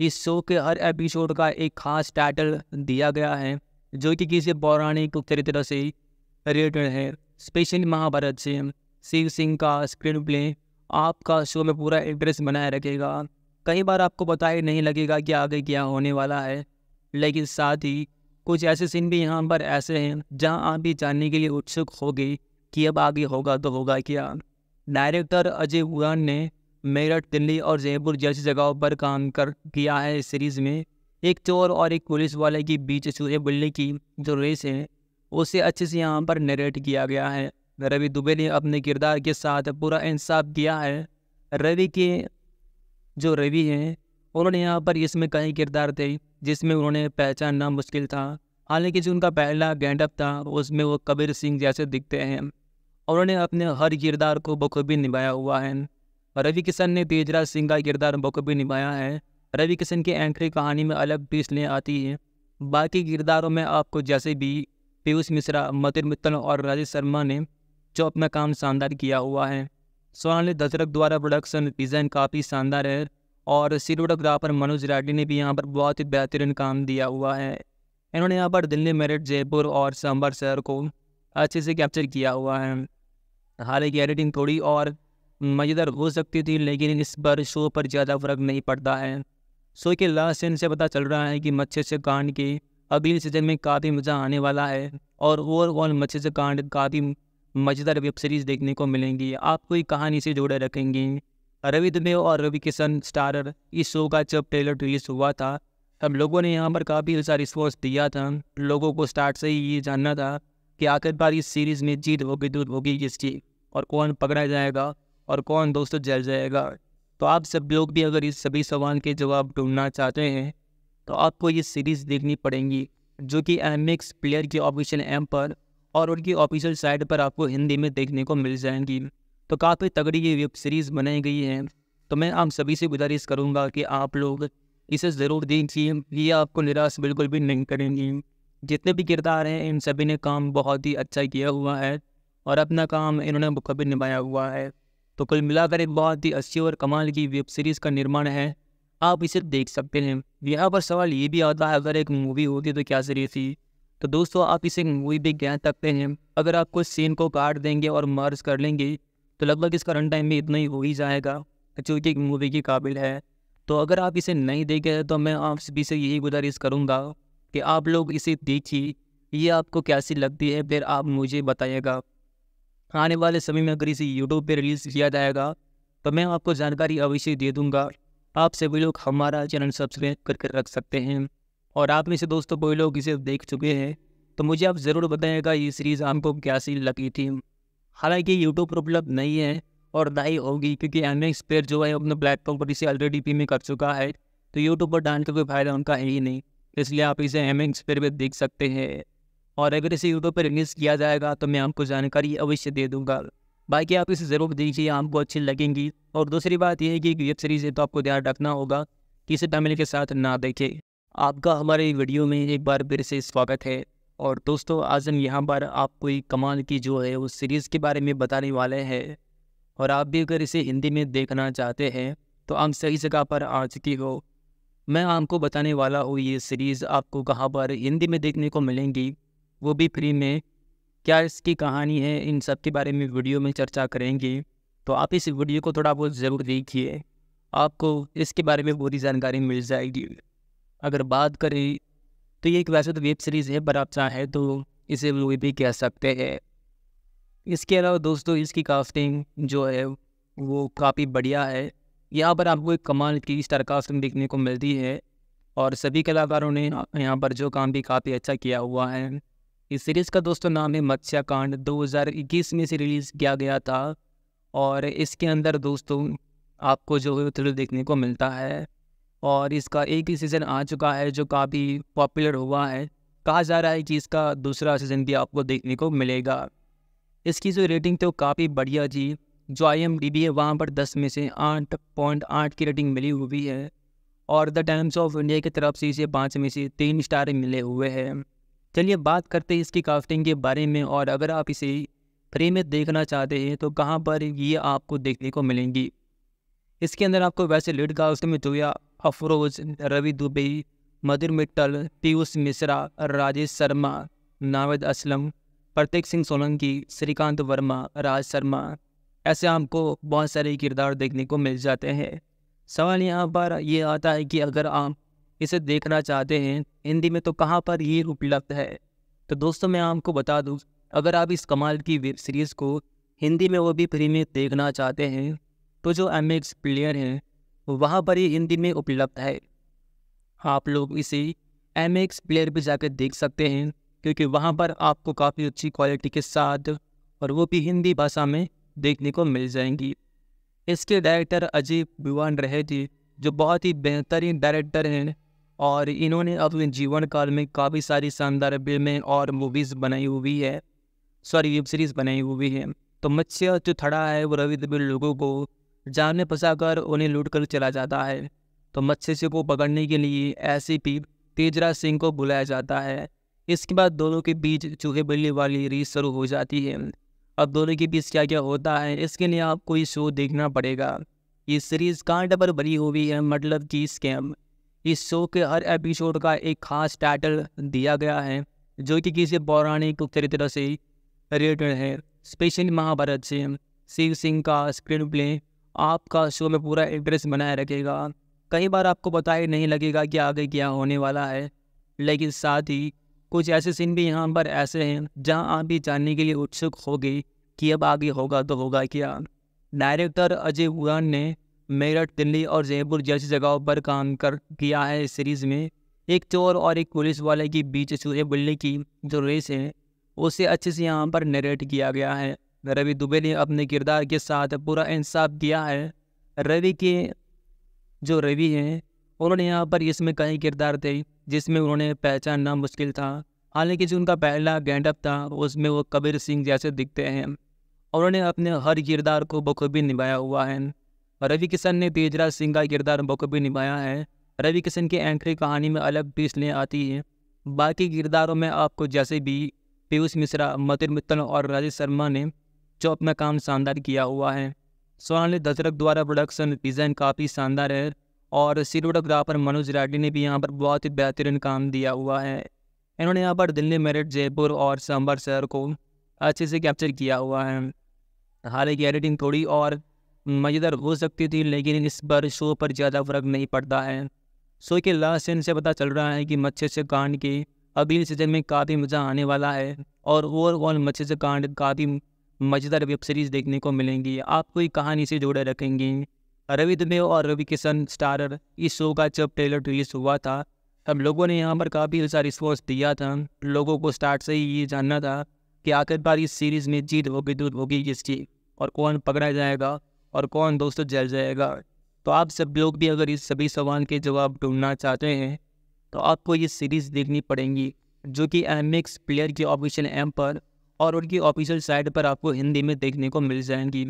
इस शो के हर एपिसोड का एक खास टाइटल दिया गया है जो कि किसी पौराणिक चरित्र से रिलेटेड है, स्पेशली महाभारत से। शिव सिंह का स्क्रीन प्ले आपका शो में पूरा इंटरेस्ट बनाए रखेगा। कई बार आपको पता ही नहीं लगेगा कि आगे क्या होने वाला है, लेकिन साथ ही कुछ ऐसे सीन भी यहाँ पर ऐसे हैं जहाँ आप भी जानने के लिए उत्सुक होगे कि अब आगे होगा तो होगा क्या। डायरेक्टर अजय उड़ान ने मेरठ, दिल्ली और जयपुर जैसी जगहों पर काम कर किया है। इस सीरीज़ में एक चोर और एक पुलिस वाले के बीच चूहे बिल्ली की जो रेस है उसे अच्छे से यहाँ पर नरेट किया गया है। रवि दुबे ने अपने किरदार के साथ पूरा इंसाफ किया है। रवि हैं उन्होंने यहाँ पर इसमें कई किरदार थे जिसमें उन्होंने पहचानना मुश्किल था। हालांकि जो उनका पहला गेटअप था उसमें वो कबीर सिंह जैसे दिखते हैं। उन्होंने अपने हर किरदार को बखूबी निभाया हुआ है। रवि किशन ने तेजराज सिंह का किरदार बखूबी निभाया है। रवि किशन की एंट्री कहानी में अलग ट्विस्ट ले आती है। बाकी किरदारों में आपको जैसे भी पीयूष मिश्रा, मधुर मित्तल और राजेश शर्मा ने जो अपना काम शानदार किया हुआ है। सोनाली दशरथ द्वारा प्रोडक्शन डिज़ाइन काफ़ी शानदार है और सिनेमेटोग्राफर मनोज राठी ने भी यहाँ पर बहुत ही बेहतरीन काम दिया हुआ है। इन्होंने यहाँ पर दिल्ली, मेरठ, जयपुर और सांभर शहर को अच्छे से कैप्चर किया हुआ है। हालांकि एडिटिंग थोड़ी और मज़ेदार हो सकती थी लेकिन इस पर शो पर ज़्यादा फर्क नहीं पड़ता है। शो के लास्ट सीन से पता चल रहा है कि मत्स्यकांड के अगले सीजन में काफ़ी मज़ा आने वाला है और ओवरऑल मत्स्यकांड काफ़ी मज़ेदार वेब सीरीज़ देखने को मिलेंगी, आपको ये कहानी से जोड़े रखेंगी। रवि दुबे और रवि किशन स्टारर इस शो का जब ट्रेलर रिलीज़ हुआ था तब लोगों ने यहाँ पर काफ़ी अच्छा रिस्पॉन्स दिया था। लोगों को स्टार्ट से ही ये जानना था कि आखिरकार इस सीरीज़ में जीत होगी दूर होगी किसकी और कौन पकड़ा जाएगा और कौन दोस्तों जल जाएगा। तो आप सब लोग भी अगर इस सभी सवाल के जवाब ढूंढना चाहते हैं तो आपको ये सीरीज़ देखनी पड़ेगी जो कि MX प्लेयर की ऑफिशियल ऐप पर और उनकी ऑफिशियल साइट पर आपको हिंदी में देखने को मिल जाएंगी। तो काफ़ी तगड़ी ये वेब सीरीज़ बनाई गई है। तो मैं आप सभी से गुजारिश करूँगा कि आप लोग इसे ज़रूर देखिए, ये आपको निराश बिल्कुल भी नहीं करेंगी। जितने भी किरदार हैं इन सभी ने काम बहुत ही अच्छा किया हुआ है और अपना काम इन्होंने बखूबी निभाया हुआ है। तो कुल मिलाकर एक बहुत ही अच्छी और कमाल की वेब सीरीज़ का निर्माण है, आप इसे देख सकते हैं। यहाँ पर सवाल ये भी आता है अगर एक मूवी होती तो क्या सीरीज थी। तो दोस्तों आप इसे मूवी भी कह सकते हैं। अगर आप कुछ सीन को काट देंगे और मर्ज कर लेंगे तो लगभग इसका रन टाइम में इतना ही हो ही जाएगा जो कि एक मूवी के काबिल है। तो अगर आप इसे नहीं देखे तो मैं आप सभी से यही गुजारिश करूँगा कि आप लोग इसे देखिए, ये आपको कैसी लगती है फिर आप मुझे बताइएगा। आने वाले समय में अगर इसे यूट्यूब पर रिलीज किया जाएगा तो मैं आपको जानकारी अवश्य दे दूंगा। आप सभी लोग हमारा चैनल सब्सक्राइब करके रख सकते हैं। और आप में से दोस्तों कोई लोग इसे देख चुके हैं तो मुझे आप ज़रूर बताइएगा ये सीरीज़ आपको कैसी लगी थी। हालांकि यूट्यूब पर उपलब्ध नहीं है और ना ही होगी, क्योंकि एमएक्स प्लेयर जो है अपने प्लेटफॉर्म पर इसे ऑलरेडी पे में कर चुका है, तो यूट्यूब पर डालने का कोई फ़ायदा उनका है ही नहीं, इसलिए आप इसे एमएक्स प्लेयर पर देख सकते हैं। और अगर इसे यूट्यूब पर रिलीज़ किया जाएगा तो मैं आपको जानकारी अवश्य दे दूँगा। बाकी आप इसे ज़रूर देखिए, आपको अच्छी लगेंगी। और दूसरी बात यह है कि वेब सीरीज़ है तो आपको ध्यान रखना होगा कि इसे फैमिली के साथ ना देखें। आपका हमारे वीडियो में एक बार फिर से स्वागत है। और दोस्तों आज हम यहाँ पर आपको एक कमाल की जो है उस सीरीज़ के बारे में बताने वाले हैं। और आप भी अगर इसे हिंदी में देखना चाहते हैं तो आप सही जगह पर आ चुकी हो। मैं आपको बताने वाला हूँ ये सीरीज़ आपको कहाँ पर हिंदी में देखने को मिलेंगी, वो भी फ्री में। क्या इसकी कहानी है, इन सब के बारे में वीडियो में चर्चा करेंगे। तो आप इस वीडियो को थोड़ा बहुत ज़रूर देखिए, आपको इसके बारे में पूरी जानकारी मिल जाएगी। अगर बात करें तो ये एक वैसे तो वेब सीरीज़ है, पर आप चाहें तो इसे मूवी भी कह सकते हैं। इसके अलावा दोस्तों इसकी कास्टिंग जो है वो काफ़ी बढ़िया है। यहाँ पर आपको एक कमाल की स्टार कास्टिंग देखने को मिलती है और सभी कलाकारों ने यहाँ पर जो काम भी काफ़ी अच्छा किया हुआ है। इस सीरीज़ का दोस्तों नाम है मत्स्याकांड। 2021 में इसे रिलीज़ किया गया था और इसके अंदर दोस्तों आपको जो है थ्रिल देखने को मिलता है। और इसका एक ही सीज़न आ चुका है जो काफ़ी पॉपुलर हुआ है। कहा जा रहा है कि इसका दूसरा सीज़न भी आपको देखने को मिलेगा। इसकी जो रेटिंग तो काफ़ी बढ़िया जी, जो IMDb है वहाँ पर 10 में से 8.8 की रेटिंग मिली हुई है। और द टाइम्स ऑफ इंडिया की तरफ से इसे 5 में से 3 स्टार मिले हुए हैं। चलिए बात करते हैं इसकी कास्टिंग के बारे में। और अगर आप इसे फ्री में देखना चाहते हैं तो कहाँ पर ये आपको देखने को मिलेंगी। इसके अंदर आपको वैसे लीड कास्ट में जोया अफरोज, रवि दुबे, मधुर मित्तल, पीयूष मिश्रा, राजेश शर्मा, नावेद असलम, प्रतीक सिंह सोलंकी, श्रीकांत वर्मा, राज शर्मा, ऐसे आपको बहुत सारे किरदार देखने को मिल जाते हैं। सवाल यहाँ पर यह आता है कि अगर आप इसे देखना चाहते हैं हिंदी में तो कहाँ पर ये उपलब्ध है। तो दोस्तों मैं आपको बता दूँ, अगर आप इस कमाल की वेब सीरीज़ को हिंदी में वो भी फ्री में देखना चाहते हैं तो जो एमएक्स प्लेयर हैं वहाँ पर ये हिंदी में उपलब्ध है। आप लोग इसे एमएक्स प्लेयर पर जाकर देख सकते हैं, क्योंकि वहाँ पर आपको काफ़ी अच्छी क्वालिटी के साथ और वो भी हिंदी भाषा में देखने को मिल जाएंगी। इसके डायरेक्टर अजय बिवान रहे थे, जो बहुत ही बेहतरीन डायरेक्टर हैं। और इन्होंने अपने जीवन काल में काफ़ी सारी शानदार फिल्में और मूवीज़ बनाई हुई है, सॉरी वेब सीरीज़ बनाई हुई है। तो मत्स्य जो थड़ा है वो रवि दुबे लोगों को जान में फंसा कर उन्हें लूट कर चला जाता है। तो मत्स्य को पकड़ने के लिए SCP तेजराज सिंह को बुलाया जाता है। इसके बाद दोनों के बीच चूहे बिल्ली वाली रेस शुरू हो जाती है। अब दोनों के बीच क्या क्या होता है इसके लिए आपको ये शो देखना पड़ेगा। ये सीरीज़ कांड पर बनी हुई है, मतलब कि स्कैम। इस शो के हर एपिसोड का एक खास टाइटल दिया गया है जो कि किसी पौराणिक चरित्र से रिलेटेड है, स्पेशली महाभारत से। शिव सिंह का स्क्रीन प्ले आपका शो में पूरा इंटरेस्ट बनाए रखेगा। कई बार आपको पता ही नहीं लगेगा कि आगे क्या होने वाला है, लेकिन साथ ही कुछ ऐसे सीन भी यहाँ पर ऐसे हैं जहाँ आप भी जानने के लिए उत्सुक होगे कि अब आगे होगा तो होगा क्या। डायरेक्टर अजय बिवान ने मेरठ, दिल्ली और जयपुर जैसी जगहों पर काम कर किया है। इस सीरीज़ में एक चोर और एक पुलिस वाले के बीच चूहे बिल्ली की जो रेस है उसे अच्छे से यहाँ पर नरेट किया गया है। रवि दुबे ने अपने किरदार के साथ पूरा इंसाफ किया है। रवि हैं उन्होंने यहाँ पर इसमें कई किरदार थे जिसमें उन्होंने पहचानना मुश्किल था। हालांकि जो उनका पहला गेटअप था उसमें वो कबीर सिंह जैसे दिखते हैं। उन्होंने अपने हर किरदार को बखूबी निभाया हुआ है। रवि किशन ने तेजराज सिंह का किरदार बखूबी निभाया है। रवि किशन की एंट्री कहानी में अलग पिसलें आती है। बाकी किरदारों में आपको जैसे भी पीयूष मिश्रा, मधुर मित्तल और राजेश शर्मा ने जो अपना काम शानदार किया हुआ है। सोनाली दशरथ द्वारा प्रोडक्शन डिज़ाइन काफ़ी शानदार है और सिनेमेटोग्राफर मनोज राठी ने भी यहाँ पर बहुत ही बेहतरीन काम दिया हुआ है। इन्होंने यहाँ पर दिल्ली, मेरठ, जयपुर और सांभर शहर को अच्छे से कैप्चर किया हुआ है। हालांकि एडिटिंग थोड़ी और मज़ेदार हो सकती थी, लेकिन इस पर शो पर ज़्यादा फर्क नहीं पड़ता है। शो के लास्ट सीन से पता चल रहा है कि मत्स्यकांड के अगले सीजन में काफ़ी मज़ा आने वाला है। और ओवरऑल मत्स्यकांड काफ़ी मज़ेदार वेब सीरीज़ देखने को मिलेंगी, आपको एक कहानी से जोड़े रखेंगी। रवि दुबे और रवि किशन स्टारर इस शो का जब ट्रेलर रिलीज़ हुआ था तब लोगों ने यहाँ पर काफ़ी अच्छा रिस्पॉन्स दिया था। लोगों को स्टार्ट से ही ये जानना था कि आखिरकार इस सीरीज़ में जीत होगी दूर होगी किसकी, और कौन पकड़ा जाएगा और कौन दोस्तों जल जाएगा। तो आप सब लोग भी अगर इस सभी सवाल के जवाब ढूंढना चाहते हैं तो आपको ये सीरीज़ देखनी पड़ेंगी, जो कि एमएक्स प्लेयर की ऑफिशियल ऐप पर और उनकी ऑफिशियल साइट पर आपको हिंदी में देखने को मिल जाएंगी।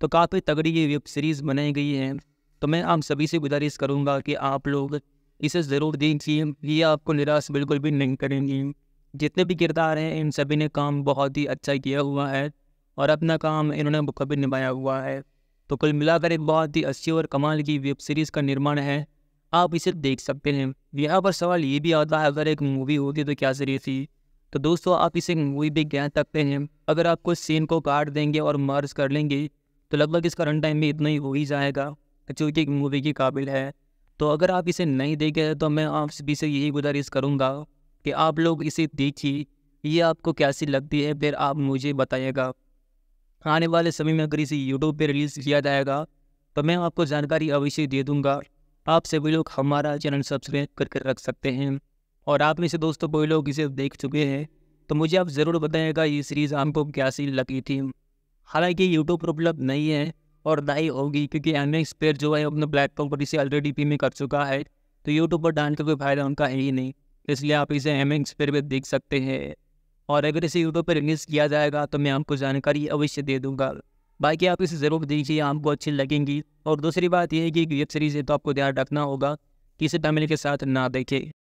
तो काफ़ी तगड़ी ये वेब सीरीज़ बनाई गई है। तो मैं आप सभी से गुजारिश करूँगा कि आप लोग इसे ज़रूर देखिए, ये आपको निराश बिल्कुल भी नहीं करेंगी। जितने भी किरदार हैं इन सभी ने काम बहुत ही अच्छा किया हुआ है और अपना काम इन्होंने बखूबी निभाया हुआ है। तो कुल मिलाकर एक बहुत ही अच्छी और कमाल की वेब सीरीज़ का निर्माण है, आप इसे देख सकते हैं। यहाँ पर सवाल ये भी आता है अगर एक मूवी होती तो क्या सीरीज थी। तो दोस्तों आप इसे मूवी भी कह सकते हैं। अगर आप कुछ सीन को काट देंगे और मर्ज कर लेंगे तो लगभग इसका रन टाइम भी इतना ही हो ही जाएगा जो कि एक मूवी के काबिल है। तो अगर आप इसे नहीं देखे तो मैं आप सभी से यही गुजारिश करूँगा कि आप लोग इसे देखिए, ये आपको कैसी लगती है फिर आप मुझे बताइएगा। आने वाले समय में अगर इसे यूट्यूब पर रिलीज़ किया जाएगा तो मैं आपको जानकारी अवश्य दे दूँगा। आप सभी लोग हमारा चैनल सब्सक्राइब करके रख सकते हैं। और आप में से दोस्तों कोई लोग इसे देख चुके हैं तो मुझे आप ज़रूर बताइएगा ये सीरीज़ आपको कैसी लगी थी। हालांकि यूट्यूब पर उपलब्ध नहीं है और ना ही होगी, क्योंकि एमएक्स प्लेयर जो है अपने प्लेटफॉर्म पर इसे ऑलरेडी पेमेंट कर चुका है, तो यूट्यूब पर डालने का कोई फ़ायदा उनका है ही नहीं। इसलिए आप इसे एमएक्स प्लेयर पर देख सकते हैं। और अगर इसे यूट्यूब पर रिलीज़ किया जाएगा तो मैं आपको जानकारी अवश्य दे दूँगा। बाकी आप इसे ज़रूर दीजिए, आपको अच्छी लगेंगी। और दूसरी बात यह है कि वेब सीरीज़ है तो आपको ध्यान रखना होगा कि इसे फैमिली के साथ ना देखें।